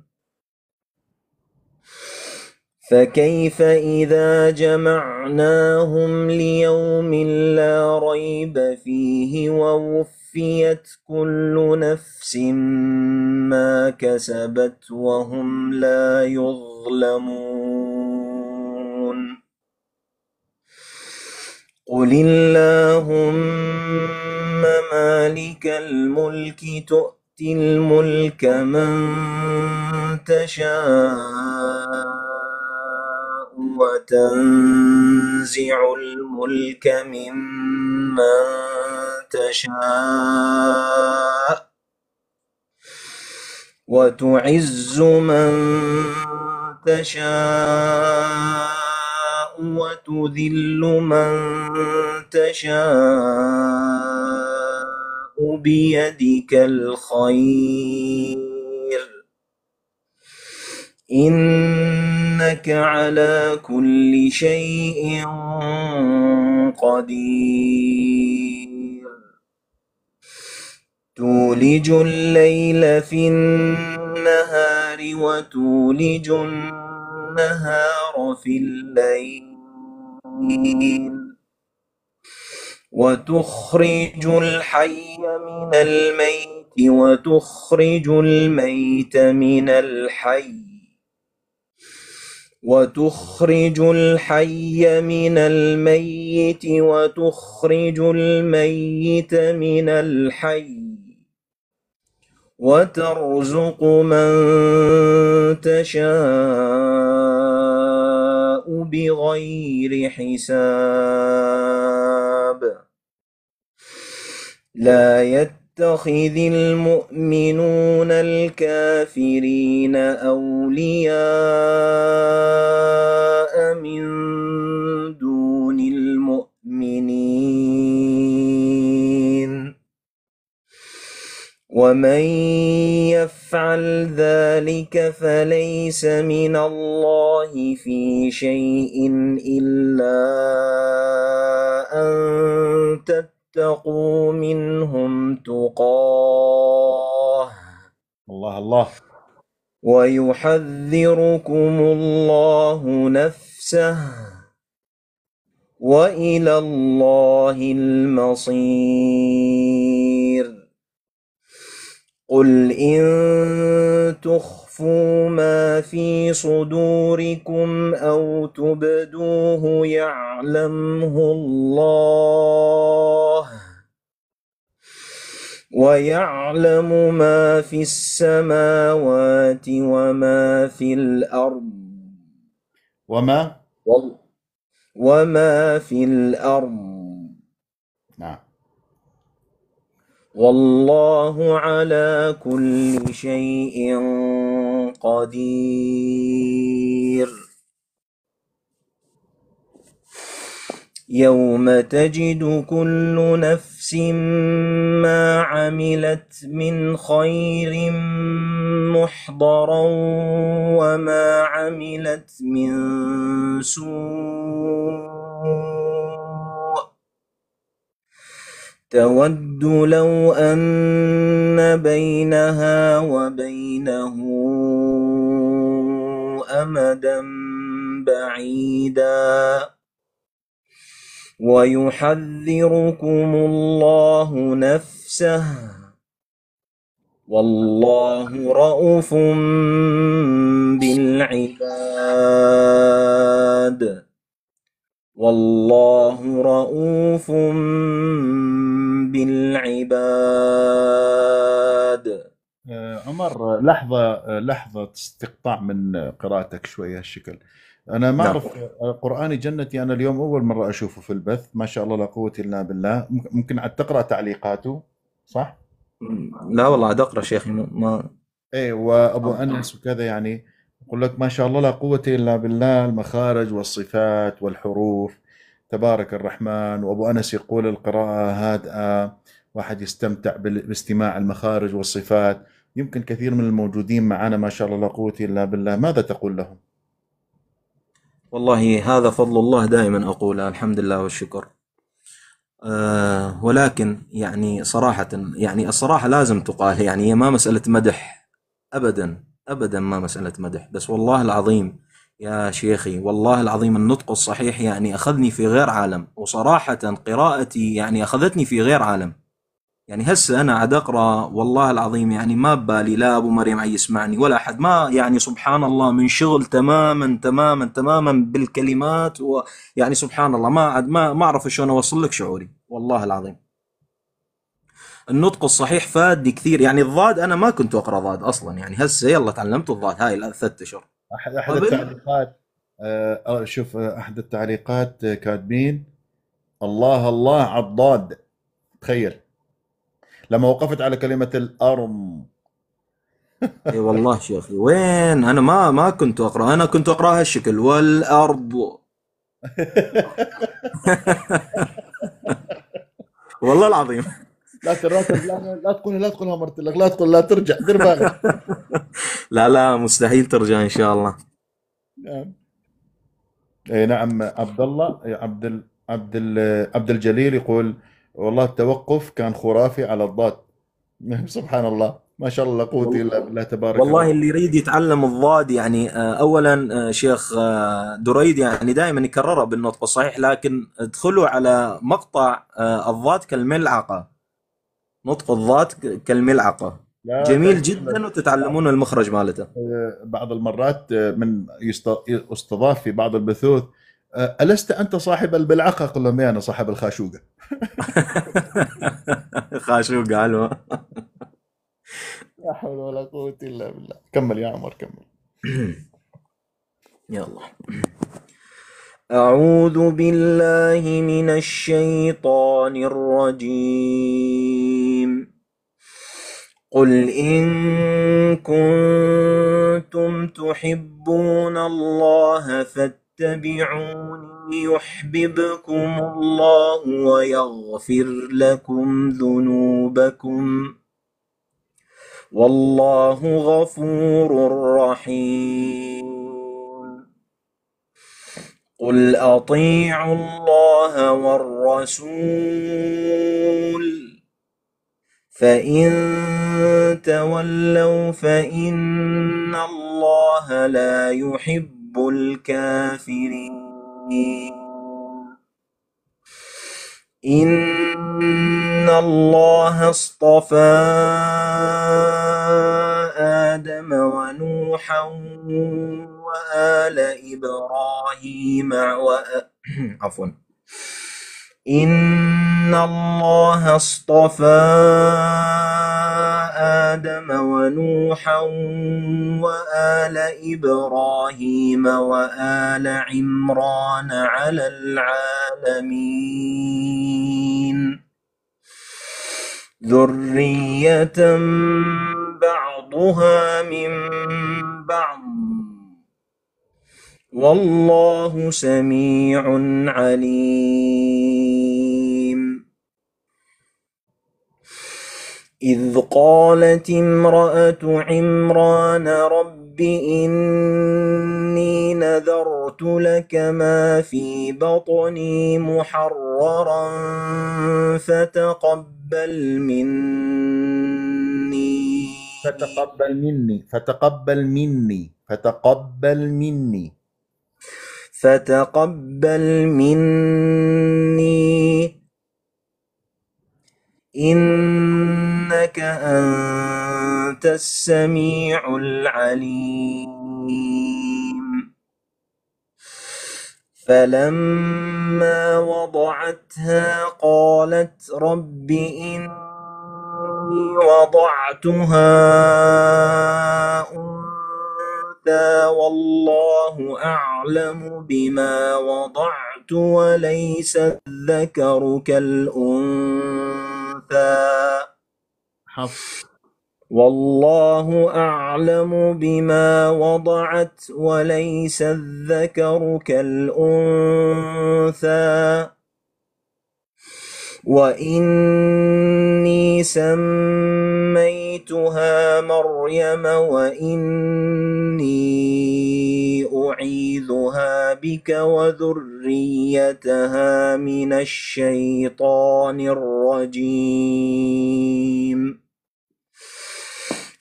فكيف إذا جمعناهم ليوم لا ريب فيه ووفيت كل نفس ما كسبت وهم لا يظلمون. قل اللهم مالك الملك تؤتي الملك من تشاء وتنزع الملك ممن تشاء وتعز من تشاء وتذل من تشاء بيدك الخير إنك على كل شيء قدير. تولج الليل في النهار وتولج النهار في الليل وتخرج الحي من الميت وتخرج الميت من الحي وتخرج الحي من الميت وتخرج الميت من الحي وترزق من تشاء بغير حساب. لا يتخذ المؤمنون الكافرين أولياء من دون المؤمنين، ومن يفعل ذلك فليس من الله في شيء إلا أن تتقوا منهم تقاه. الله الله. ويحذركم الله نفسه، وإلى الله المصير. قل إن تخفوا ما في صدوركم أو تبدوه يعلمه الله، ويعلم ما في السماوات وما في الأرض وما في الأرض. نعم. والله على كل شيء قدير. يوم تجد كل نفس ما عملت من خير محضرا وما عملت من سوء، تود لو أن بينها وبينه أمدا بعيدا. ويحذركم الله نفسه، والله رؤوف بالعباد. والله رؤوف بالعباد. عمر، لحظة استقطاع من قراءتك شوي هالشكل. أنا ما أعرف قرآني جنتي، أنا اليوم أول مرة أشوفه في البث، ما شاء الله لا قوة إلا بالله. ممكن عاد تقرأ تعليقاته صح؟ لا والله عاد أقرأ شيخي ما إيه، وأبو أنس وكذا، يعني يقول لك ما شاء الله لا قوة إلا بالله، المخارج والصفات والحروف، تبارك الرحمن. وأبو أنس يقول القراءة هادئة، واحد يستمتع باستماع المخارج والصفات. يمكن كثير من الموجودين معنا ما شاء الله لا قوة إلا بالله، ماذا تقول لهم؟ والله هذا فضل الله، دائما أقول الحمد لله والشكر. ولكن يعني صراحة، يعني الصراحة لازم تقال، يعني هي ما مسألة مدح أبدا أبدا، ما مسألة مدح. بس والله العظيم يا شيخي، والله العظيم النطق الصحيح يعني أخذني في غير عالم، وصراحة قراءتي يعني أخذتني في غير عالم. يعني هسه أنا عاد أقرأ والله العظيم يعني ما ببالي لا أبو مريم عي يسمعني ولا أحد، ما يعني سبحان الله منشغل تماما تماما تماما بالكلمات، ويعني سبحان الله ما عاد ما أعرف شلون أوصل لك شعوري. والله العظيم النطق الصحيح فادني كثير. يعني الضاد أنا ما كنت أقرأ ضاد أصلا، يعني هسه يلا تعلمت الضاد هاي الثلاث أشهر. أحد التعليقات شوف، أحد التعليقات كاتبين الله الله عضاد. تخيل لما وقفت على كلمة الأرم. اي والله شيخي وين، أنا ما كنت أقرأ، أنا كنت أقرأ هالشكل والأرض. والله العظيم لا تراكب، لا تقولها، لا تقولها مرت لك، لا تقول، لا ترجع، دير بالك. لا لا مستحيل ترجع ان شاء الله. نعم. اي نعم. عبد الله عبد الجليل يقول والله التوقف كان خرافي على الضاد. سبحان الله ما شاء الله لا قوة الا بالله تبارك الله. والله اللي يريد يتعلم الضاد يعني اولا شيخ دريد يعني دائما يكررها بالنطق الصحيح، لكن ادخلوا على مقطع الضاد كالملعقة، نطق الضاد كالملعقة، جميل جدا، وتتعلمون المخرج مالته. بعض المرات من يستضاف في بعض البثوث ألست أنت صاحب الملعقة؟ قل لهم أنا صاحب الخاشوقة. خاشوقة حلوة. لا حول ولا قوة إلا بالله. كمل يا عمر كمل. يا الله. أعوذ بالله من الشيطان الرجيم. قل إن كنتم تحبون الله فاتبعوني يحببكم الله ويغفر لكم ذنوبكم والله غفور رحيم. قل أطيعوا الله والرسول فإن تولوا فإن الله لا يحب الكافرين. إن الله اصطفى آدم ونوحا وآل إبراهيم عفوا إن الله اصطفى آدم ونوحا وآل إبراهيم وآل عمران على العالمين. ذرية بعضها من بعض والله سميع عليم. إذ قالت امرأة عمران رب إني نذرت لك ما في بطني محررا فتقبل مني إنك أنت السميع العليم. فلما وضعتها قالت رب إني وضعتها والله أعلم بما وضعت وليس الذكر كالأنثى والله أعلم بما وضعت وليس الذكر كالأنثى وإني سميتها مريم وإني أعيذها بك وذريتها من الشيطان الرجيم.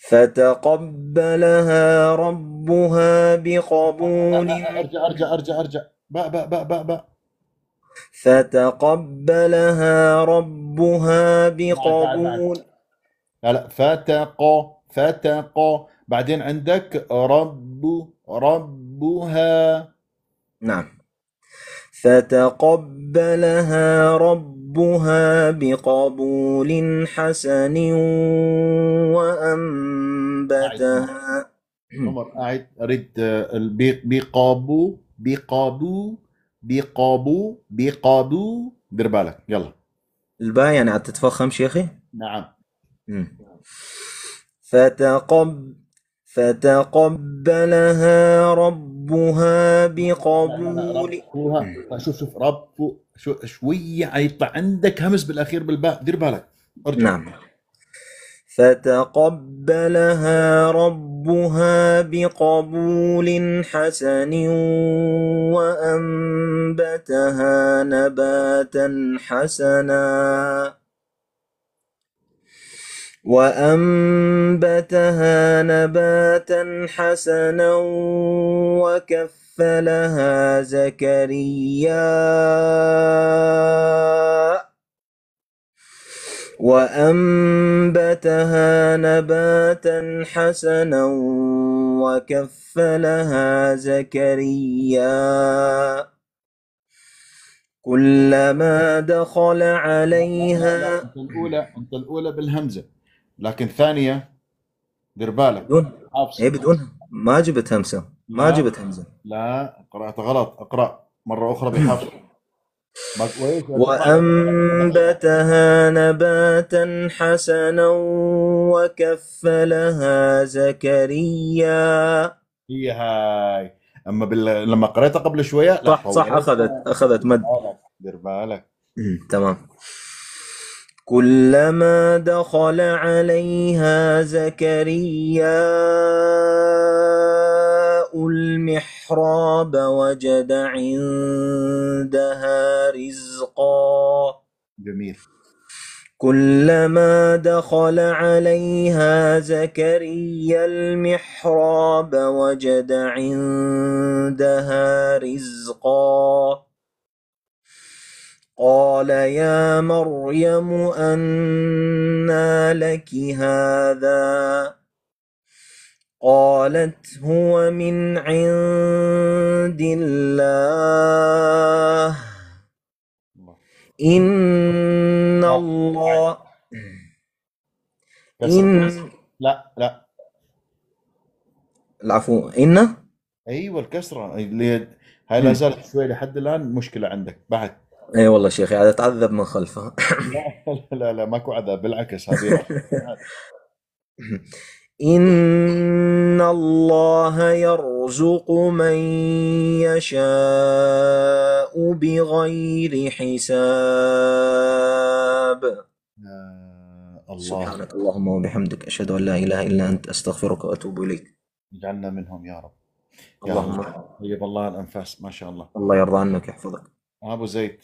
فتقبلها ربها بقبول أرجع فتقبلها ربها بقبول لا فتق بعدين عندك ربها نعم. فتقبلها ربها بقبول حسن وأنبتها عمر قاعد أريد بقابو دير بالك يلا الباء يعني عاد تتفخم شيخي نعم. فتقبلها ربها بقبول شوف رب شويه يطلع عندك همس بالاخير بالباء دير بالك ارجع نعم. فتقبلها ربها بقبول حسن وأنبتها نباتا حسنا وكفلها زكريا كلما دخل عليها. أنت الأولى بالهمزة لكن الثانية دير بالك هي بتقول ما جبت همسة، ما جبت همزة. لا قرأت غلط، اقرأ مرة أخرى بالحفظ. وأنبتها نباتا حسنا وكفلها زكريا. هي هاي أما لما قرأتها قبل شوية صح صح أخذت مد. دير بالك تمام. كلما دخل عليها زكريا المحراب وجد عندها رزقا. جميل. كلما دخل عليها زكريا المحراب وجد عندها رزقا. قال يا مريم أنى لك هذا؟ قالت هو من عند الله إن الله إن لا لا العفو إن أيوة الكسرة هاي لا زالت شوي لحد الآن مشكلة عندك بعد. اي والله شيخي هذا تعذب من خلفها. لا لا لا ماكو عذاب بالعكس هذه. إن الله يرزق من يشاء بغير حساب. الله. سبحانك اللهم وبحمدك أشهد أن لا إله إلا أنت أستغفرك وأتوب إليك. اجعلنا منهم يا رب. اللهم طيب الله الأنفاس ما شاء الله. الله يرضى عنك يحفظك. أبو زيد.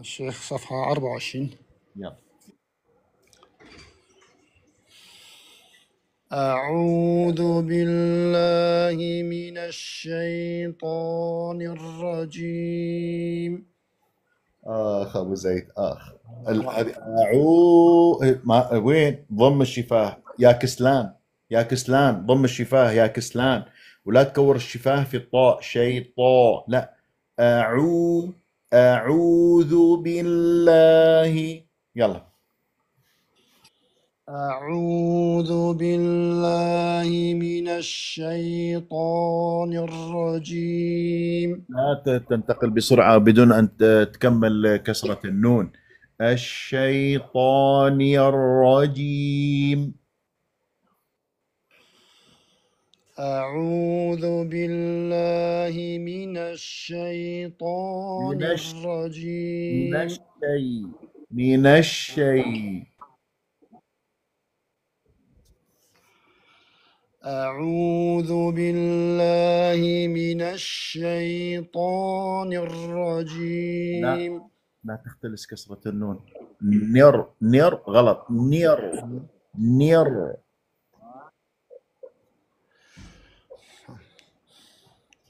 الشيخ صفحة 24. يلا. أعوذ بالله من الشيطان الرجيم. آخ أبو زيد آخ. وين ضم الشفاه يا كسلان، يا كسلان ضم الشفاه يا كسلان، ولا تكور الشفاه في الطاء شيطان لا. أعوذ بالله. يلا. أعوذ بالله من الشيطان الرجيم. لا تنتقل بسرعة بدون أن تكمل كسرة النون. الشيطان الرجيم. أعوذ بالله من الشيطان الرجيم. من الشيء أعوذ بالله من الشيطان الرجيم. لا تختلس كسرة النون. نير غلط. نير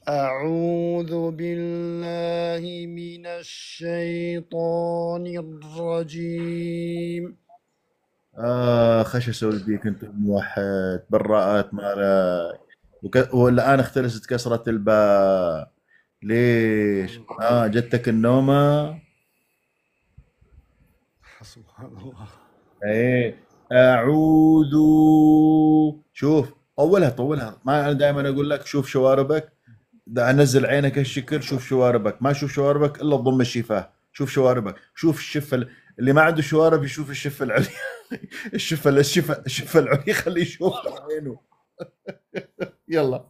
أعوذ بالله من الشيطان الرجيم. خش اسوي بيك انت موحد براءات مالك والان اختلست كسرة الباء. ليش؟ جتك النومة. سبحان الله. ايه اعوذ. شوف طولها ما انا دائما اقول لك شوف شواربك، نزل عينك هالشكل شوف شواربك، ما شوف شواربك الا تضم الشفاه، شوف شواربك، شوف الشفه اللي ما عنده شوارب يشوف الشفه العليا. الشفه العليا خليه يشوف عينه. يلا.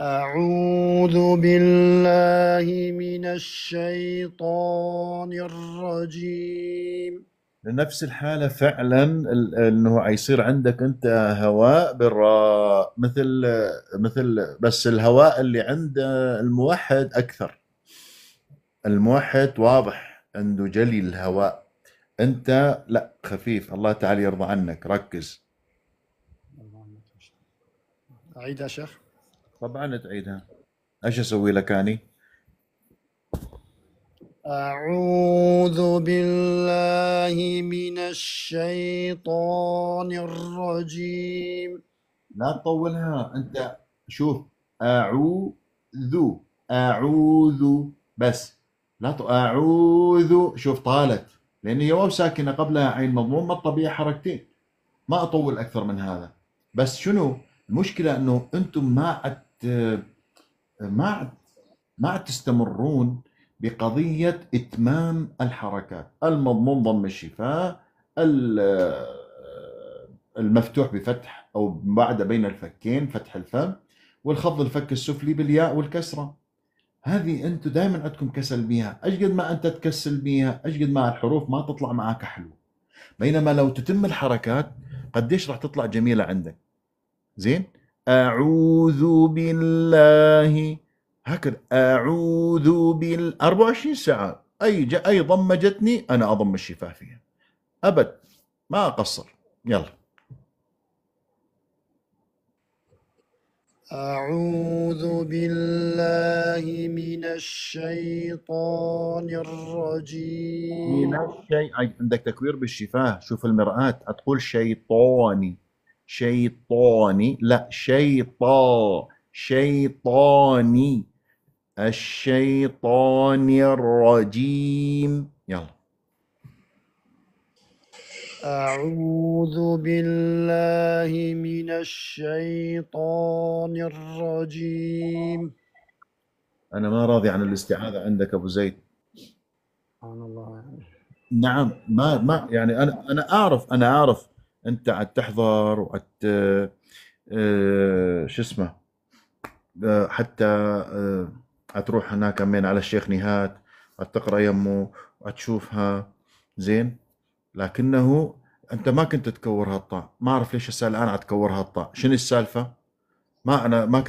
أعوذ بالله من الشيطان الرجيم. لنفس الحالة فعلا انه يصير عندك انت هواء بالراء مثل بس الهواء اللي عند الموحد اكثر. الموحد واضح عنده جلي الهواء، انت لا خفيف. الله تعالى يرضى عنك ركز. اعيدها شيخ؟ طبعا تعيدها. ايش اسوي لك اني؟ أعوذ بالله من الشيطان الرجيم. لا تطولها أنت. شوف أعوذ بس. لا أعوذ. شوف طالت لأن يواو ساكنة قبلها عين مضموم، ما الطبيعي حركتين. ما أطول أكثر من هذا، بس شنو المشكلة أنه أنتم ما عد تستمرون بقضية إتمام الحركات. المضموم ضم الشفاه، المفتوح بفتح أو بعد بين الفكين فتح الفم، والخفض الفك السفلي بالياء والكسرة. هذه أنتم دائما عندكم كسل بيها، أجد ما أنت تكسل بيها أجد ما الحروف ما تطلع معك حلو. بينما لو تتم الحركات قديش راح تطلع جميلة عندك. زين، أعوذ بالله هكذا، أعوذ بال 24 ساعة أي ضمة جتني أنا أضم الشفاه فيها أبد ما أقصر. يلا، أعوذ بالله من الشيطان الرجيم. من الشيء عندك تكوير بالشفاه، شوف المرآة هتقول شيطاني شيطاني، لا شيطاني، الشيطان الرجيم. يلا، أعوذ بالله من الشيطان الرجيم. أنا ما راضي عن الاستعاذة عندك أبو زيد. سبحان الله. نعم، ما يعني أنا أعرف أنت عاد تحضر وعاد شو اسمه حتى هتروح هناك من على الشيخ نهاد هتقرأ يمه وهتشوفها زين، لكنه أنت ما كنت تكور هالطاء، ما أعرف ليش هسه الآن عتكور هالطاء، شنو السالفة؟ ما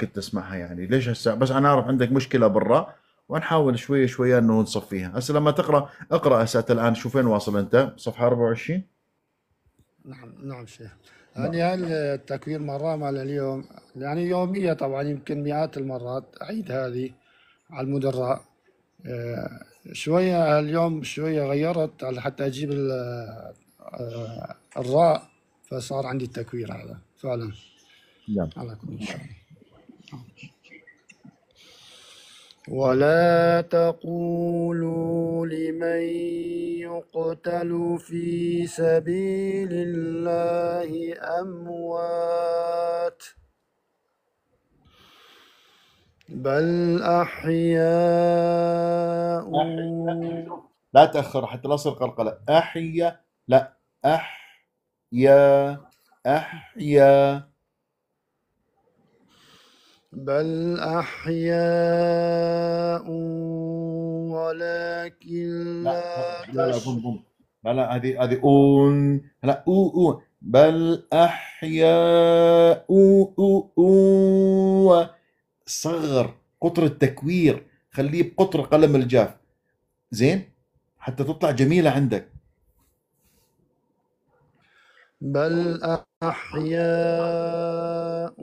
كنت أسمعها يعني، ليش هسه؟ بس أنا أعرف عندك مشكلة بالراء ونحاول شوية شوية إنه نصفيها. هسه لما تقرأ اقرأ هسه الآن، شوف وين واصل أنت، صفحة 24. نعم شيخ، يعني هالتكوير مرة مال اليوم يعني يومية طبعا، يمكن مئات المرات أعيد هذه على المدراء. شوية اليوم شوية غيرت حتى أجيب الراء فصار عندي التكوير هذا فعلا. نعم. على كل شيء. ولا تقولوا لمن يقتل في سبيل الله أموات بل أحياء. لا تأخر حتى لا تصير قلقلة. أحياء، لا أحياء، أحياء، بل أحياء ولكن لا هذه أون، لا أو، بل أحياء أو، صغر قطر التكوير، خليه بقطر قلم الجاف زين حتى تطلع جميلة عندك. بل أحياء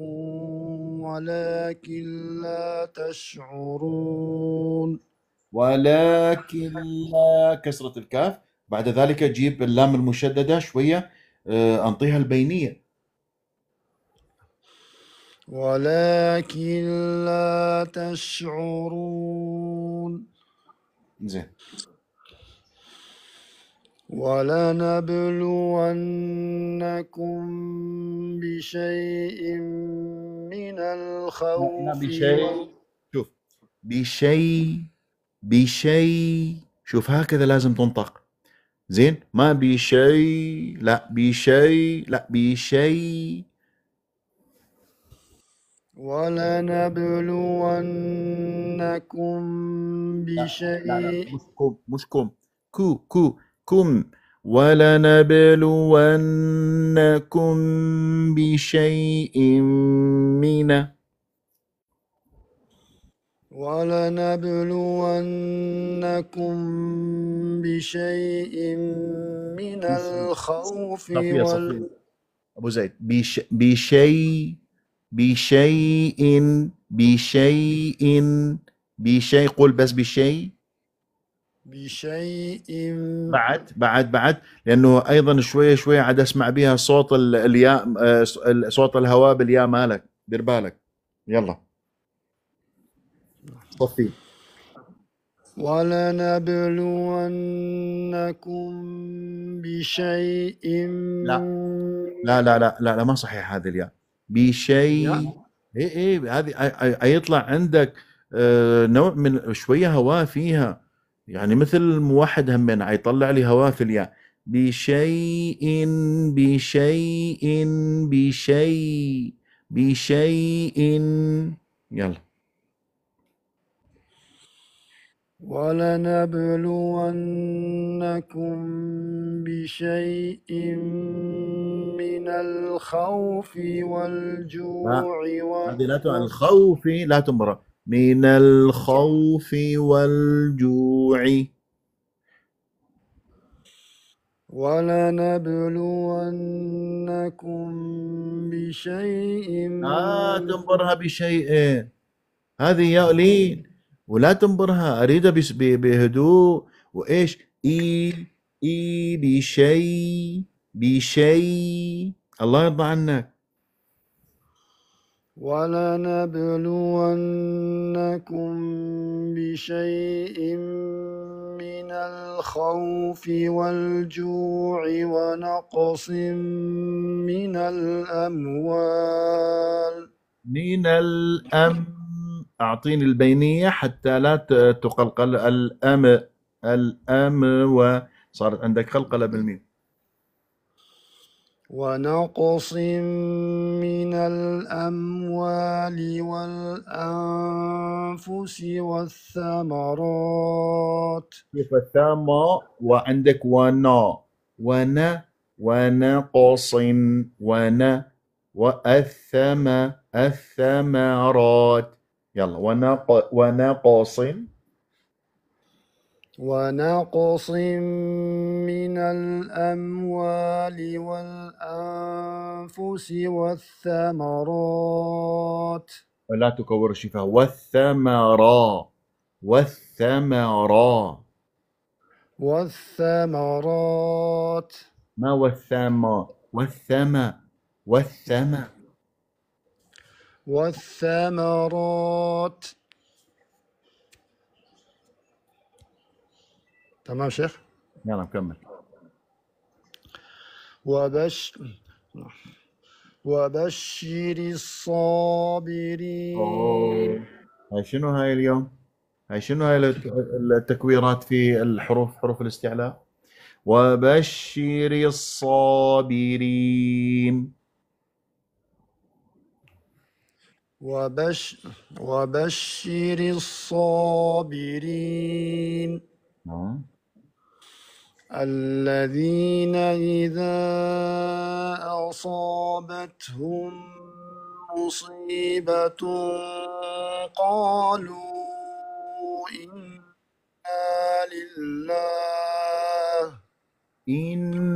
ولكن لا تشعرون. ولكن لا كسرة الكاف، بعد ذلك جيب اللام المشددة شوية أنطيها البينية. ولكن لا تشعرون. زين. ولنبلونكم بشيء من الخوف. بشيء، شوف بشيء، شوف هكذا لازم تنطق. زين، ما بشيء، لا بشيء، لا بشيء. ولنبلونكم بشيء. لا مش كم كم. ولنبلونكم بشيء من. ولنبلونكم بشيء من الخوف وال. أبو زيد، بشيء، قل بس بشيء. بعد لأنه أيضا شوية عاد أسمع بها صوت الياء، صوت الهواء بالياء مالك، دير بالك. يلا صفي. ولنبلونكم بشيء لا ما صحيح هذه الياء بشيء. ايه هذه يطلع عندك نوع من شويه هواء فيها، يعني مثل الموحد همين يطلع لي هواء في الياء. بشيء بشيء بشيء بشيء. يلا ولنبلونكم بشيء من الخوف والجوع الخوف لا تمر من الخوف والجوع. ولنبلونكم بشيء لا تنبرها بشيء، هذه يا قليل ولا تنبرها، اريدها بهدوء. وايش اي بشيء بشيء. الله يرضى عنك. ولنبلونكم بشيء من الخوف والجوع ونقص من الأموال أعطيني البينية حتى لا تقلقل. وصارت عندك قلقلة بالميم. ونقص من الأموال والأنفس والثمرات. كيف الثمر وعندك ونا ونا ونقص ونا الثمرات. يلا ونقص ونقص من الأموال والأنفس والثمرات. لا تكور الشفاه. والثمرات ما والثمى والثمرات. تمام شيخ؟ يلا نكمل. وبشر الصابرين. هاي شنو هاي اليوم؟ هاي شنو هاي التكويرات في الحروف، حروف الاستعلاء؟ وبشر الصابرين. وبشر الصابرين الذين إذا أصابتهم مصيبة قالوا إنا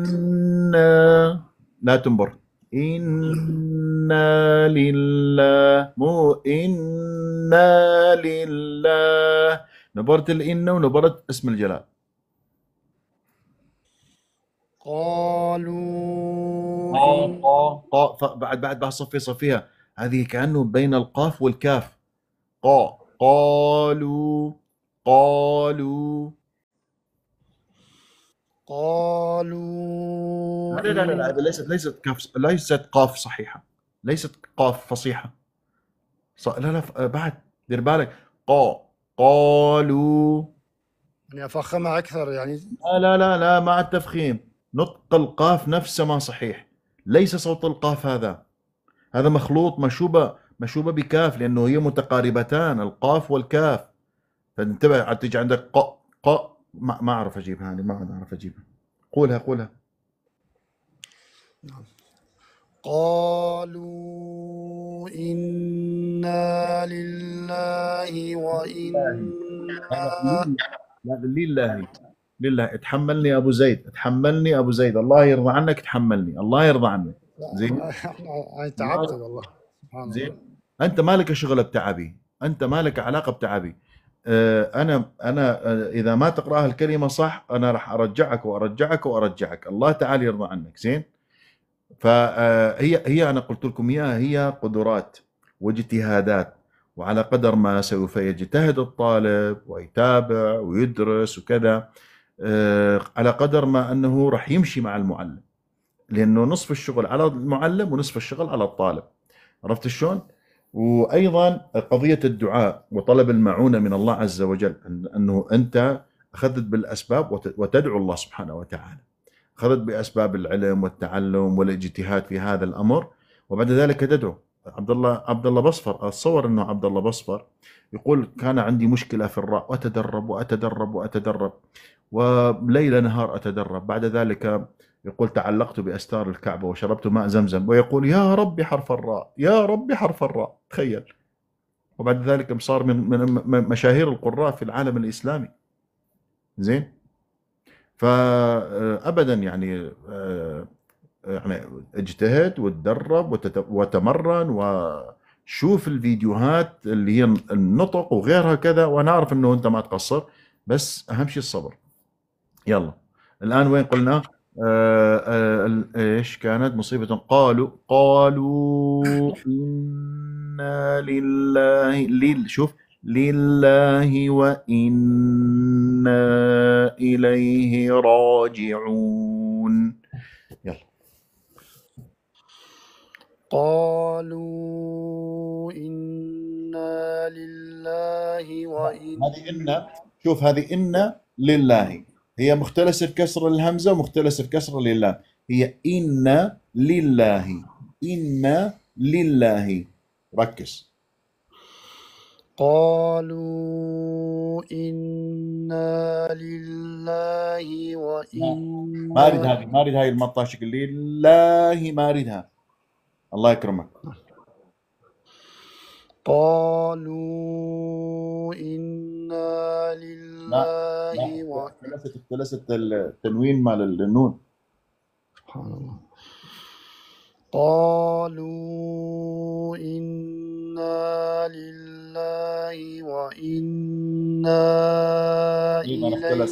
لله لا تنبر. إنا لله مو إنا لله، نبرت الإن ونبرت اسم الجلال. قالوا بعد صفيها هذه كأنه بين القاف والكاف. قالوا لا ليست كاف، ليست قاف صحيحة، ليست قاف فصيحة. لا بعد دير بالك. قالوا يعني أفخمها أكثر يعني. لا مع التفخيم نطق القاف نفسه ما صحيح، ليس صوت القاف هذا مخلوط مشوبة بكاف، لأنه هي متقاربتان القاف والكاف. فانتبه عاد تجي عندك ما أعرف أجيبها، يعني ما أعرف أجيبها. قولها. نعم. قالوا إنا لله وإنا لله. اتحملني أبو زيد، الله يرضى عنك، اتحملني، الله يرضى عنك. زين تعبت والله. زين أنت مالك شغل بتعبي، أنت مالك علاقة بتعبي. أنا إذا ما تقرأها الكلمة صح أنا راح أرجعك وأرجعك وأرجعك، الله تعالى يرضى عنك. زين. فهي أنا قلت لكم إياها، هي قدرات واجتهادات، وعلى قدر ما سوف يجتهد الطالب ويتابع ويدرس وكذا، على قدر ما أنه راح يمشي مع المعلم، لأنه نصف الشغل على المعلم ونصف الشغل على الطالب. عرفت شلون؟ وأيضا قضية الدعاء وطلب المعونة من الله عز وجل، أنه أنت أخذت بالأسباب وتدعو الله سبحانه وتعالى، أخذت بأسباب العلم والتعلم والاجتهاد في هذا الأمر، وبعد ذلك تدعو. عبد الله بصفر، أتصور أنه عبد الله بصفر يقول كان عندي مشكلة في الراء وأتدرب وأتدرب وأتدرب وليل نهار أتدرب، بعد ذلك يقول تعلقت بأستار الكعبة وشربت ماء زمزم، ويقول يا ربي حرف الراء، يا ربي حرف الراء، تخيل. وبعد ذلك صار من مشاهير القراء في العالم الإسلامي. زين؟ فأبدا يعني اجتهد وتدرب وتمرن وشوف الفيديوهات اللي هي النطق وغيرها كذا، وانا اعرف انه انت ما تقصر، بس اهم شيء الصبر. يلا الان وين قلنا؟ ايش كانت مصيبة؟ قالوا إنا لله، شوف، لله وإنا إليه راجعون. يلا. قالوا إنا لله وإنا، هذه إنا، شوف هذه إنا لله، هي مختلسة كسر الهمزة ومختلسة كسر لله، هي إنا لله، إنا لله، ركز. قالوا إنا لله وإنا، ما أريد هذه، ما أريد هاي المطة شكل لله، ما أريدها. الله يكرمك. قالوا إنا لله وإنا، اختلست التنوين مال النون. سبحان الله. قالوا إنا لله وإنا إليه،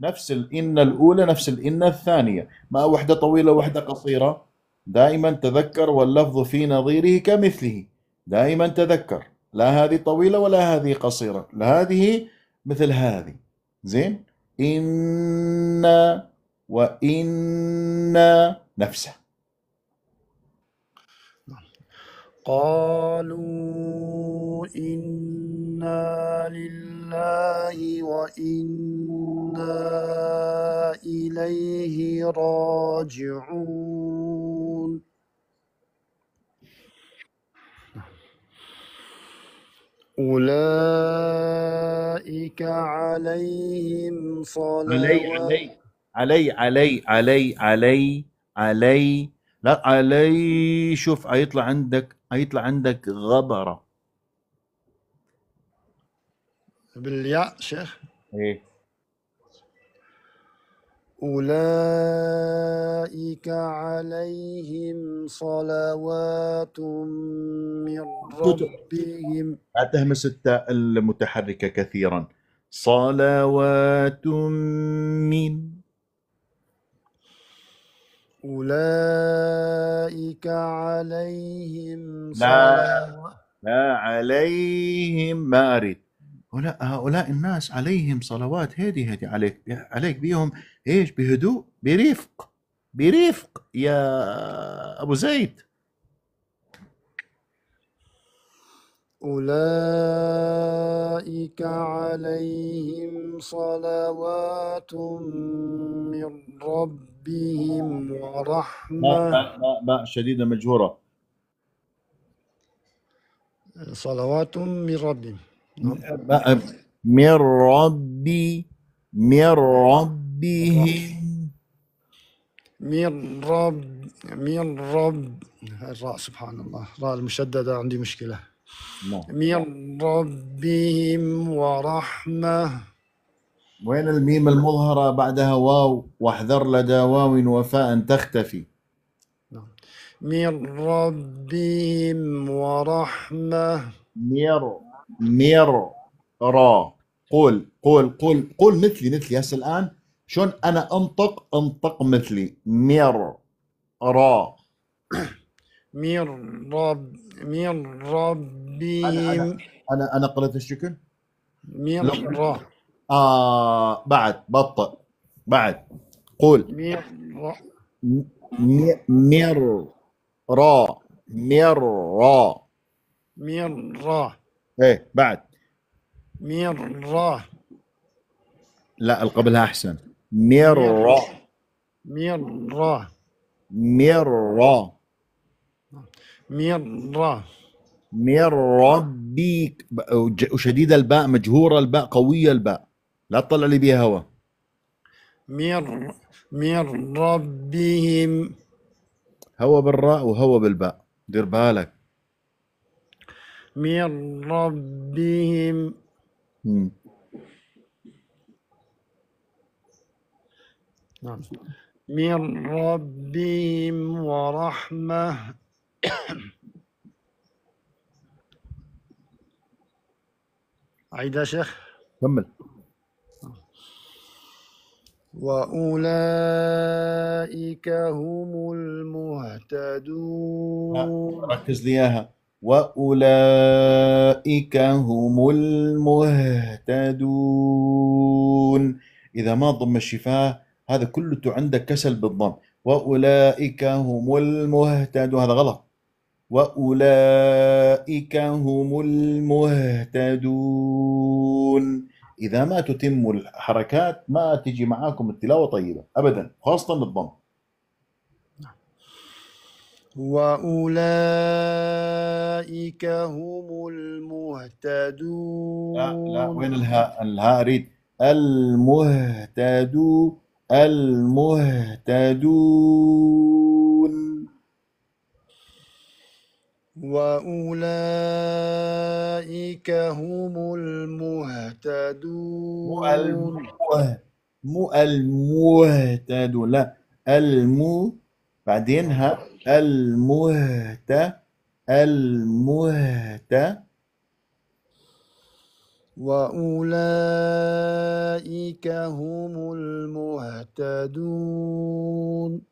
نفس الإن الأولى نفس الإن الثانية، ما وحدة طويلة وحدة قصيرة. دائما تذكر واللفظ في نظيره كمثله، دائما تذكر، لا هذه طويلة ولا هذه قصيرة، لا هذه مثل هذه. زين؟ إنا وإنا نفسه. قالوا إنا لله وإنا إليه راجعون. أولئك عليهم صلوات، علي علي علي علي علي، لا علي، شوف هيطلع عندك، غبرة بالياء شيخ. ايه. أولئك عليهم صلوات من ربهم، لا تهمس التاء المتحركة كثيرا، صلوات من، أولئك عليهم صلوات، لا عليهم، ما أريد، هؤلاء الناس عليهم صلوات، هادي هادي عليك، بيهم ايش؟ بهدوء، برفق، يا أبو زيد. أولئك عليهم صلوات من ربهم ورحمة، باء شديدة مجهورة، صلوات من ربهم، من ربي، من ربهم، من رب، الراء سبحان الله، راء المشددة عندي مشكلة، من ربهم ورحمة، وين الميم المظهرة بعدها واو، واحذر لدى واو وفاء تختفي، من ربهم ورحمة، مير را، قول قول قول قول مثلي هسه الآن، شلون أنا أنطق مثلي، مير را، مير ربي أنا قريت الشكل؟ مير را بعد بطأ بعد قول مير را ايه بعد مير را لا القبلها احسن مير ربي وشديد الباء مجهورة الباء قوية الباء لا تطلع لي بها هوا مير ربهم هوا بالراء وهوا بالباء دير بالك من ربهم نعم من ربهم ورحمة عيد يا شيخ كمل وأولئك هم المهتدون ركز لي اياها وأولئك هم المهتدون إذا ما ضم الشفاه هذا كله عندك كسل بالضم وأولئك هم المهتدون هذا غلط وأولئك هم المهتدون إذا ما تتم الحركات ما تجي معاكم التلاوة طيبة أبدا خاصة الضم وأولئك هم المهتدون لا وين الهاء أريد المهتدون وأولئك هم المهتدون المهتدون لا بعدين ها وأولئك هم المهتدون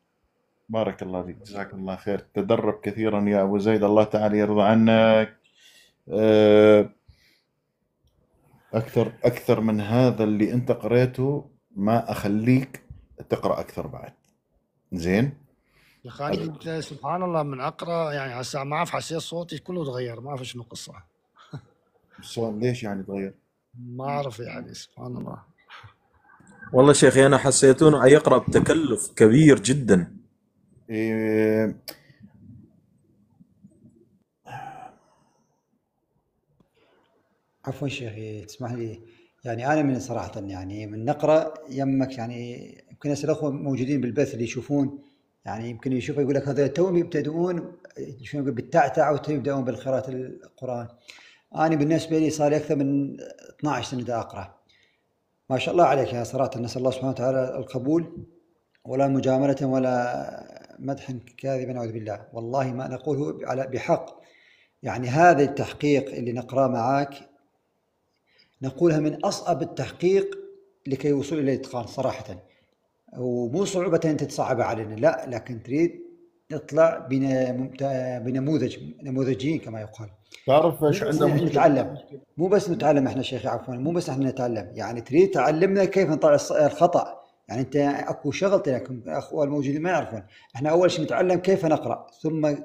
بارك الله فيك جزاك الله خير تدرب كثيرا يا أبو زيد الله تعالى يرضى عنك أكثر من هذا اللي أنت قريته ما أخليك تقرأ أكثر بعد زين يا خالد انت سبحان الله من اقرا يعني هسه ما اعرف حسيت صوتي كله تغير ما اعرف شنو القصه ليش يعني تغير؟ ما اعرف يعني سبحان الله والله شيخي انا حسيتونه عم يقرا بتكلف كبير جدا عفوا شيخي تسمح لي يعني انا من صراحه يعني من نقرا يمك يعني يمكن هسه الاخوه موجودين بالبث اللي يشوفون يعني يمكن يشوف يقول لك هذول توهم يبتدئون شو نقول بالتعتع او يبدأون بالقراءة القرآن. انا بالنسبه لي صار لي اكثر من 12 سنه اقرا. ما شاء الله عليك يا صراحه نسال الله سبحانه وتعالى القبول ولا مجامله ولا مدحا كاذبا نعوذ بالله، والله ما نقوله بحق. يعني هذا التحقيق اللي نقراه معاك نقولها من اصعب التحقيق لكي يوصل الى الاتقان صراحه. ومو صعوبة أنت تصعبها علينا لا لكن تريد نطلع بنموذجين كما يقال تعرف ايش عندنا نتعلم مو بس نتعلم احنا شيخي عفوا مو بس احنا نتعلم يعني تريد تعلمنا كيف نطلع الخطأ يعني انت اكو شغلتي لكن الاخوة الموجودين ما يعرفون احنا اول شيء نتعلم كيف نقرأ ثم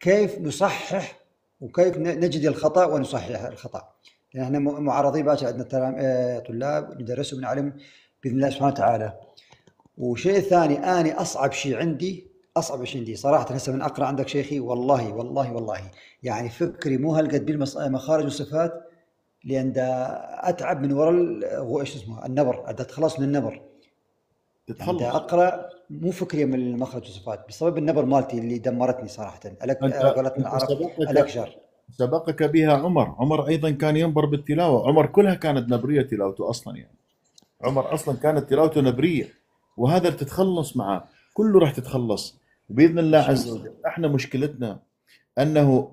كيف نصحح وكيف نجد الخطأ ونصحح الخطأ لان احنا معرضين باكر عندنا طلاب ندرسهم ونعلم باذن الله سبحانه وتعالى وشيء ثاني أنا أصعب شيء عندي صراحة هسه من أقرأ عندك شيخي والله والله والله يعني فكري مو هالقد بالمخارج والصفات لأن أتعب من وراء إيش اسمه النبر أتخلص من النبر تتخلص أقرأ مو فكري من المخرج والصفات بسبب النبر مالتي اللي دمرتني صراحة ألكجر سبقك بها عمر أيضا كان ينبر بالتلاوة عمر كلها كانت نبرية تلاوته أصلا يعني عمر أصلا كانت تلاوته نبرية وهذا اللي تتخلص معاه كله راح تتخلص باذن الله عز وجل احنا مشكلتنا انه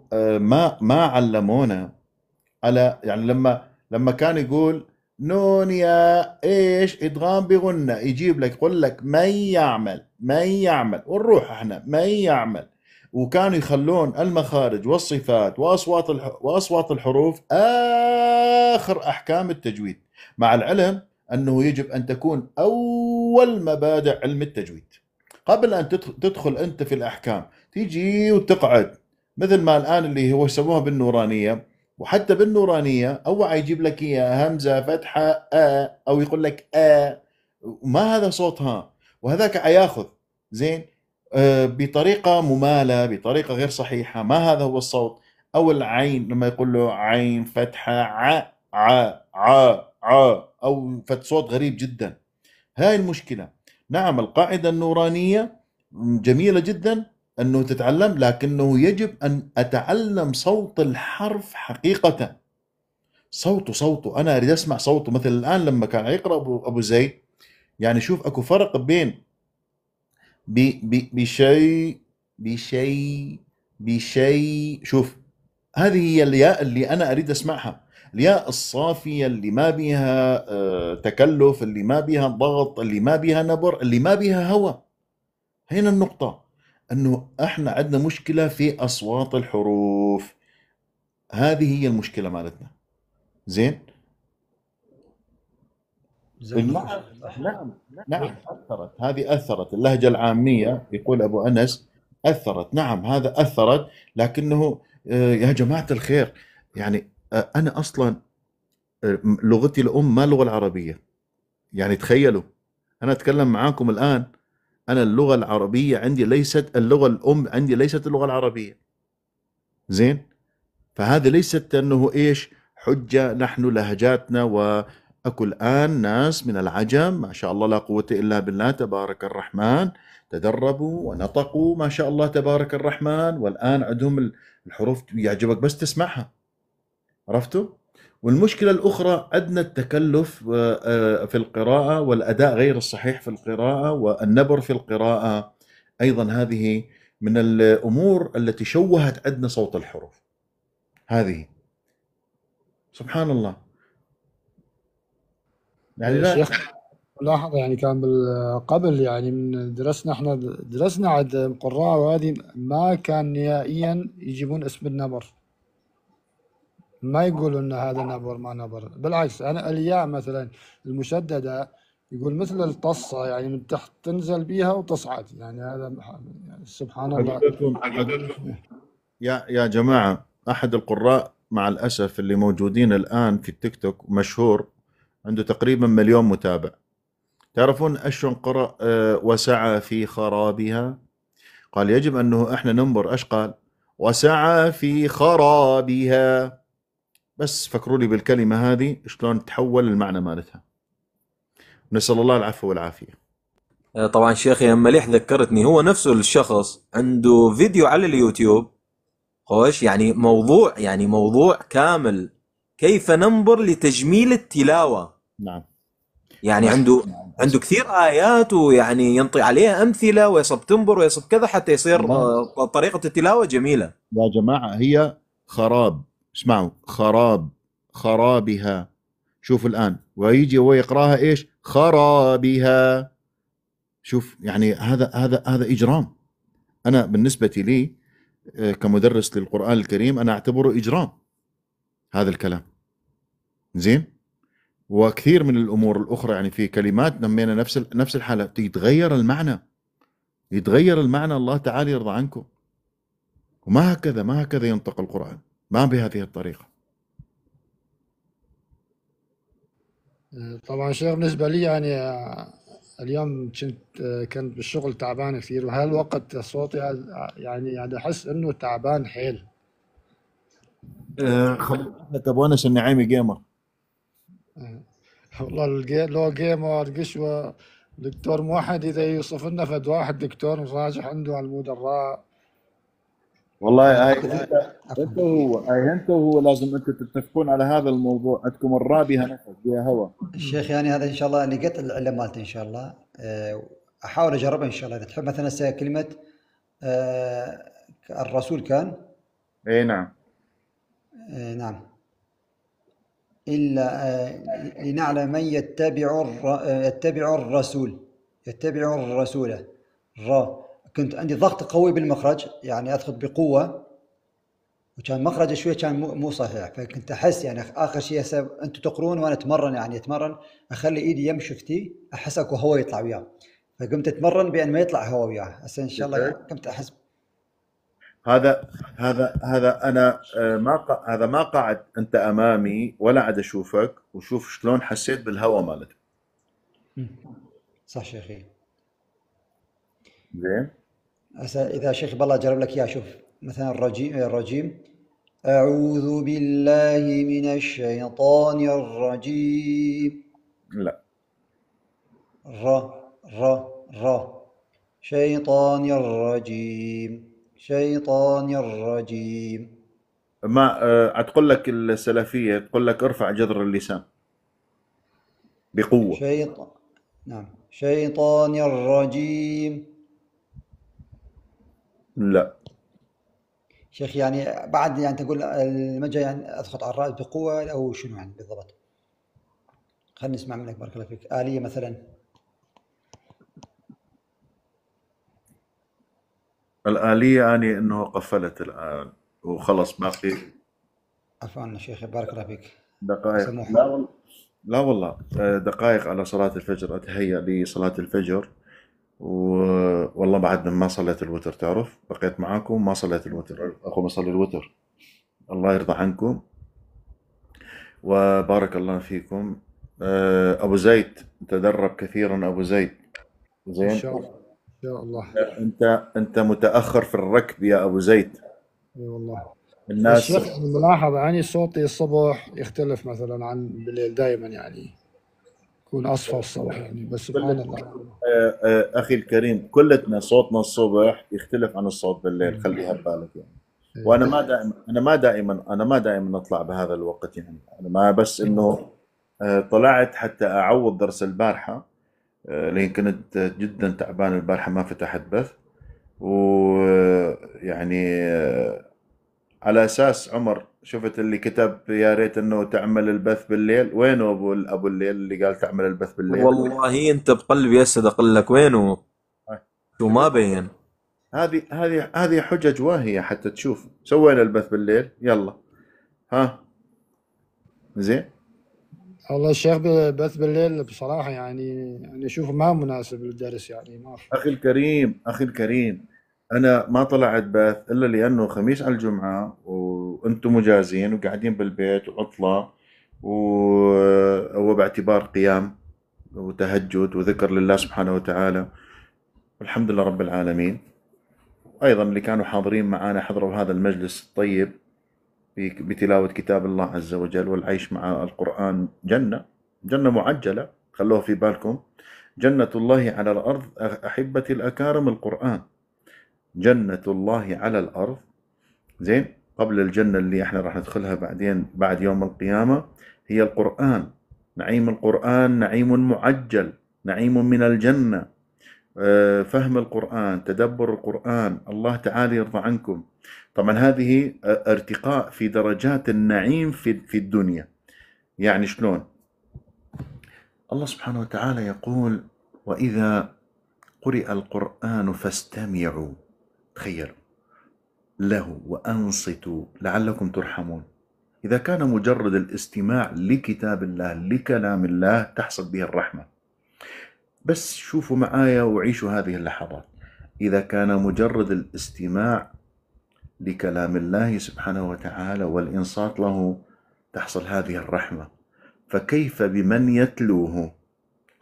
ما علمونا على يعني لما كان يقول نون يا ايش ادغام بغنى يجيب لك يقول لك من يعمل ونروح احنا من يعمل وكانوا يخلون المخارج والصفات وأصوات الحروف آخر أحكام التجويد، مع العلم أنه يجب أن تكون أول مبادئ علم التجويد. قبل أن تدخل أنت في الأحكام تيجي وتقعد مثل ما الآن اللي هو يسموها بالنورانية، وحتى بالنورانية أوعى يجيب لك إياها همزة فتحة أو يقول لك ما هذا صوتها، وهذاك عياخذ زين بطريقة ممالة، بطريقة غير صحيحة، ما هذا هو الصوت. أو العين لما يقول له عين فتحة ع ع ع ع أو صوت غريب جدا، هاي المشكلة. نعم القاعدة النورانية جميلة جدا أنه تتعلم، لكنه يجب أن أتعلم صوت الحرف حقيقة، صوته أنا أريد أسمع صوته. مثل الآن لما كان يقرأ أبو زيد، يعني شوف أكو فرق بين بشيء. شوف هذه هي الياء اللي أنا أريد أسمعها، الياء الصافية اللي ما بيها تكلف، اللي ما بيها ضغط، اللي ما بيها نبر، اللي ما بيها هوى. هنا النقطة، أنه إحنا عندنا مشكلة في أصوات الحروف، هذه هي المشكلة مالتنا. زين؟ نعم أثرت، هذه أثرت اللهجة العامية، يقول أبو أنس أثرت. نعم هذا أثرت، لكنه يا جماعة الخير يعني أنا أصلا لغتي الأم ما اللغة العربية، يعني تخيلوا أنا أتكلم معاكم الآن، أنا اللغة العربية عندي ليست اللغة الأم، عندي ليست اللغة العربية. زين؟ فهذه ليست أنه إيش حجة نحن لهجاتنا. وأكو الآن ناس من العجم ما شاء الله لا قوة إلا بالله تبارك الرحمن، تدربوا ونطقوا ما شاء الله تبارك الرحمن، والآن عندهم الحروف يعجبك بس تسمعها. عرفتوا؟ والمشكلة الأخرى عندنا التكلف في القراءة، والأداء غير الصحيح في القراءة، والنبر في القراءة أيضا، هذه من الأمور التي شوهت عندنا صوت الحروف. هذه سبحان الله. يعني لا ملاحظة، يعني كان قبل يعني من درسنا احنا درسنا عند القراء، وهذه ما كان نهائيا يجيبون اسم النبر، ما يقولوا ان هذا نبر ما نبر، بالعكس انا الياء مثلا المشدده يقول مثل الطصه، يعني من تحت تنزل بيها وتصعد، يعني هذا يعني سبحان الله. يا جماعه احد القراء مع الاسف اللي موجودين الان في التيك توك مشهور، عنده تقريبا 1,000,000 متابع، تعرفون اشون قرأ وسعى في خرابها، قال يجب انه احنا ننبر، ايش قال؟ وسعى في خرابها. بس فكروا لي بالكلمة هذه شلون تحول المعنى مالتها. نسأل الله العفو والعافية. طبعا شيخي مليح ذكرتني، هو نفسه الشخص عنده فيديو على اليوتيوب، خوش يعني موضوع كامل كيف ننبر لتجميل التلاوة. نعم يعني عنده كثير آيات، ويعني ينطي عليها أمثلة ويصب تنبر ويصب كذا حتى يصير طريقة التلاوة جميلة. يا جماعة هي خراب، اسمعوا، خراب، خرابها. شوفوا الآن ويجي ويقراها ايش؟ خرابها. شوف يعني هذا إجرام. أنا بالنسبة لي كمدرس للقرآن الكريم أنا أعتبره إجرام هذا الكلام. زين؟ وكثير من الأمور الأخرى، يعني في كلمات نمينا نفس الحالة، يتغير المعنى، يتغير المعنى، الله تعالى يرضى عنكم. وما هكذا ينطق القرآن، ما بهذه الطريقة. طبعا شيخ بالنسبة لي يعني اليوم كنت بالشغل تعبان كثير، وهالوقت صوتي يعني أحس إنه تعبان حيل. أبو انس النعيمي جيمر. والله لو جيمر قشوة دكتور موحد إذا يوصف لنا فد واحد دكتور نراجح عنده على المود الراء. والله انت وهو لازم انتم تتفقون على هذا الموضوع، عندكم الرابعه نفس بها هوا. الشيخ يعني هذا ان شاء الله لقيت اللي مالته ان شاء الله، احاول اجربها ان شاء الله. اذا تحب مثلا كلمه الرسول كان اي نعم نعم الا لنعلم من يتبع الرسول يتبع الرسوله، كنت عندي ضغط قوي بالمخرج، يعني أضغط بقوة، وكان مخرجي شوية كان مو صحيح، فكنت أحس يعني آخر شيء هسه أنتم تقرون وأنا أتمرن، يعني أتمرن أخلي إيدي يم شفتي أحس أكو هواء يطلع وياه، فقمت أتمرن بأن ما يطلع هواء وياه، هسه إن شاء الله قمت أحس. هذا أنا ما قاعد أنت أمامي ولا عاد أشوفك، وشوف شلون حسيت بالهواء مالتك. صح شيخي. زين. هسه إذا شيخ بالله جرب لك إياه، شوف مثلا الرجيم، أعوذ بالله من الشيطان الرجيم. لا. شيطان الرجيم. شيطان الرجيم. ما عتقول لك السلفية تقول لك ارفع جذر اللسان بقوة. شيطان، نعم، شيطان الرجيم. لا شيخ، يعني بعد يعني تقول المجا يعني اضغط على الراء بقوة او شنو يعني بالضبط؟ خلينا نسمع منك بارك الله فيك آلية مثلا. الآلية أني إنه قفلت الآن وخلص باقي. عفوا عنك شيخي بارك الله فيك. دقائق. لا والله دقائق على صلاة الفجر، أتهيأ لصلاة الفجر، والله بعد ما صليت الوتر، تعرف بقيت معاكم ما صليت الوتر، أقوم أصلي الوتر. الله يرضى عنكم وبارك الله فيكم. أبو زيد تدرب كثيرا، أبو زيد. زين؟ إن شاء الله. يا الله انت متاخر في الركب يا ابو زيد. اي والله. الناس ملاحظه يعني صوتي الصبح يختلف مثلا عن بالليل، دائما يعني يكون اصفى الصبح يعني، بس سبحان الله. اخي الكريم كلتنا صوتنا الصبح يختلف عن الصوت بالليل، خليها ببالك يعني. وانا ما دائما انا ما دائما اطلع بهذا الوقت يعني، انا ما بس انه طلعت حتى اعوض درس البارحه، لأن كنت جدا تعبان البارحة ما فتحت بث، ويعني على أساس عمر شفت اللي كتب يا ريت إنه تعمل البث بالليل، وينه أبو الليل اللي قال تعمل البث بالليل؟ والله أنت بقلبي هسه أقول لك وينه، شو ما بين. هذه حجج واهية حتى تشوف سوينا البث بالليل يلا ها زين. والله الشيخ بث بالليل بصراحه يعني اشوفه ما مناسب للدرس يعني. ما اخي الكريم انا ما طلعت بث الا لانه خميس على الجمعه وانتم مجازين وقاعدين بالبيت وعطله وباعتبار قيام وتهجد وذكر لله سبحانه وتعالى والحمد لله رب العالمين. وايضا اللي كانوا حاضرين معنا حضروا هذا المجلس الطيب بتلاوة كتاب الله عز وجل والعيش مع القرآن. جنة معجلة، خلوها في بالكم، جنة الله على الأرض أحبتي الأكارم. القرآن جنة الله على الأرض، زين، قبل الجنة اللي احنا راح ندخلها بعدين بعد يوم القيامة هي القرآن. نعيم القرآن نعيم معجل، نعيم من الجنة. فهم القرآن، تدبر القرآن، الله تعالى يرضى عنكم. طبعا هذه ارتقاء في درجات النعيم في الدنيا. يعني شلون؟ الله سبحانه وتعالى يقول وإذا قرئ القرآن فاستمعوا، تخيلوا له، وأنصتوا لعلكم ترحمون. إذا كان مجرد الاستماع لكتاب الله لكلام الله تحصل به الرحمة. بس شوفوا معايا وعيشوا هذه اللحظات. إذا كان مجرد الاستماع لكلام الله سبحانه وتعالى والإنصات له تحصل هذه الرحمة، فكيف بمن يتلوه؟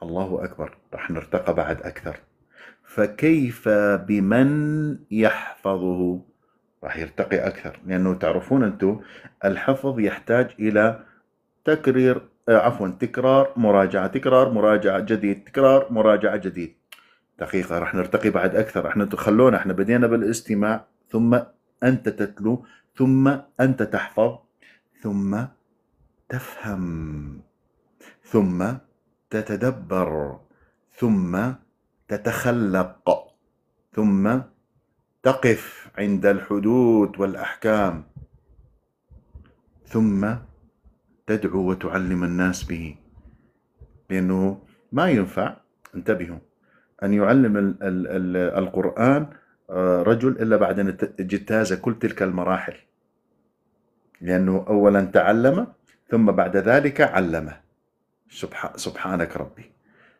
الله أكبر، رح نرتقى بعد أكثر. فكيف بمن يحفظه؟ رح يرتقي أكثر، لأنه تعرفون أنتم الحفظ يحتاج إلى تكرار، مراجعة، تكرار، مراجعة، جديد، تكرار، مراجعة، جديد. دقيقة، رح نرتقي بعد أكثر. احنا بدينا بالاستماع، ثم أنت تتلو، ثم أنت تحفظ، ثم تفهم، ثم تتدبر، ثم تتخلق، ثم تقف عند الحدود والأحكام، ثم تدعو وتعلم الناس به. لأنه ما ينفع، انتبهوا، أن يعلم القرآن رجل إلا بعد أن اجتاز كل تلك المراحل، لأنه أولا تعلم ثم بعد ذلك علمه. سبحانك ربي.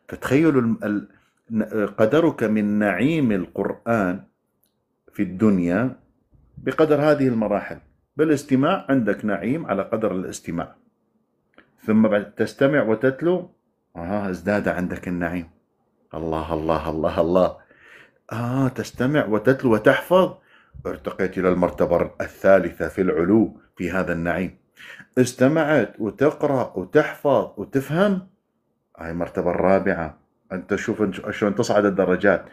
فتخيلوا قدرك من نعيم القرآن في الدنيا بقدر هذه المراحل. بالاستماع عندك نعيم على قدر الاستماع، ثم بعد تستمع وتتلو ازداد عندك النعيم. الله الله الله الله. تستمع وتتلو وتحفظ، ارتقيت إلى المرتبة الثالثة في العلو في هذا النعيم. استمعت وتقرأ وتحفظ وتفهم، هاي المرتبة الرابعة. أنت شوف شلون تصعد الدرجات.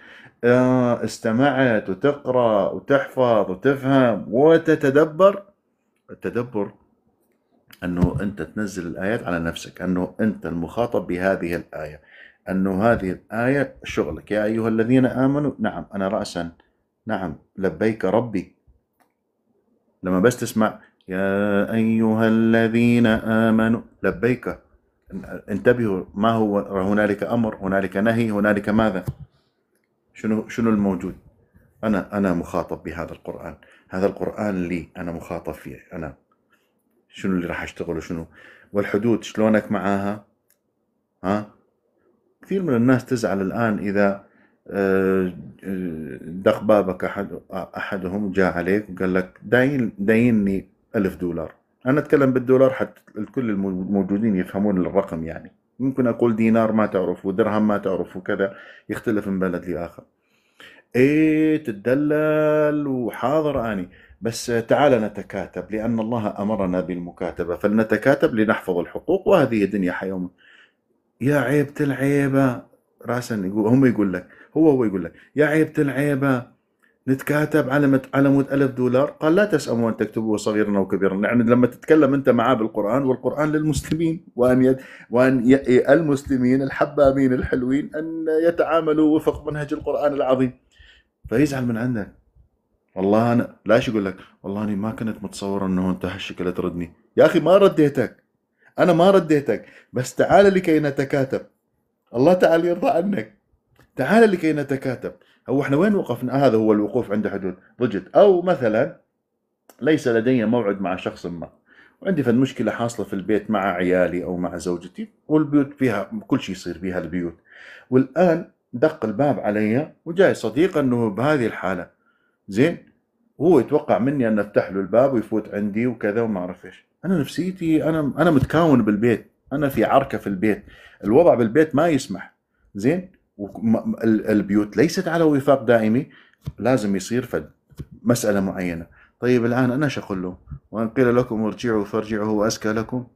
استمعت وتقرأ وتحفظ وتفهم وتتدبر. التدبر أنه أنت تنزل الآيات على نفسك، أنه أنت المخاطب بهذه الآية، أنه هذه الآية شغلك. يا أيها الذين آمنوا، نعم أنا رأسا، نعم لبيك ربي. لما بس تسمع يا أيها الذين آمنوا لبيك، انتبهوا، ما هو هنالك أمر، هنالك نهي، هنالك ماذا، شنو الموجود. أنا مخاطب بهذا القرآن، هذا القرآن لي، أنا مخاطب فيه، أنا شنو اللي راح أشتغله، شنو. والحدود شلونك معاها. كثير من الناس تزعل الآن إذا دق بابك أحدهم جاء عليك وقال لك داينني $1000. أنا أتكلم بالدولار حتى الكل الموجودين يفهمون الرقم، يعني ممكن أقول دينار ما تعرف، ودرهم ما تعرف، وكذا يختلف من بلد لآخر. تتدلل وحاضر أني، بس تعال نتكاتب، لأن الله أمرنا بالمكاتبة، فلنتكاتب لنحفظ الحقوق، وهذه دنيا حيوم. يا عيبة العيبة، راسا هم يقول لك، هو يقول لك يا عيبة العيبة، نتكاتب على مود $1000. قال لا تسأموا أن تكتبوا صغيرا وكبيرا. يعني لما تتكلم أنت معاه بالقرآن، والقرآن للمسلمين، وأن المسلمين الحبابين الحلوين أن يتعاملوا وفق منهج القرآن العظيم، فيزعل من عندك. والله أنا لاش يقول لك، والله أنا ما كنت متصور أنه أنت هالشكل تردني. يا أخي ما رديتك، أنا ما رديتك، بس تعال لكي نتكاتب. الله تعالى يرضى عنك، تعال لكي نتكاتب. هو احنا وين وقفنا؟ هذا هو الوقوف عند حدود. ضجت، أو مثلا ليس لدي موعد مع شخص ما، وعندي في المشكلة حاصلة في البيت مع عيالي أو مع زوجتي، والبيوت فيها كل شيء يصير بها البيوت. والآن دق الباب علي وجاي صديق أنه بهذه الحالة، زين، هو يتوقع مني أن أفتح له الباب ويفوت عندي وكذا وما أعرف إيش. أنا نفسيتي، أنا متكاون بالبيت، أنا في عركة في البيت، الوضع بالبيت ما يسمح، زين، البيوت ليست على وفاق دائمي، لازم يصير فد مسألة معينة. طيب الآن أنا شقول له، وأن قيل لكم ارجعوا فارجعوا هو أزكى لكم.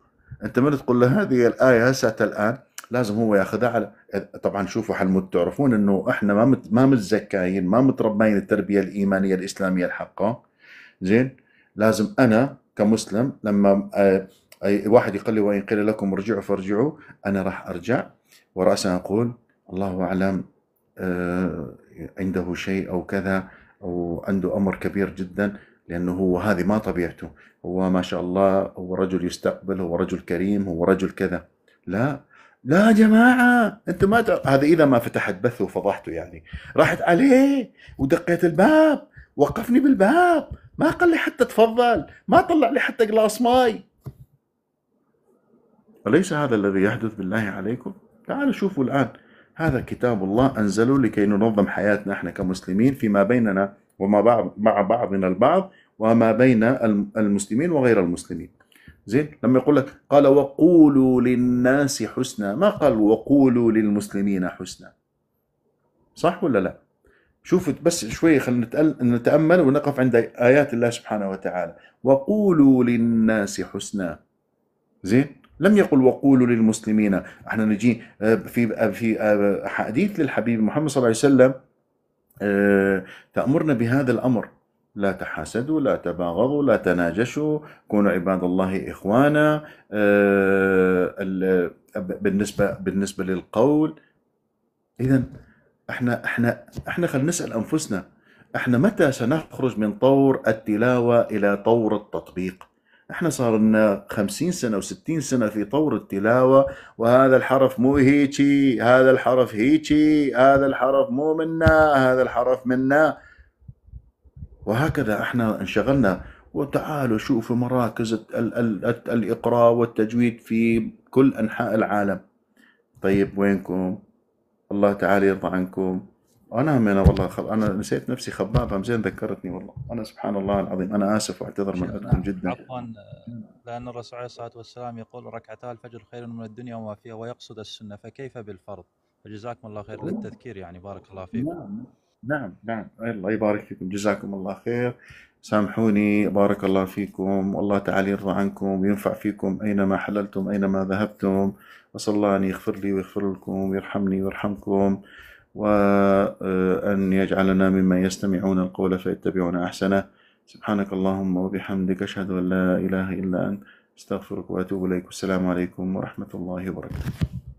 أنت من تقول له هذه الآية هسه الآن، لازم هو ياخذها على. طبعا شوفوا حلمود، تعرفون أنه إحنا ما متزكاين، ما متربين التربية الإيمانية الإسلامية الحقة، زين. لازم أنا كمسلم لما أي واحد يقول لي وإن قيل لكم ارجعوا فارجعوا، أنا راح أرجع ورأسا أقول الله أعلم، عنده شيء أو كذا، أو عنده أمر كبير جدا، لأنه هو هذه ما طبيعته، هو ما شاء الله، هو رجل يستقبل، هو رجل كريم، هو رجل كذا. لا لا يا جماعة، أنتم ما هذا إذا ما فتحت بثه وفضحته، يعني راحت عليه ودقيت الباب، وقفني بالباب، ما قال لي حتى تفضل، ما طلع لي حتى قلاص ماي. أليس هذا الذي يحدث بالله عليكم؟ تعالوا شوفوا الآن، هذا كتاب الله أنزله لكي ننظم حياتنا احنا كمسلمين فيما بيننا مع بعضنا البعض، وما بين المسلمين وغير المسلمين، زين. لما يقول لك قال وقولوا للناس حسنا، ما قال وقولوا للمسلمين حسنا، صح ولا لا؟ شوفوا بس شوية، خلينا نتأمل ونقف عند آيات الله سبحانه وتعالى. وقولوا للناس حسنا، زين. لم يقل وقولوا للمسلمين. احنا نجي في حديث للحبيب محمد صلى الله عليه وسلم تأمرنا بهذا الأمر، لا تحاسدوا، لا تباغضوا، لا تناجشوا، كونوا عباد الله إخوانا. بالنسبة للقول، إذا احنا خلينا نسأل أنفسنا، احنا متى سنخرج من طور التلاوة إلى طور التطبيق؟ احنا صار لنا 50 سنة و60 سنة في طور التلاوة، وهذا الحرف مو هيجي، هذا الحرف هيجي، هذا الحرف مو منا، هذا الحرف منا. وهكذا احنا انشغلنا. وتعالوا شوفوا مراكز الإقراء والتجويد في كل أنحاء العالم. طيب وينكم؟ الله تعالى يرضى عنكم. أنا والله أنا نسيت نفسي خباب، زين ذكرتني والله. أنا سبحان الله العظيم، أنا آسف وأعتذر من أذنكم جدا. عفوا، لأن الرسول عليه الصلاة والسلام يقول ركعتا الفجر خير من الدنيا وما فيها، ويقصد السنة، فكيف بالفرض؟ فجزاكم الله خير للتذكير، يعني بارك الله فيكم. نعم الله يبارك فيكم، جزاكم الله خير، سامحوني، بارك الله فيكم، والله تعالى يرضى عنكم وينفع فيكم أينما حللتم أينما ذهبتم. وأسأل الله أن يغفر لي ويغفر لكم ويرحمني ويرحمكم، وأن يجعلنا مما يستمعون القول فيتبعون أحسنه. سبحانك اللهم وبحمدك، أشهد أن لا إله إلا أنت، استغفرك وأتوب إليك. والسلام عليكم ورحمة الله وبركاته.